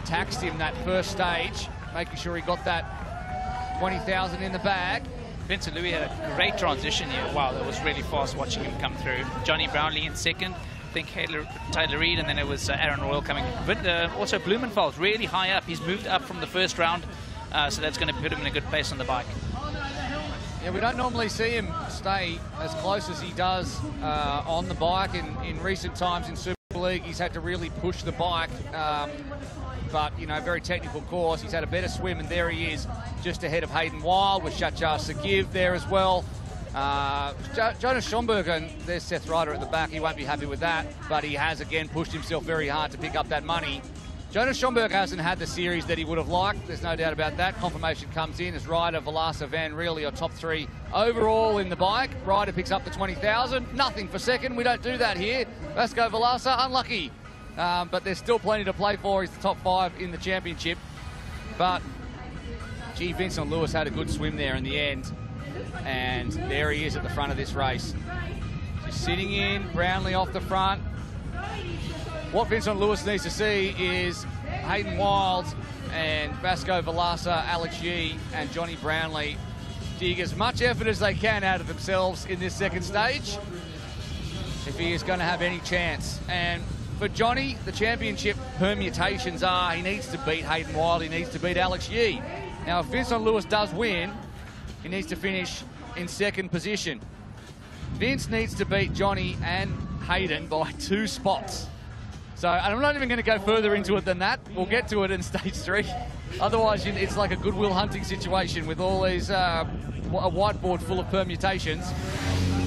taxed him that first stage, making sure he got that 20,000 in the bag. Vincent Luis had a great transition here. Wow, that was really fast watching him come through. Johnny Brownlee in second, I think Taylor Reed, and then it was Aaron Royle coming. But also Blummenfelt really high up. He's moved up from the first round, so that's going to put him in a good place on the bike. Yeah, we don't normally see him stay as close as he does on the bike. In recent times in Super League, he's had to really push the bike. But, you know, very technical course. He's had a better swim, and there he is, just ahead of Hayden Wilde, with Shachar Sagiv there as well. Jonas Schomburg, and there's Seth Rider at the back. He won't be happy with that, but he has, again, pushed himself very hard to pick up that money. Jonas Schomburg hasn't had the series that he would have liked. There's no doubt about that. Confirmation comes in as Rider, Vilaça, Van Riel, your top three overall in the bike. Rider picks up the 20,000. Nothing for second. We don't do that here. Vasco Vilaça, unlucky. But there's still plenty to play for. He's the top five in the championship. But, gee, Vincent Lewis had a good swim there in the end. And there he is at the front of this race. Just sitting in, Brownlee off the front. What Vincent Lewis needs to see is Hayden Wilde and Vasco Vilaça, Alex Yee and Johnny Brownlee dig as much effort as they can out of themselves in this second stage if he is going to have any chance. And for Johnny, the championship permutations are he needs to beat Hayden Wilde, he needs to beat Alex Yee. Now, if Vincent Lewis does win, he needs to finish in second position. Vince needs to beat Johnny and Hayden by 2 spots. So, and I'm not even going to go further into it than that. We'll get to it in stage 3. Otherwise, it's like a Goodwill Hunting situation with all these, a whiteboard full of permutations.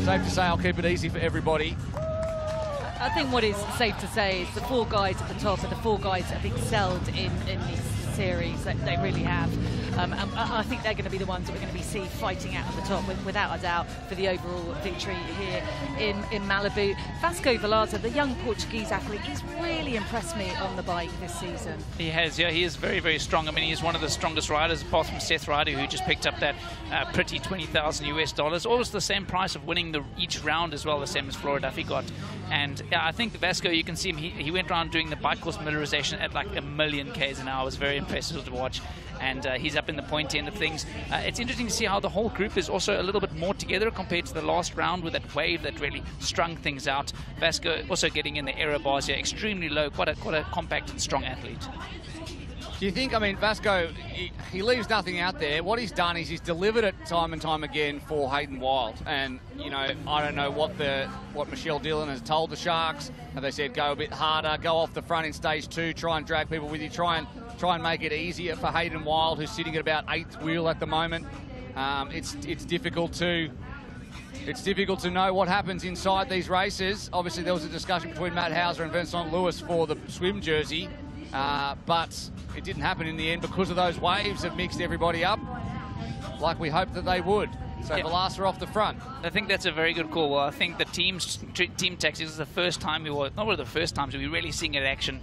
Safe to say I'll keep it easy for everybody. I think what is safe to say is the four guys at the top are the four guys that have excelled in this series. They really have. And I think they're going to be the ones that we're going to be see fighting out at the top, without a doubt, for the overall victory here in Malibu. Vasco Vilaça, the young Portuguese athlete, he's really impressed me on the bike this season. He has, yeah, he is very, very strong. I mean, he's one of the strongest riders, apart from Seth Rider, who just picked up that pretty $20,000 US. Almost the same price of winning each round as well, the same as Flora Duffy got. And yeah, I think Vasco, you can see him, he went around doing the bike course militarization at like 1,000,000 k's an hour. It was very impressive to watch. And he's up in the pointy end of things. It's interesting to see how the whole group is also a little bit more together compared to the last round, with that wave that really strung things out. Vasco also getting in the aero bars here, extremely low, quite a compact and strong athlete. Do you think, I mean, Vasco, he leaves nothing out there. What he's done is he's delivered it time and time again for Hayden Wilde. And, you know, I don't know what Michelle Dillon has told the Sharks. Have they said go a bit harder, go off the front in stage two, try and drag people with you, try and make it easier for Hayden Wilde, who's sitting at about 8th wheel at the moment. It's difficult to know what happens inside these races. Obviously, there was a discussion between Matt Hauser and Vincent Lewis for the swim jersey. But it didn't happen in the end because of those waves that mixed everybody up like we hoped that they would. So yeah. Vilaça off the front. I think that's a very good call. Well, I think the team tactics is the first time we were really seeing it in action.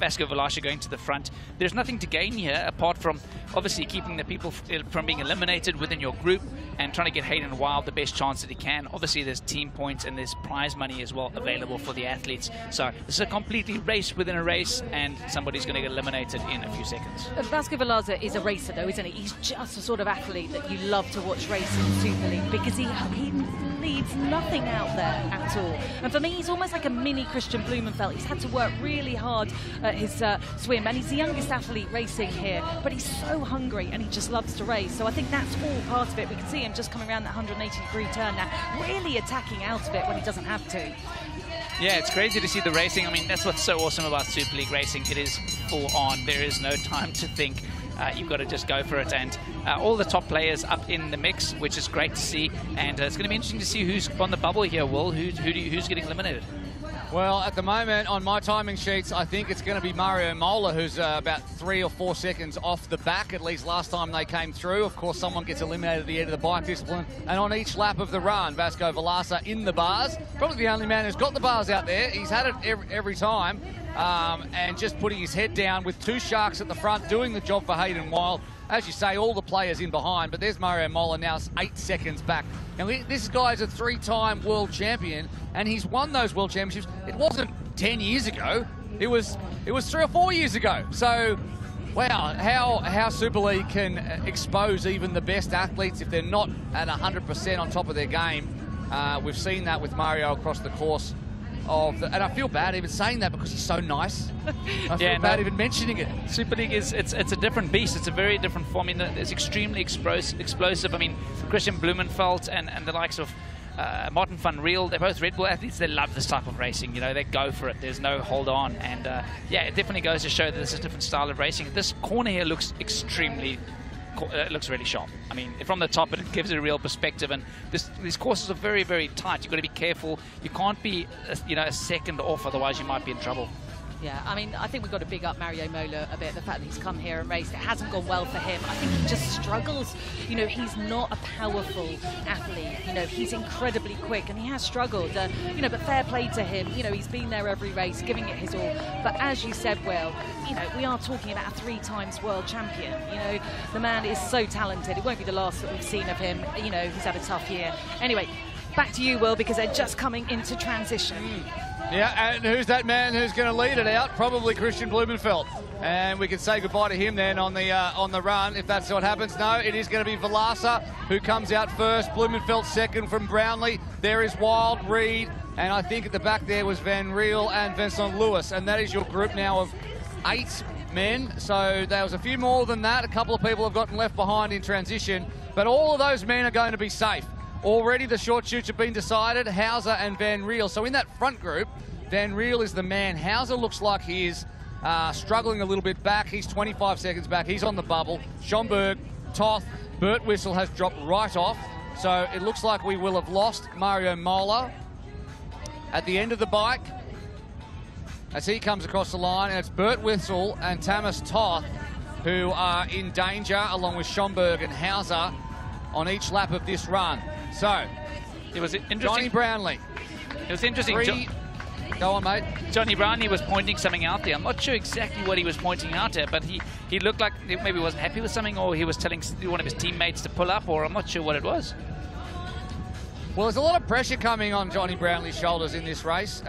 Vasco Vilaça going to the front. There's nothing to gain here apart from obviously keeping the people from being eliminated within your group and trying to get Hayden Wilde the best chance that he can. Obviously, there's team points and there's prize money as well available for the athletes. So this is a completely race within a race, and somebody's going to get eliminated in a few seconds. Vasco Vilaça is a racer, though, isn't he? He's just the sort of athlete that you love to watch racing. Super League, because he leaves nothing out there at all. And for me, he's almost like a mini Kristian Blummenfelt. He's had to work really hard at his swim, and he's the youngest athlete racing here, but he's so hungry and he just loves to race. So I think that's all part of it. We can see him just coming around that 180-degree turn now, really attacking out of it when he doesn't have to. Yeah, it's crazy to see the racing. I mean, that's what's so awesome about Super League racing. It is full on. There is no time to think. You've got to just go for it, and all the top players up in the mix, which is great to see. And it's going to be interesting to see who's on the bubble here, Will. Who's getting eliminated? Well, at the moment, on my timing sheets, I think it's going to be Mario Mola, who's about 3 or 4 seconds off the back, at least last time they came through. Of course, someone gets eliminated at the end of the bike discipline. And on each lap of the run, Vasco Vilaça in the bars. Probably the only man who's got the bars out there. He's had it every time. And just putting his head down with two Sharks at the front, doing the job for Hayden Wilde. As you say, all the players in behind, but there's Mario Mola now, 8 seconds back. Now, this guy's a three-time world champion, and he's won those world championships. It wasn't 10 years ago. It was 3 or 4 years ago. So, wow, how Super League can expose even the best athletes if they're not at 100% on top of their game. We've seen that with Mario across the course. And I feel bad even saying that because he's so nice. I feel bad even mentioning it. Super League it's a different beast. It's a very different form. I mean, it's extremely explosive. I mean, Kristian Blummenfelt and the likes of Martin Van Riel, they're both Red Bull athletes. They love this type of racing. You know, they go for it. There's no hold on. And yeah, it definitely goes to show that it's a different style of racing. This corner here looks extremely. It looks really sharp. I mean, from the top, it gives it a real perspective. And these courses are very, very tight. You've got to be careful. You can't be, you know, a second off, otherwise you might be in trouble. Yeah, I mean, I think we've got to big up Mario Mola a bit. The fact that he's come here and raced, it hasn't gone well for him. I think he just struggles. You know, he's not a powerful athlete. You know, he's incredibly quick and he has struggled. You know, but fair play to him. You know, he's been there every race, giving it his all. But as you said, Will, you know, we are talking about a 3-time world champion. You know, the man is so talented. It won't be the last that we've seen of him. You know, he's had a tough year. Anyway, back to you, Will, because they're just coming into transition. Yeah, and who's that man who's going to lead it out? Probably Kristian Blummenfelt. And we can say goodbye to him then on the run, if that's what happens. No, it is going to be Vilaça who comes out first, Blummenfelt second from Brownlee. There is Wilde, Reed, and I think at the back there was Van Riel and Vincent Lewis. And that is your group now of 8 men. So there was a few more than that. A couple of people have gotten left behind in transition. But all of those men are going to be safe. Already the short shoots have been decided, Hauser and Van Riel. So in that front group, Van Riel is the man. Hauser looks like he is struggling a little bit back. He's 25 seconds back. He's on the bubble. Schomburg, Tóth, Birtwistle has dropped right off. So it looks like we will have lost Mario Mola at the end of the bike. As he comes across the line, and it's Birtwistle and Tamás Tóth who are in danger, along with Schomburg and Hauser on each lap of this run. So, it was interesting. Johnny Brownlee. It was interesting. Go on, mate. Johnny Brownlee was pointing something out there. I'm not sure exactly what he was pointing out at, but he looked like he maybe wasn't happy with something, or he was telling one of his teammates to pull up, or I'm not sure what it was. Well, there's a lot of pressure coming on Johnny Brownlee's shoulders in this race.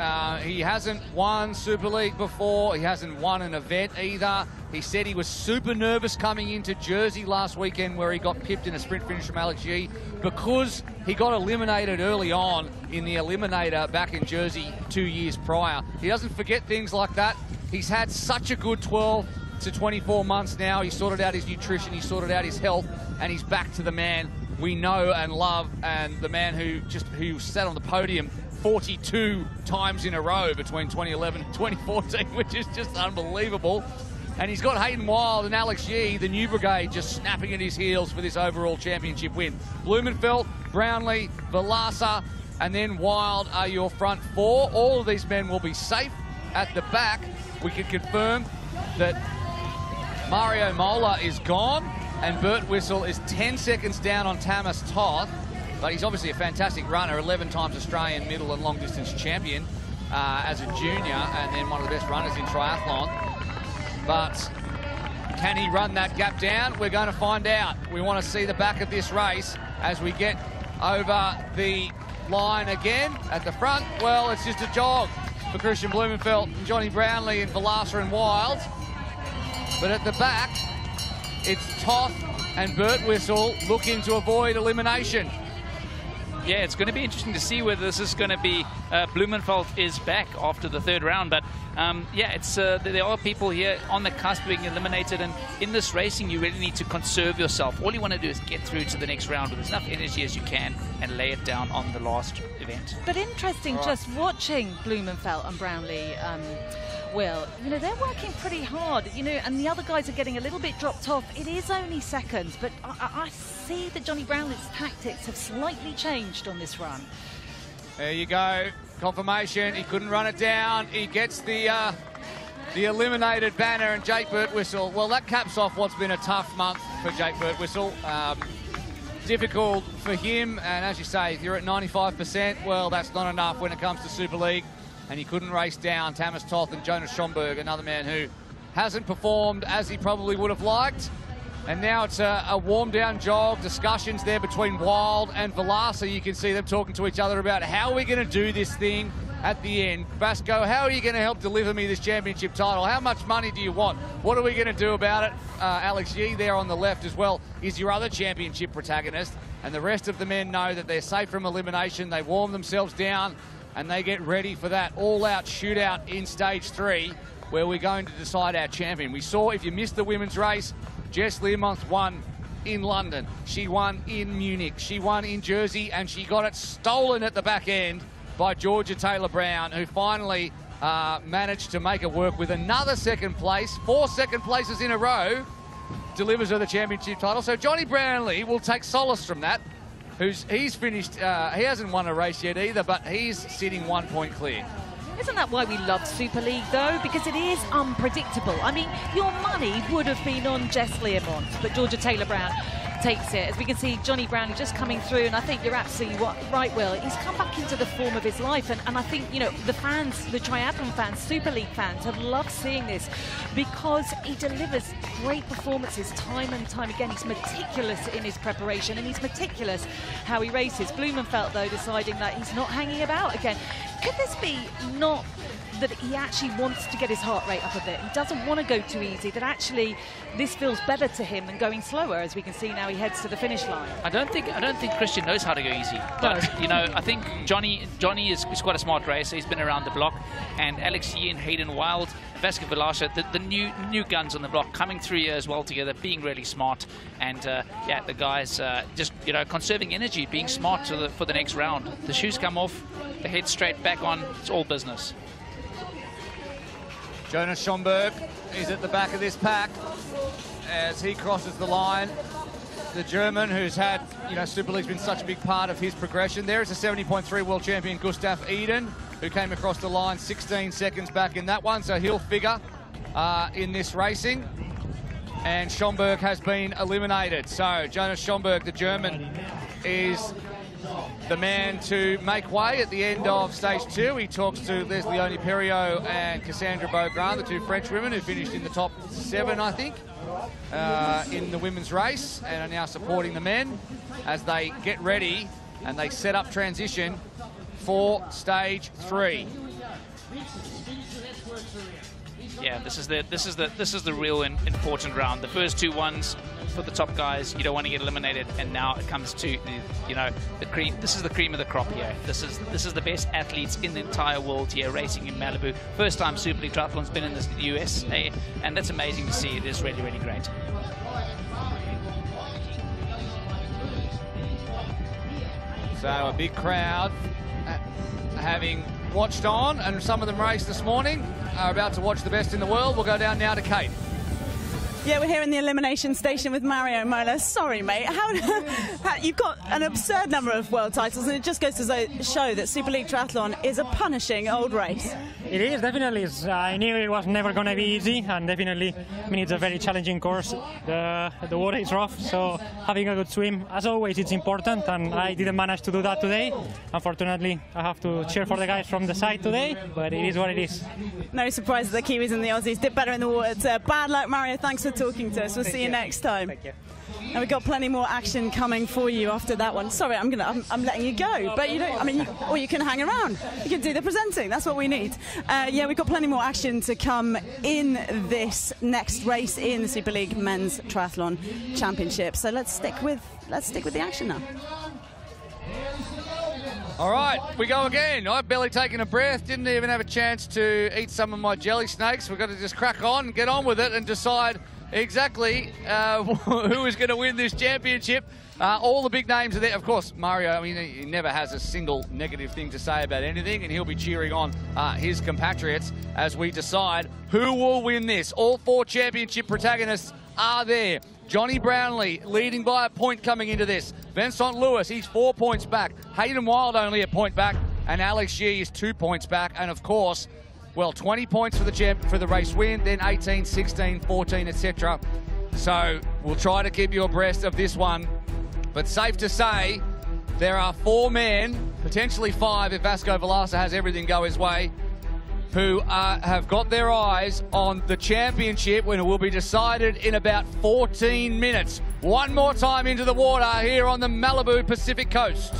He hasn't won Super League before. He hasn't won an event either. He said he was super nervous coming into Jersey last weekend, where he got pipped in a sprint finish from Alex Yee, because he got eliminated early on in the Eliminator back in Jersey 2 years prior. He doesn't forget things like that. He's had such a good 12 to 24 months now. He sorted out his nutrition, he sorted out his health, and he's back to the man we know and love, and the man who sat on the podium 42 times in a row between 2011 and 2014, which is just unbelievable. And he's got Hayden Wilde and Alex Yee, the new brigade, just snapping at his heels for this overall championship win. Blummenfelt, Brownlee, Vilaça, and then Wilde are your front four. All of these men will be safe at the back. We can confirm that Mario Mola is gone, and Bert Whistle is 10 seconds down on Tamás Tóth, but he's obviously a fantastic runner, 11 times Australian middle and long distance champion as a junior, and then one of the best runners in triathlon. But can he run that gap down? We're going to find out. We want to see the back of this race as we get over the line again. At the front, well, it's just a jog for Kristian Blummenfelt and Johnny Brownlee and Vilaça and Wilde. But at the back, it's Tóth and Bert Whistle looking to avoid elimination. Yeah, it's going to be interesting to see whether this is going to be Blummenfelt is back after the third round. But yeah, it's there are people here on the cusp being eliminated, and in this racing, you really need to conserve yourself. All you want to do is get through to the next round with as enough energy as you can and lay it down on the last event. But interesting, just watching Blummenfelt and Brownlee. Will, you know, they're working pretty hard, you know, and the other guys are getting a little bit dropped off. It is only seconds, but I see that Johnny Brownlee's tactics have slightly changed on this run. There you go, confirmation. He couldn't run it down. He gets the eliminated banner and Jake Birtwistle. Well, that caps off what's been a tough month for Jake Birtwistle. Difficult for him, and as you say, if you're at 95%, well, that's not enough when it comes to Super League. And he couldn't race down Tamás Tóth and Jonas Schomburg, another man who hasn't performed as he probably would have liked. And now it's a warm-down jog, discussions there between Wilde and Vilaça. You can see them talking to each other about how are we going to do this thing at the end. Vasco, how are you going to help deliver me this championship title? How much money do you want? What are we going to do about it? Alex Yee there on the left as well is your other championship protagonist. And the rest of the men know that they're safe from elimination. They warm themselves down, and they get ready for that all-out shootout in stage three, where we're going to decide our champion. We saw, if you missed the women's race, Jess Learmonth won in London. She won in Munich. She won in Jersey, and she got it stolen at the back end by Georgia Taylor-Brown, who finally managed to make it work with another second place. 4 second places in a row delivers her the championship title. So Johnny Brownlee will take solace from that. He's finished, he hasn't won a race yet either, but he's sitting 1 point clear. Isn't that why we love Super League, though? Because it is unpredictable. I mean, your money would have been on Jess Learmonth, but Georgia Taylor-Brown takes it. As we can see, Johnny Brownlee just coming through, and I think you're absolutely right, Will. He's come back into the form of his life, and I think, you know, the fans, the triathlon fans, Super League fans, have loved seeing this because he delivers great performances time and time again. He's meticulous in his preparation, and he's meticulous how he races. Blummenfelt, though, deciding that he's not hanging about again. Could this be not that he actually wants to get his heart rate up a bit? He doesn't want to go too easy, that actually this feels better to him than going slower, as we can see now he heads to the finish line. I don't think Kristian knows how to go easy. But you know, I think Johnny is quite a smart racer. He's been around the block, and Alex Yee and Hayden Wilde, Vasco Vilaça, the new guns on the block coming through here as well together, being really smart. And yeah, the guys just, you know, conserving energy, being smart for the next round. The shoes come off, the head straight back on, it's all business. Jonas Schomburg is at the back of this pack as he crosses the line. The German, who's had, you know, Super League's been such a big part of his progression. There is a 70.3 world champion, Gustav Eden, who came across the line 16 seconds back in that one, so he'll figure in this racing. and Schomburg has been eliminated. So Jonas Schomburg, the German, is the man to make way at the end of stage two. He talks to Leslie Oni-Perio and Cassandra Beaugrand, the two French women who finished in the top seven, I think, in the women's race, and are now supporting the men as they get ready and they set up transition for stage three. Yeah, this is the real important round. The first two ones for the top guys, you don't want to get eliminated, and now it comes to the cream. This is the cream of the crop here. This is the best athletes in the entire world here racing in Malibu. First time Super League Triathlon's been in the USA, and that's amazing to see. It is really, really great. So a big crowd having watched on, and some of them raced this morning, are about to watch the best in the world. We'll go down now to Kate. Yeah, we're here in the elimination station with Mario Mola. Sorry, mate. You've got an absurd number of world titles, and it just goes to show that Super League Triathlon is a punishing old race. It is, definitely. I knew it was never going to be easy, and definitely, I mean, it's a very challenging course. The water is rough, so having a good swim, as always, it's important, and I didn't manage to do that today. Unfortunately, I have to cheer for the guys from the side today, but it is what it is. No surprises, the Kiwis and the Aussies did better in the water. Bad luck, Mario. Thanks for talking to us. We'll see you next time. Thank you. And we've got plenty more action coming for you after that one. Sorry, I'm letting you go, but you don't. I mean, or you can hang around. You can do the presenting. That's what we need. Yeah, we've got plenty more action to come in this next race in the Super League Men's Triathlon Championship. So let's stick with the action now. All right, we go again. I've barely taken a breath, didn't even have a chance to eat some of my jelly snakes. We've got to just crack on, get on with it, and decide exactly who is going to win this championship. All the big names are there. Of course, Mario, I mean, he never has a single negative thing to say about anything, and he'll be cheering on his compatriots as we decide who will win this. All four championship protagonists are there. Johnny Brownlee leading by a point coming into this. Vincent Lewis, he's 4 points back. Hayden Wilde only a point back, and Alex Yee is 2 points back. And of course, well, 20 points for the race win, then 18, 16, 14, etc. So we'll try to keep you abreast of this one. But safe to say, there are four men, potentially five if Vasco Vilaça has everything go his way, who have got their eyes on the championship, when it will be decided in about 14 minutes. One more time into the water here on the Malibu Pacific Coast.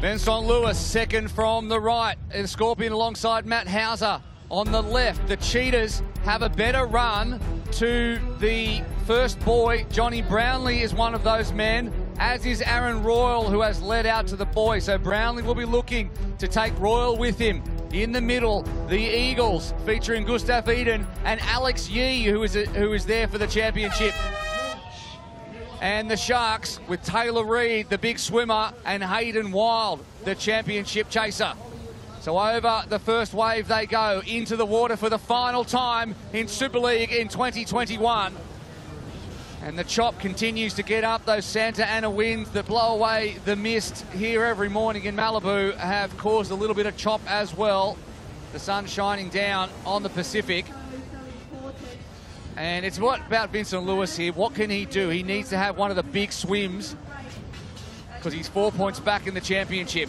Vincent Lewis, second from the right, in Scorpion alongside Matt Hauser on the left. The Cheetahs have a better run to the first boy. Johnny Brownlee is one of those men, as is Aaron Royle, who has led out to the boy. So Brownlee will be looking to take Royle with him. In the middle, the Eagles, featuring Gustav Eden and Alex Yee, who is there for the championship. And the Sharks with Taylor Reed, the big swimmer, and Hayden Wilde, the championship chaser. So over the first wave they go, into the water for the final time in Super League in 2021. And the chop continues to get up. Those Santa Ana winds that blow away the mist here every morning in Malibu have caused a little bit of chop as well. The sun shining down on the Pacific. And it's what about Vincent Lewis here? What can he do? He needs to have one of the big swims because he's 4 points back in the championship.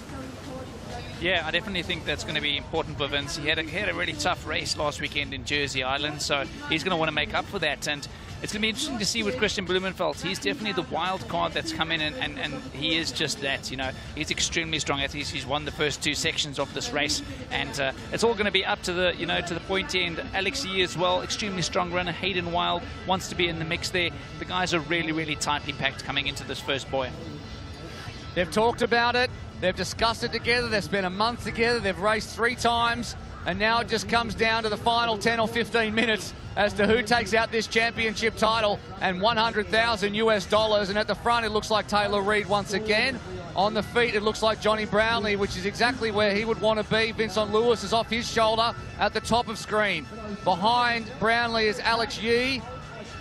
Yeah, I definitely think that's going to be important for Vince. He had a really tough race last weekend in Jersey Island, so he's going to want to make up for that. And it's going to be interesting to see with Kristian Blummenfelt. He's definitely the wild card that's come in, and he is just that, you know. He's extremely strong. He's won the first two sections of this race, and it's all going to be up to the, you know, to the pointy end. Alex Yee as well, extremely strong runner. Hayden Wilde wants to be in the mix there. The guys are really, really tightly packed coming into this first boy. They've talked about it. They've discussed it together, they've spent a month together, they've raced three times, and now it just comes down to the final 10 or 15 minutes as to who takes out this championship title and $100,000 US. And at the front, it looks like Taylor Reed once again. On the feet, it looks like Johnny Brownlee, which is exactly where he would want to be. Vincent Lewis is off his shoulder at the top of screen. Behind Brownlee is Alex Yee.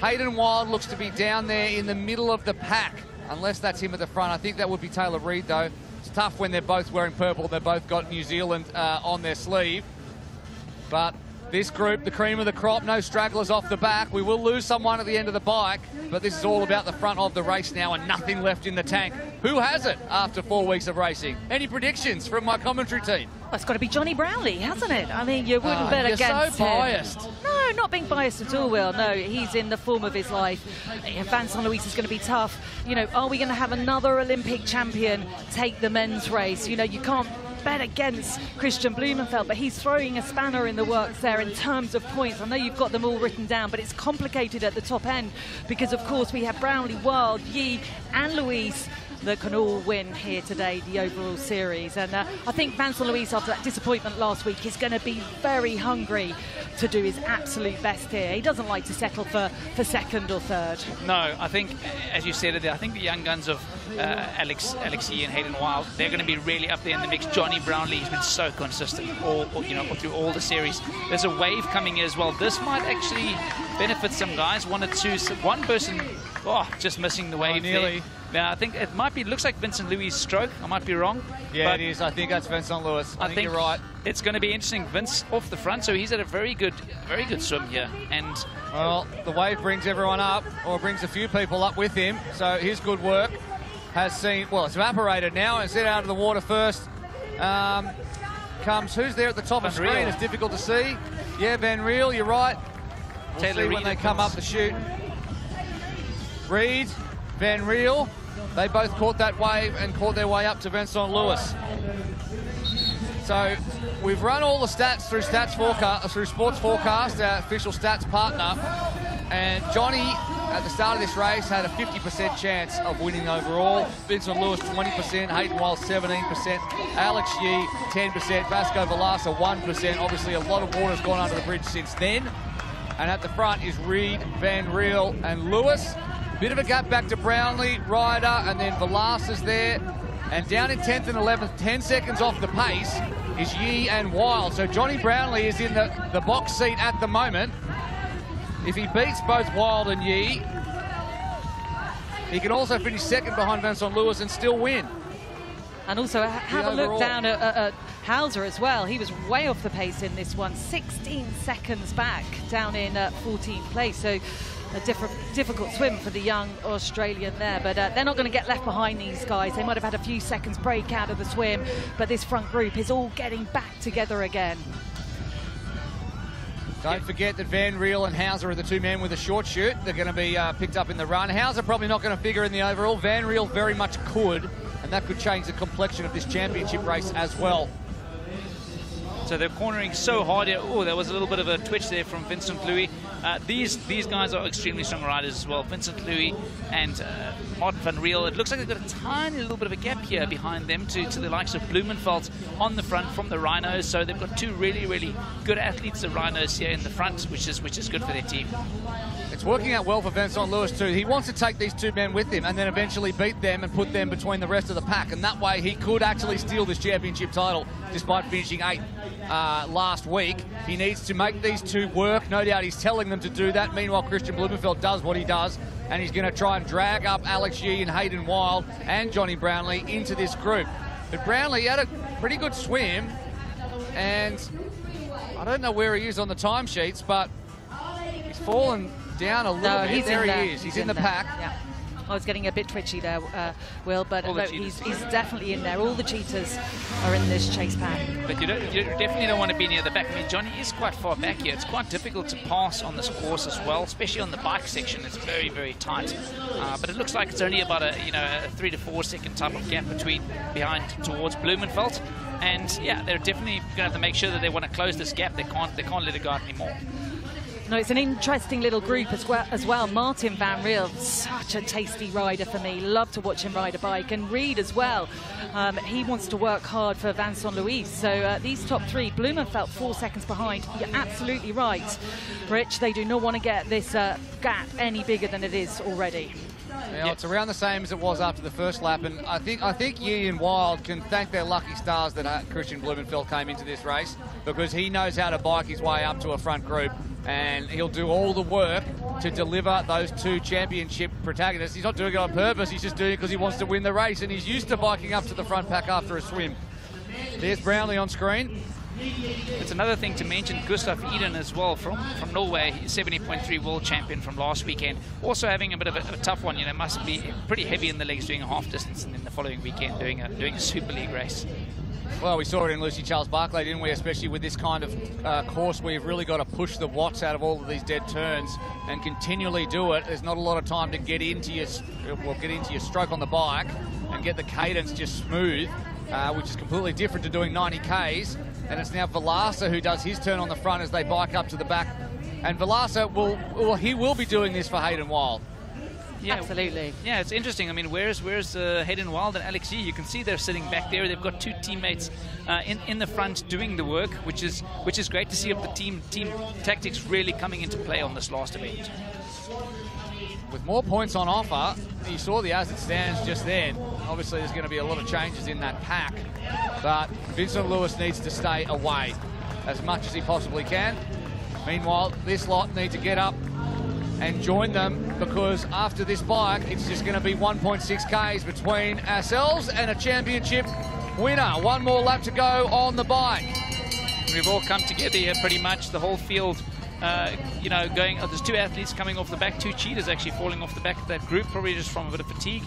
Hayden Wilde looks to be down there in the middle of the pack, unless that's him at the front. I think that would be Taylor Reed, though. It's tough when they're both wearing purple. They've both got New Zealand on their sleeve. But this group, the cream of the crop, no stragglers off the back. We will lose someone at the end of the bike, but this is all about the front of the race now and nothing left in the tank. Who has it after 4 weeks of racing? Any predictions from my commentary team? Well, it's got to be Johnny Brownlee, hasn't it? I mean, you wouldn't bet against him. You're so biased. No, not being biased at all, Will. No, he's in the form of his life. Vincent Luis is going to be tough. You know, are we going to have another Olympic champion take the men's race? You know, you can't bet against Kristian Blummenfelt, but he's throwing a spanner in the works there in terms of points. I know you've got them all written down, but it's complicated at the top end because, of course, we have Brownlee, Wilde, Yee and Luis that can all win here today, the overall series. And I think Benson Lewis, after that disappointment last week, is going to be very hungry to do his absolute best here. He doesn't like to settle for second or third. No, I think, as you said, I think the young guns of Alex Yee and Hayden Wilde, they're going to be really up there in the mix. Johnny Brownlee has been so consistent through all the series. There's a wave coming here as well. This might actually benefit some guys, one or two. One person, just missing the wave there. Now, I think it might be, looks like Vincent Luis' stroke. I might be wrong. Yeah, it is. I think that's Vincent Luis. I think you're right. It's going to be interesting. Vince off the front, so he's at a very good swim here. And well, the wave brings everyone up, or brings a few people up with him. So his good work has seen, well, it's evaporated now. It's out of the water first. Comes, who's there at the top of the screen? It's difficult to see. Yeah, Van Riel, you're right. We'll Taylor see Reed when they come up the chute. Reed, Van Riel. They both caught that wave and caught their way up to Benson Lewis. So we've run all the stats through Sports Forecast, our official stats partner. And Johnny, at the start of this race, had a 50% chance of winning overall. Benson Lewis, 20%. Hayden Wilde, 17%. Alex Yee, 10%. Vasco Vilaça, 1%. Obviously, a lot of water's gone under the bridge since then. And at the front is Reed, Van Riel, and Lewis. Bit of a gap back to Brownlee, Ryder, and then Vilaça's there. And down in 10th and 11th, 10 seconds off the pace, is Yee and Wilde. So Johnny Brownlee is in the box seat at the moment. If he beats both Wilde and Yee, he can also finish second behind Benson Lewis and still win. And also have a look down at Hauser as well. He was way off the pace in this one, 16 seconds back, down in 14th place. So a difficult swim for the young Australian there, but they're not going to get left behind, these guys. They might have had a few seconds break out of the swim, but this front group is all getting back together again. Don't forget that Van Riel and Hauser are the two men with a short shoot. They're going to be picked up in the run. Hauser probably not going to figure in the overall. Van Riel very much could, and that could change the complexion of this championship race as well. So they're cornering so hard here. Oh, there was a little bit of a twitch there from Vincent Luis. These guys are extremely strong riders as well. Vincent Luis and Martin Van Riel. It looks like they've got a tiny little bit of a gap here behind them to the likes of Blummenfelt on the front from the Rhinos. So they've got two really, really good athletes, the Rhinos, here in the front, which is good for their team. It's working out well for Vincent Luis too. He wants to take these two men with him and then eventually beat them and put them between the rest of the pack. And that way he could actually steal this championship title despite finishing 8th. Last week. He needs to make these two work. No doubt he's telling them to do that. Meanwhile, Kristian Blummenfelt does what he does, and he's going to try and drag up Alex Yee and Hayden Wilde and Johnny Brownlee into this group. But Brownlee had a pretty good swim, and I don't know where he is on the timesheets, but he's fallen down a little bit. There he is. He's in the pack. Yeah. I was getting a bit twitchy there, Will, but he's definitely in there. All the cheaters are in this chase pack. But you definitely don't want to be near the back. I mean, Johnny is quite far back here. It's quite difficult to pass on this course as well, especially on the bike section. It's very, very tight. But it looks like it's only about a 3 to 4 second type of gap towards Blummenfelt. And yeah, they're definitely going to have to make sure that they want to close this gap. They can't let it go out anymore. No, it's an interesting little group as well. Martin Van Riel, such a tasty rider for me. Love to watch him ride a bike. And Reed as well. He wants to work hard for Vincent Luis. So these top three, Blummenfelt 4 seconds behind. You're absolutely right, Rich. They do not want to get this gap any bigger than it is already. Now it's around the same as it was after the first lap, and I think Yee and Wilde can thank their lucky stars that Kristian Blummenfelt came into this race, because he knows how to bike his way up to a front group, and he'll do all the work to deliver those two championship protagonists. He's not doing it on purpose, he's just doing it because he wants to win the race, and he's used to biking up to the front pack after a swim. There's Brownlee on screen. It's another thing to mention, Gustav Iden as well from Norway, 70.3 world champion from last weekend. Also having a bit of a tough one, you know, must be pretty heavy in the legs doing a half distance, and then the following weekend doing a Super League race. Well, we saw it in Lucy Charles-Barclay, didn't we? Especially with this kind of course where you've really got to push the watts out of all of these dead turns and continually do it. There's not a lot of time to get into your stroke on the bike and get the cadence just smooth, which is completely different to doing 90Ks. And it's now Vilaça who does his turn on the front as they bike up to the back. And Vilaça will be doing this for Hayden Wilde. Yeah, absolutely. Yeah, it's interesting. I mean, where's Hayden Wilde and Alex Yee? You can see they're sitting back there. They've got two teammates in the front doing the work, which is great to see of the team tactics really coming into play on this last event. With more points on offer, you saw the as it stands just then. Obviously, there's going to be a lot of changes in that pack, but Vincent Lewis needs to stay away as much as he possibly can. Meanwhile, this lot need to get up and join them, because after this bike, it's just going to be 1.6 Ks between ourselves and a championship winner. One more lap to go on the bike. We've all come together here pretty much, the whole field. You know, there's two athletes coming off the back, two cheaters actually falling off the back of that group, probably just from a bit of fatigue.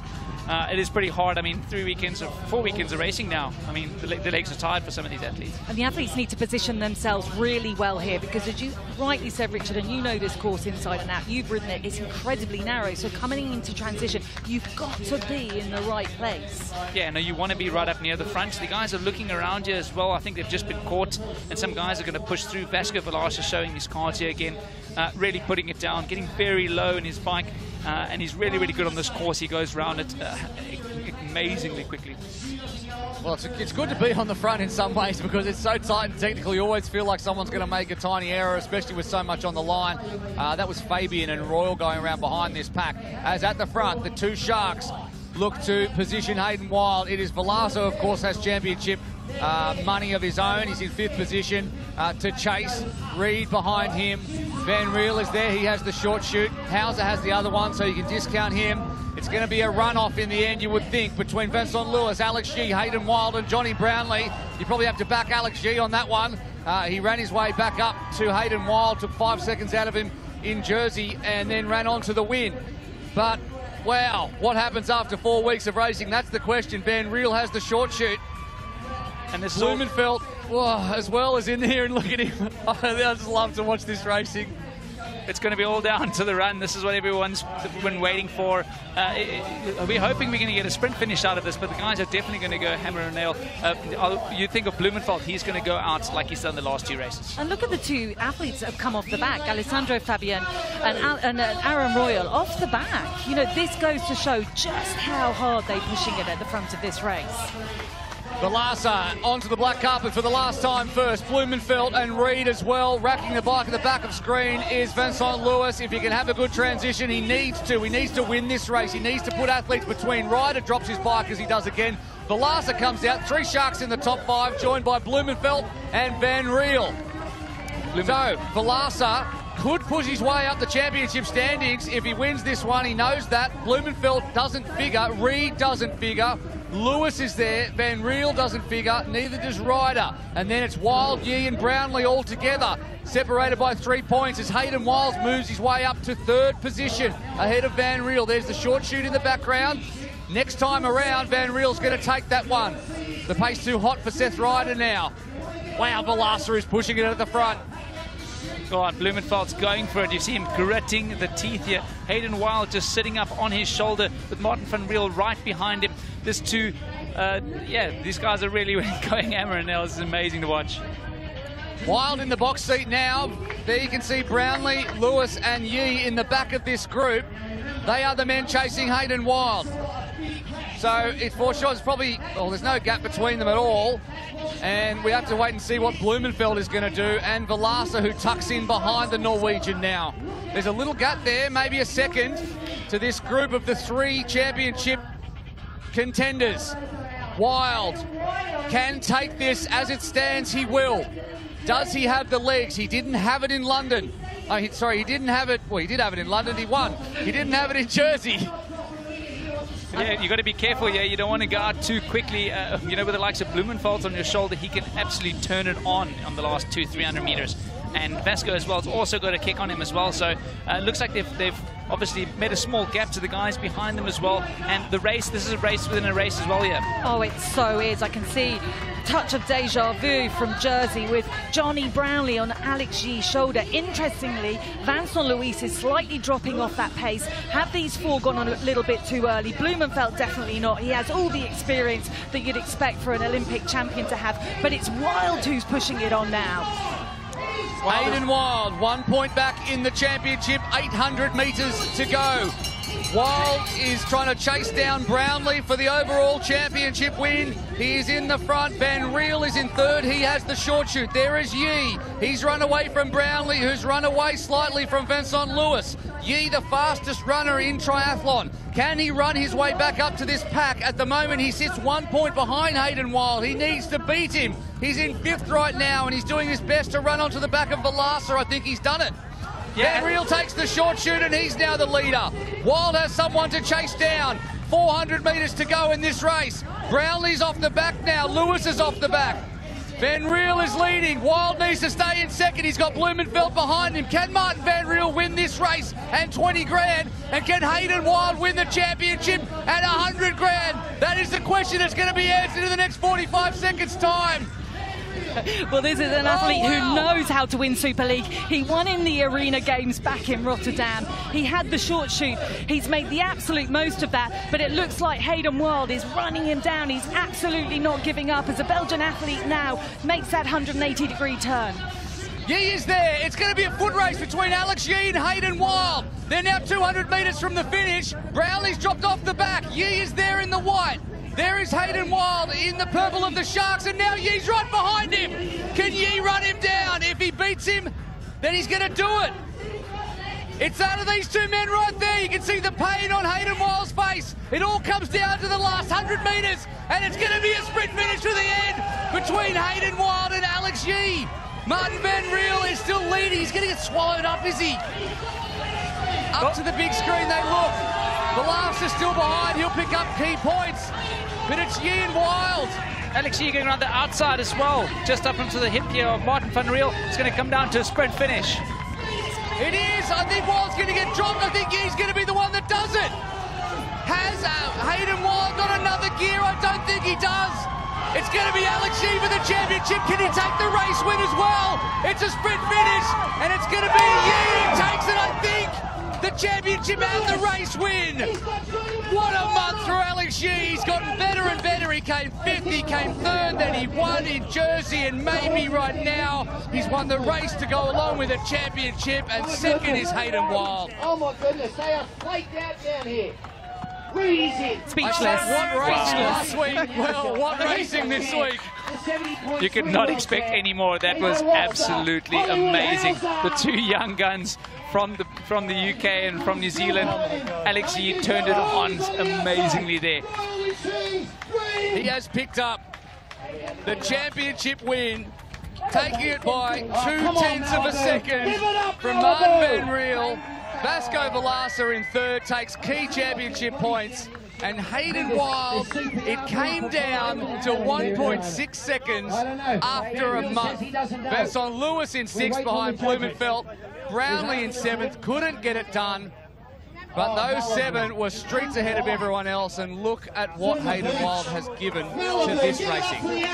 It is pretty hard. I mean, 4 weekends of racing now. I mean, the legs are tired for some of these athletes. And the athletes need to position themselves really well here, because as you rightly said, Richard, and you know this course inside and out, you've ridden it, it's incredibly narrow. So coming into transition, you've got to be in the right place. Yeah, no, you want to be right up near the front. The guys are looking around here as well. I think they've just been caught, and some guys are going to push through. Vasco Vilaça showing his cards here again, really putting it down, getting very low in his bike. And he's really, really good on this course. He goes round it amazingly quickly. Well, it's good to be on the front in some ways, because it's so tight and technical. You always feel like someone's going to make a tiny error, especially with so much on the line. That was Fabian and Royle going around behind this pack. As at the front, the two Sharks look to position Hayden Wilde. It is Vilaça, of course, has championship money of his own. He's in fifth position to chase. Reed behind him. Van Riel is there. He has the short shoot. Hauser has the other one, so you can discount him. It's going to be a runoff in the end, you would think, between Vincent Lewis, Alex Yee, Hayden Wilde, and Johnny Brownlee. You probably have to back Alex Yee on that one. He ran his way back up to Hayden Wilde, took 5 seconds out of him in Jersey, and then ran on to the win. But wow, what happens after 4 weeks of racing? That's the question. Van Riel has the short shoot. And this Blummenfelt, whoa, as well, is in here, and look at him. I just love to watch this racing. It's going to be all down to the run. This is what everyone's been waiting for. We're hoping we're going to get a sprint finish out of this, but the guys are definitely going to go hammer and nail. You think of Blummenfelt, he's going to go out like he's done the last two races. And look at the two athletes that have come off the back, Alessandro Fabian and Aaron Royle off the back. You know, this goes to show just how hard they're pushing it at the front of this race. Vilaça onto the black carpet for the last time first. Blummenfelt and Reed as well. Wrapping the bike at the back of screen is Vincent Lewis. If he can have a good transition, he needs to. He needs to win this race. He needs to put athletes between. Ryder drops his bike as he does again. Vilaça comes out. Three Sharks in the top five, joined by Blummenfelt and Van Riel. So, Vilaça could push his way up the championship standings if he wins this one. He knows that. Blummenfelt doesn't figure. Reed doesn't figure. Lewis is there, Van Riel doesn't figure, neither does Ryder. And then it's Wilde, Yee and Brownlee all together, separated by 3 points as Hayden Wilde moves his way up to third position ahead of Van Riel. There's the short shoot in the background. Next time around, Van Riel's going to take that one. The pace too hot for Seth Rider now. Wow, Vilaça is pushing it at the front. God, Blummenfelt's going for it. You see him gritting the teeth here. Hayden Wilde just sitting up on his shoulder with Martin Van Riel right behind him. This two, yeah, these guys are really going hammer and nails. It's amazing to watch. Wilde in the box seat now. There you can see Brownlee, Lewis and Yee in the back of this group. They are the men chasing Hayden Wilde. So it for sure is probably, well, there's no gap between them at all. And we have to wait and see what Blummenfelt is going to do. And Vilaça, who tucks in behind the Norwegian now. There's a little gap there, maybe a second. to this group of the three championship contenders. Wilde can take this as it stands. He will. Does he have the legs? He didn't have it in London. He didn't have it. Well, he did have it in London. He won. He didn't have it in Jersey. Yeah, you've got to be careful. Yeah, you don't want to go out too quickly. With the likes of Blummenfelt on your shoulder, he can absolutely turn it on the last 200-300 meters. And Vasco as well has also got a kick on him as well. So it looks like they've obviously made a small gap to the guys behind them as well. And the race, this is a race within a race as well, yeah. Oh, it so is. I can see touch of deja vu from Jersey with Johnny Brownlee on Alex Yee's shoulder. Interestingly, Vincent Luis is slightly dropping off that pace. Have these four gone on a little bit too early? Blummenfelt definitely not. He has all the experience that you'd expect for an Olympic champion to have, but it's Wilde who's pushing it on now. Hayden Wilde, 1 point back in the championship, 800 metres to go. Wilde is trying to chase down Brownlee for the overall championship win. He is in the front. Van Riel is in third. He has the short shoot. There is Yee. He's run away from Brownlee, who's run away slightly from Vincent Lewis. Yee, the fastest runner in triathlon. Can he run his way back up to this pack? At the moment, he sits 1 point behind Hayden Wilde. He needs to beat him. He's in fifth right now, and he's doing his best to run onto the back of Vilaça. I think he's done it. Yeah. Van Riel takes the short shoot, and he's now the leader. Wilde has someone to chase down. 400 metres to go in this race. Brownlee's off the back now. Lewis is off the back. Van Riel is leading. Wilde needs to stay in second. He's got Blummenfelt behind him. Can Martin Van Riel win this race and 20 grand? And can Hayden Wilde win the championship at 100 grand? That is the question that's going to be answered in the next 45 seconds' time. Well, this is an athlete who knows how to win Super League. He won in the Arena Games back in Rotterdam. He had the short shoot. He's made the absolute most of that, but it looks like Hayden Wilde is running him down. He's absolutely not giving up as a Belgian athlete now makes that 180-degree turn. Yee is there. It's going to be a foot race between Alex Yee and Hayden Wilde. They're now 200 metres from the finish. Brownlee's dropped off the back. Yee is there in the white. There is Hayden Wilde in the purple of the Sharks, and now Yee's right behind him. Can Yee run him down? If he beats him, then he's going to do it. It's out of these two men right there. You can see the pain on Hayden Wilde's face. It all comes down to the last 100 metres, and it's going to be a sprint finish to the end between Hayden Wilde and Alex Yee. Martin Van Riel is still leading. He's going to get swallowed up, is he? Up to the big screen they look. Vilaça is still behind. He'll pick up key points. But it's Yee and Wilde. Alex Yee going around the outside as well, just up into the hip here of Martin Van Riel. It's going to come down to a sprint finish. It is. I think Wilde's going to get dropped. I think Yee's going to be the one that does it. Has Hayden Wilde got another gear? I don't think he does. It's going to be Alex Yee for the championship. Can he take the race win as well? It's a sprint finish, and it's going to be Yee who takes it, I think. The championship and the race win. What a month for Alex Yee. He's gotten better and better. He came fifth, he came third, then he won in Jersey, and maybe right now he's won the race to go along with a championship, and second is Hayden Wilde. Oh my goodness, they are played out down here. Speechless. What racing this week. You could not expect any more. That was absolutely amazing. The two young guns from the UK and from New Zealand. Alex Yee turned it on amazingly there. He has picked up the championship win, taking it by 0.2 of a second from Martin Van Riel. Vasco Vilaça in third takes key championship points, and Hayden Wilde, it came down to 1.6 seconds after a month. Benson Lewis in sixth behind Blummenfelt, Brownlee in seventh, couldn't get it done, but those seven were streets ahead of everyone else, and look at what Hayden Wilde has given to this racing.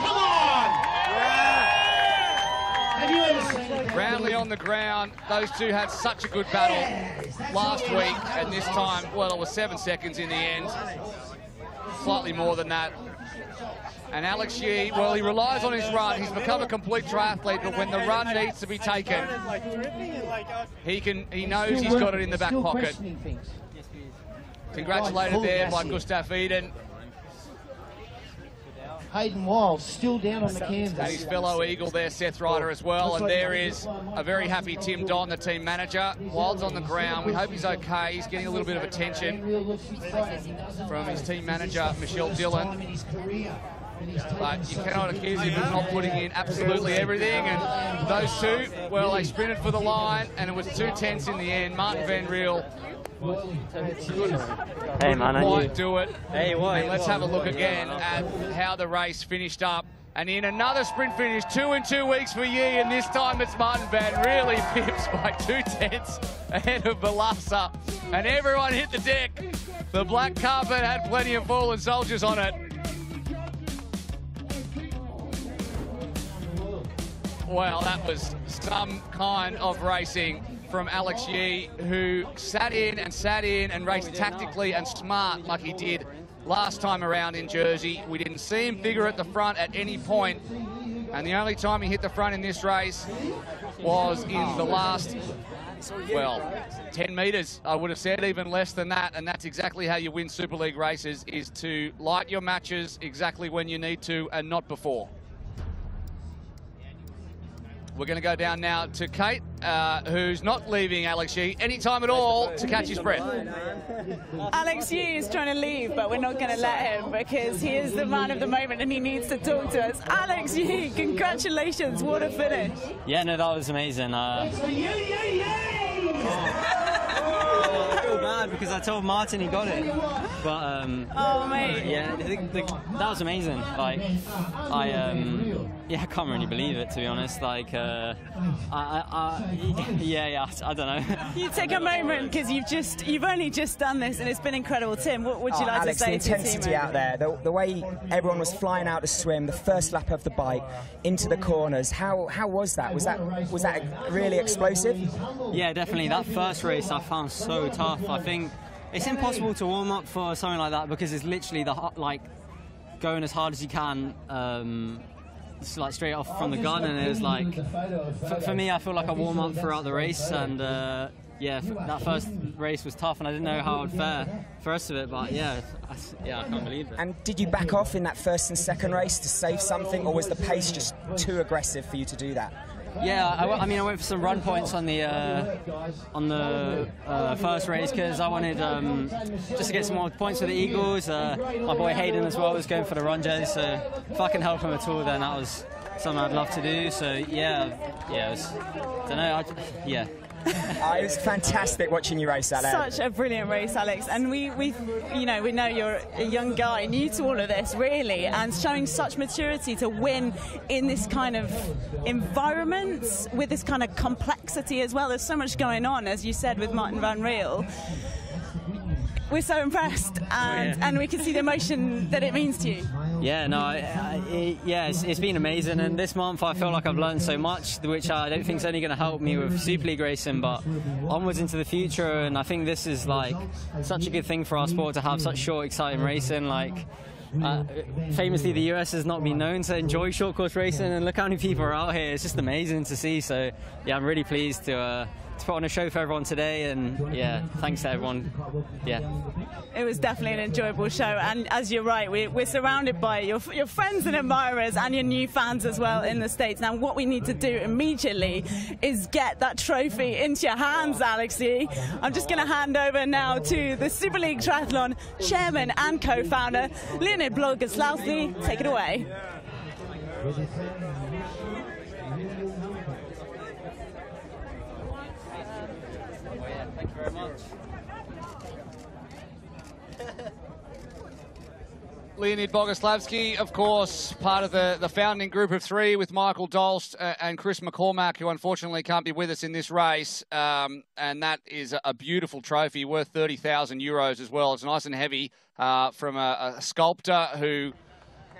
Come on! Brownlee on the ground. Those two had such a good battle last week, and this time, well, it was 7 seconds in the end. Slightly more than that. And Alex Yee, well, he relies on his run. He's become a complete triathlete, but when the run needs to be taken, he knows he's got it in the back pocket. Congratulated there by Gustav Eden. Hayden Wilde still down on the canvas. And his fellow Eagle there, Seth Rider, as well. And there is a very happy Tim Don, the team manager. Wilde's on the ground. We hope he's okay. He's getting a little bit of attention from his team manager, Michelle Dillon. But you cannot accuse him of not putting in absolutely everything. And those two, well, they sprinted for the line, and it was 2:10 in the end. Martin Van Riel might do it. And let's have a look again at how the race finished up. And in another sprint finish, 2 in 2 weeks for Yee, and this time it's Martin Van Riel. He pips by 2 tenths ahead of Vilaça. And everyone hit the deck. The black carpet had plenty of fallen soldiers on it. Well, that was some kind of racing from Alex Yee, who sat in and raced tactically and smart like he did last time around in Jersey. We didn't see him figure at the front at any point, and the only time he hit the front in this race was in the last, well, 10 metres. I would have said even less than that, and that's exactly how you win Super League races, is to light your matches exactly when you need to and not before. We're going to go down now to Kate, who's not leaving Alex Yee any time at all to catch his breath. Alex Yee is trying to leave, but we're not going to let him because he is the man of the moment and he needs to talk to us. Alex Yee, congratulations. What a finish. Yeah, no, that was amazing. I feel bad because I told Martin he got it. But, oh, mate. Yeah, that was amazing. Like, yeah, I can't really believe it, to be honest. Like, I don't know. You take a moment because you've only just done this, and it's been incredible. Tim, what would you like Alex, to say? Alex, the intensity out there, the way everyone was flying out to swim, the first lap of the bike into the corners. How was that? Was that really explosive? Yeah, definitely. That first race I found so tough. I think it's impossible to warm up for something like that because it's literally going as hard as you can. Straight off from the gun, and it was like, for me, I feel like I warm up throughout the race, and yeah, that first race was tough, and I didn't know how I'd fare the rest of it, but yeah, I can't believe it. And did you back off in that first and second race to save something, or was the pace just too aggressive for you to do that? Yeah, I mean, I went for some run points on the first race because I wanted just to get some more points for the Eagles. My boy Hayden as well was going for the Ronjos, so if I can help him at all, then that was something I'd love to do. So yeah, it was, yeah. It was fantastic watching you race, Alex. Such a brilliant race, Alex. And we know you're a young guy, new to all of this, really, and showing such maturity to win in this kind of environment with this kind of complexity as well. There's so much going on, as you said, with Martin Van Riel. We're so impressed, and we can see the emotion that it means to you. Yeah, no, it's been amazing, and this month I feel like I've learned so much, which I don't think is only going to help me with Super League racing, but onwards into the future. And I think this is like such a good thing for our sport to have such short, exciting racing. Like, famously, the US has not been known to enjoy short course racing, and look how many people are out here. It's just amazing to see. So yeah, I'm really pleased to put on a show for everyone today, and yeah, thanks to everyone. Yeah, it was definitely an enjoyable show, and as you're right, we're surrounded by your friends and admirers and your new fans as well in the States. Now what we need to do immediately is get that trophy into your hands, Alex Yee. I'm just going to hand over now to the Super League Triathlon chairman and co-founder, Leonid Blogoslavsky. Take it away. Thank you very much. Leonid Blogoslavsky, of course, part of the founding group of three with Michael Dolst and Chris McCormack, who unfortunately can't be with us in this race. And that is a beautiful trophy worth €30,000 as well. It's nice and heavy from a sculptor who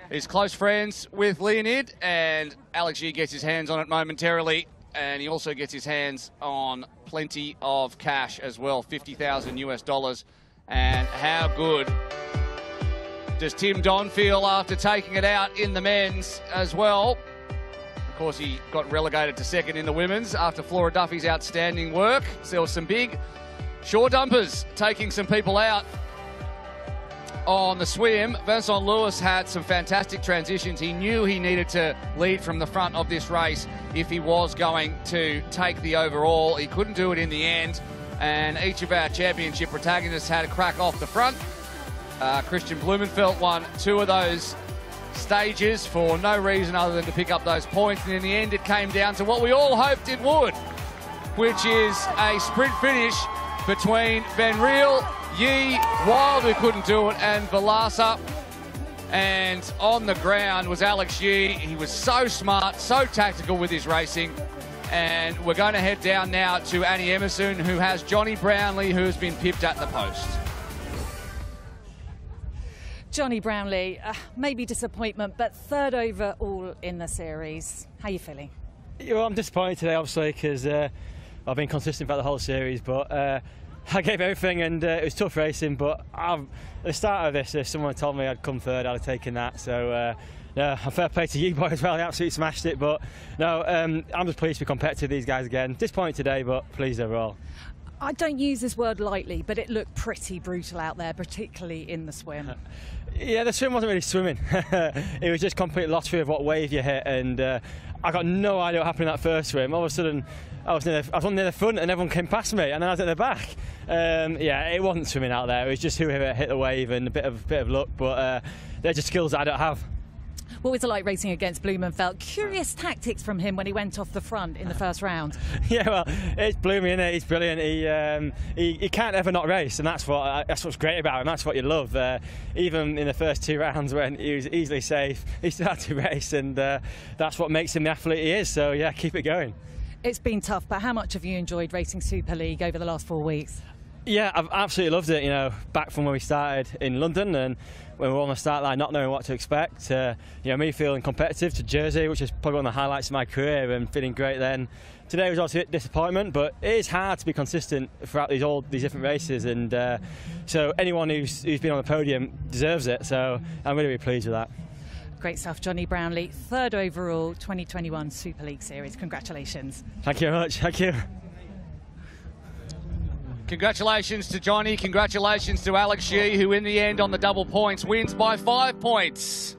is close friends with Leonid. And Alex Yee gets his hands on it momentarily. And he also gets his hands on plenty of cash as well, $50,000. And how good does Tim Don feel after taking it out in the men's as well? Of course, he got relegated to second in the women's after Flora Duffy's outstanding work. So some big shore dumpers taking some people out. on the swim. Vincent Lewis had some fantastic transitions. He knew he needed to lead from the front of this race if he was going to take the overall. He couldn't do it in the end. And each of our championship protagonists had a crack off the front. Kristian Blummenfelt won two of those stages for no reason other than to pick up those points. And in the end, it came down to what we all hoped it would, which is a sprint finish between Van Riel, Yee, Wilde, who couldn't do it, and Vilaça. And on the ground was Alex Yee. He was so smart, so tactical with his racing. And we're going to head down now to Annie Emerson, who has Johnny Brownlee, who's been pipped at the post. Johnny Brownlee, maybe disappointment, but third overall in the series. How are you feeling? Yeah, well, I'm disappointed today, obviously, because I've been consistent throughout the whole series, but I gave everything, and it was tough racing, but at the start of this, if someone told me I'd come third, I'd have taken that. So. Yeah, fair play to you boys as well, they absolutely smashed it, but no, I'm just pleased to be competitive with these guys again. Disappointed today, but pleased overall. I don't use this word lightly, but it looked pretty brutal out there, particularly in the swim. Yeah, the swim wasn't really swimming. It was just complete lottery of what wave you hit, and I got no idea what happened in that first swim. All of a sudden, I was near the front and everyone came past me, and then I was at the back. Yeah, it wasn't swimming out there, it was just whoever hit the wave and a bit of luck, but they're just skills that I don't have. What was it like racing against Blummenfelt? Curious tactics from him when he went off the front in the first round. Yeah, well, it's Bloomy, isn't it? He's brilliant. He can't ever not race, and that's what's great about him. That's what you love. Even in the first two rounds when he was easily safe, he still had to race, and that's what makes him the athlete he is. So, yeah, keep it going. It's been tough, but how much have you enjoyed racing Super League over the last 4 weeks? Yeah, I've absolutely loved it, you know, back from when we started in London and when we were on the start line not knowing what to expect, you know, me feeling competitive to Jersey, which is probably one of the highlights of my career, and feeling great then. Today was obviously a disappointment, but it is hard to be consistent throughout all these different races, and so anyone who's been on the podium deserves it, so I'm really pleased with that. Great stuff, Johnny Brownlee, third overall 2021 Super League Series. Congratulations. Thank you very much, thank you. Congratulations to Johnny, congratulations to Alex Yee, who in the end on the double points wins by 5 points.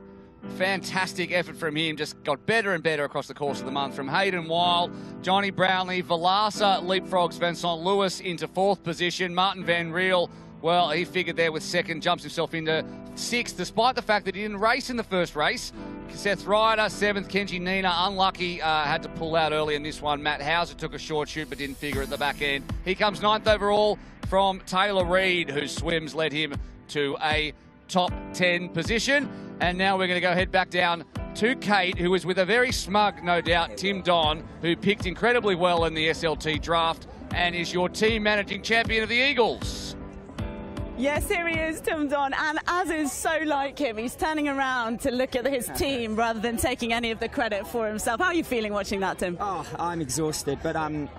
Fantastic effort from him, just got better and better across the course of the month. From Hayden Wilde, Johnny Brownlee, Vilaça leapfrogs Vincent Lewis into fourth position. Martin Van Riel, well, he figured there with second, jumps himself into sixth, despite the fact that he didn't race in the first race. Seth Rider, seventh. Kenji Nina, unlucky, had to pull out early in this one. Matt Hauser took a short shoot but didn't figure at the back end. He comes ninth overall from Taylor Reed, whose swims led him to a top 10 position. And now we're going to go head back down to Kate, who is with a very smug, no doubt, Tim Don, who picked incredibly well in the SLT draft and is your team managing champion of the Eagles. Yes, here he is, Tim Don, and as is so like him, he's turning around to look at his team rather than taking any of the credit for himself. How are you feeling watching that, Tim? Oh, I'm exhausted, but,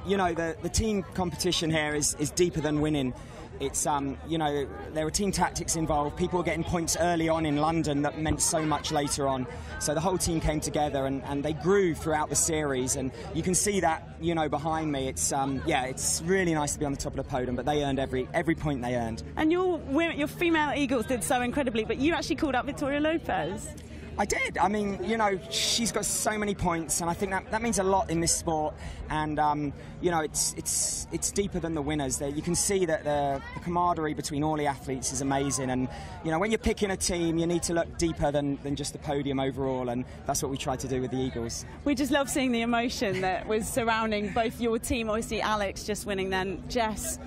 you know, the team competition here is deeper than winning. It's, you know, there were team tactics involved. People were getting points early on in London that meant so much later on. So the whole team came together and they grew throughout the series. And you can see that, you know, behind me. It's, yeah, it's really nice to be on the top of the podium, but they earned every point they earned. And your female Eagles did so incredibly, but you actually called out Vittoria Lopes. I did. I mean, you know, she's got so many points, and I think that means a lot in this sport. And you know, it's deeper than the winners. You can see that the camaraderie between all the athletes is amazing. And you know, when you're picking a team, you need to look deeper than just the podium overall. And that's what we tried to do with the Eagles. We just love seeing the emotion that was surrounding both your team, obviously Alex just winning, then Jess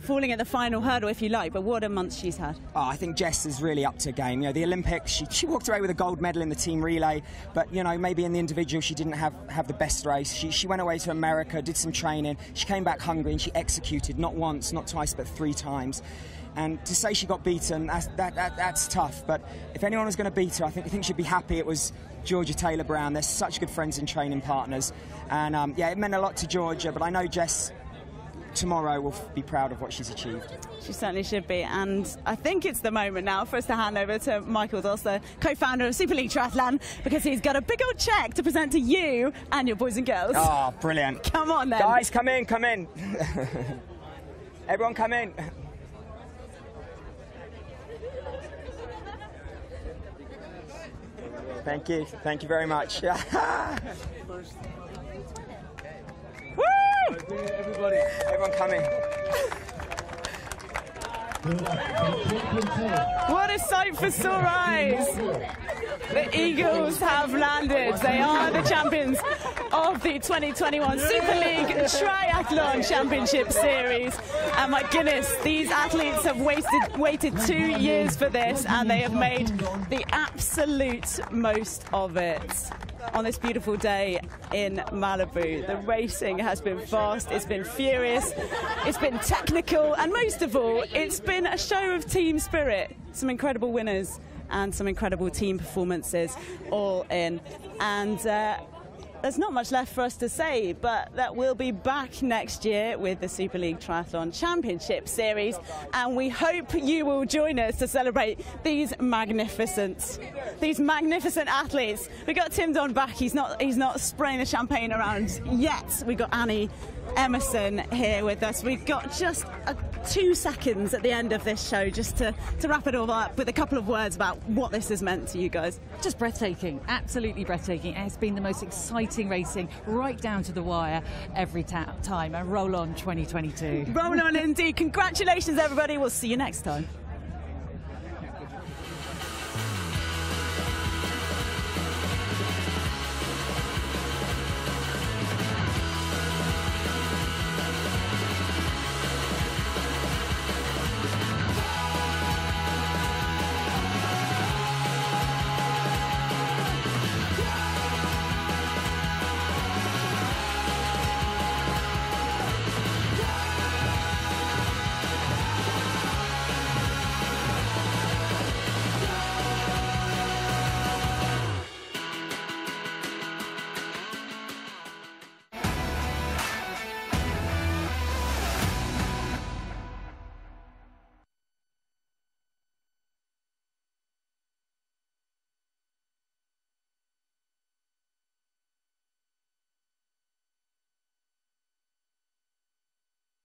falling at the final hurdle, if you like, but what a month she's had. Oh, I think Jess is really up to her game. You know, the Olympics, she walked away with a gold medal in the team relay, but, you know, maybe in the individual she didn't have the best race. She went away to America, did some training, she came back hungry, and she executed not once, not twice, but 3 times. And to say she got beaten, that's tough. But if anyone was going to beat her, I think she'd be happy it was Georgia Taylor-Brown. They're such good friends and training partners. And, yeah, it meant a lot to Georgia, but I know Jess tomorrow will be proud of what she's achieved. She certainly should be, and I think it's the moment now for us to hand over to Michael Doss, the co-founder of Super League Triathlon, because he's got a big old cheque to present to you and your boys and girls. Oh, brilliant. Come on then. Guys, come in, come in. Everyone come in. Thank you. Thank you very much. Woo! Everybody, everyone coming. What a sight for sore eyes. The Eagles have landed. They are the champions of the 2021 Super League Triathlon Championship Series. And my goodness, these athletes have waited 2 years for this, and they have made the absolute most of it. On this beautiful day in Malibu, the racing has been fast, it's been furious, it's been technical, and most of all, it's been a show of team spirit. Some incredible winners and some incredible team performances all in. And there's not much left for us to say, but that we'll be back next year with the Super League Triathlon Championship Series, and we hope you will join us to celebrate these magnificent athletes. We got Tim Don back. He's not spraying the champagne around yet. We got Annie Emerson here with us. We've got just 2 seconds at the end of this show just to wrap it all up with a couple of words about what this has meant to you guys. Just breathtaking, absolutely breathtaking. It's been the most exciting racing right down to the wire every time. And roll on 2022. Roll on indeed. Congratulations everybody. We'll see you next time.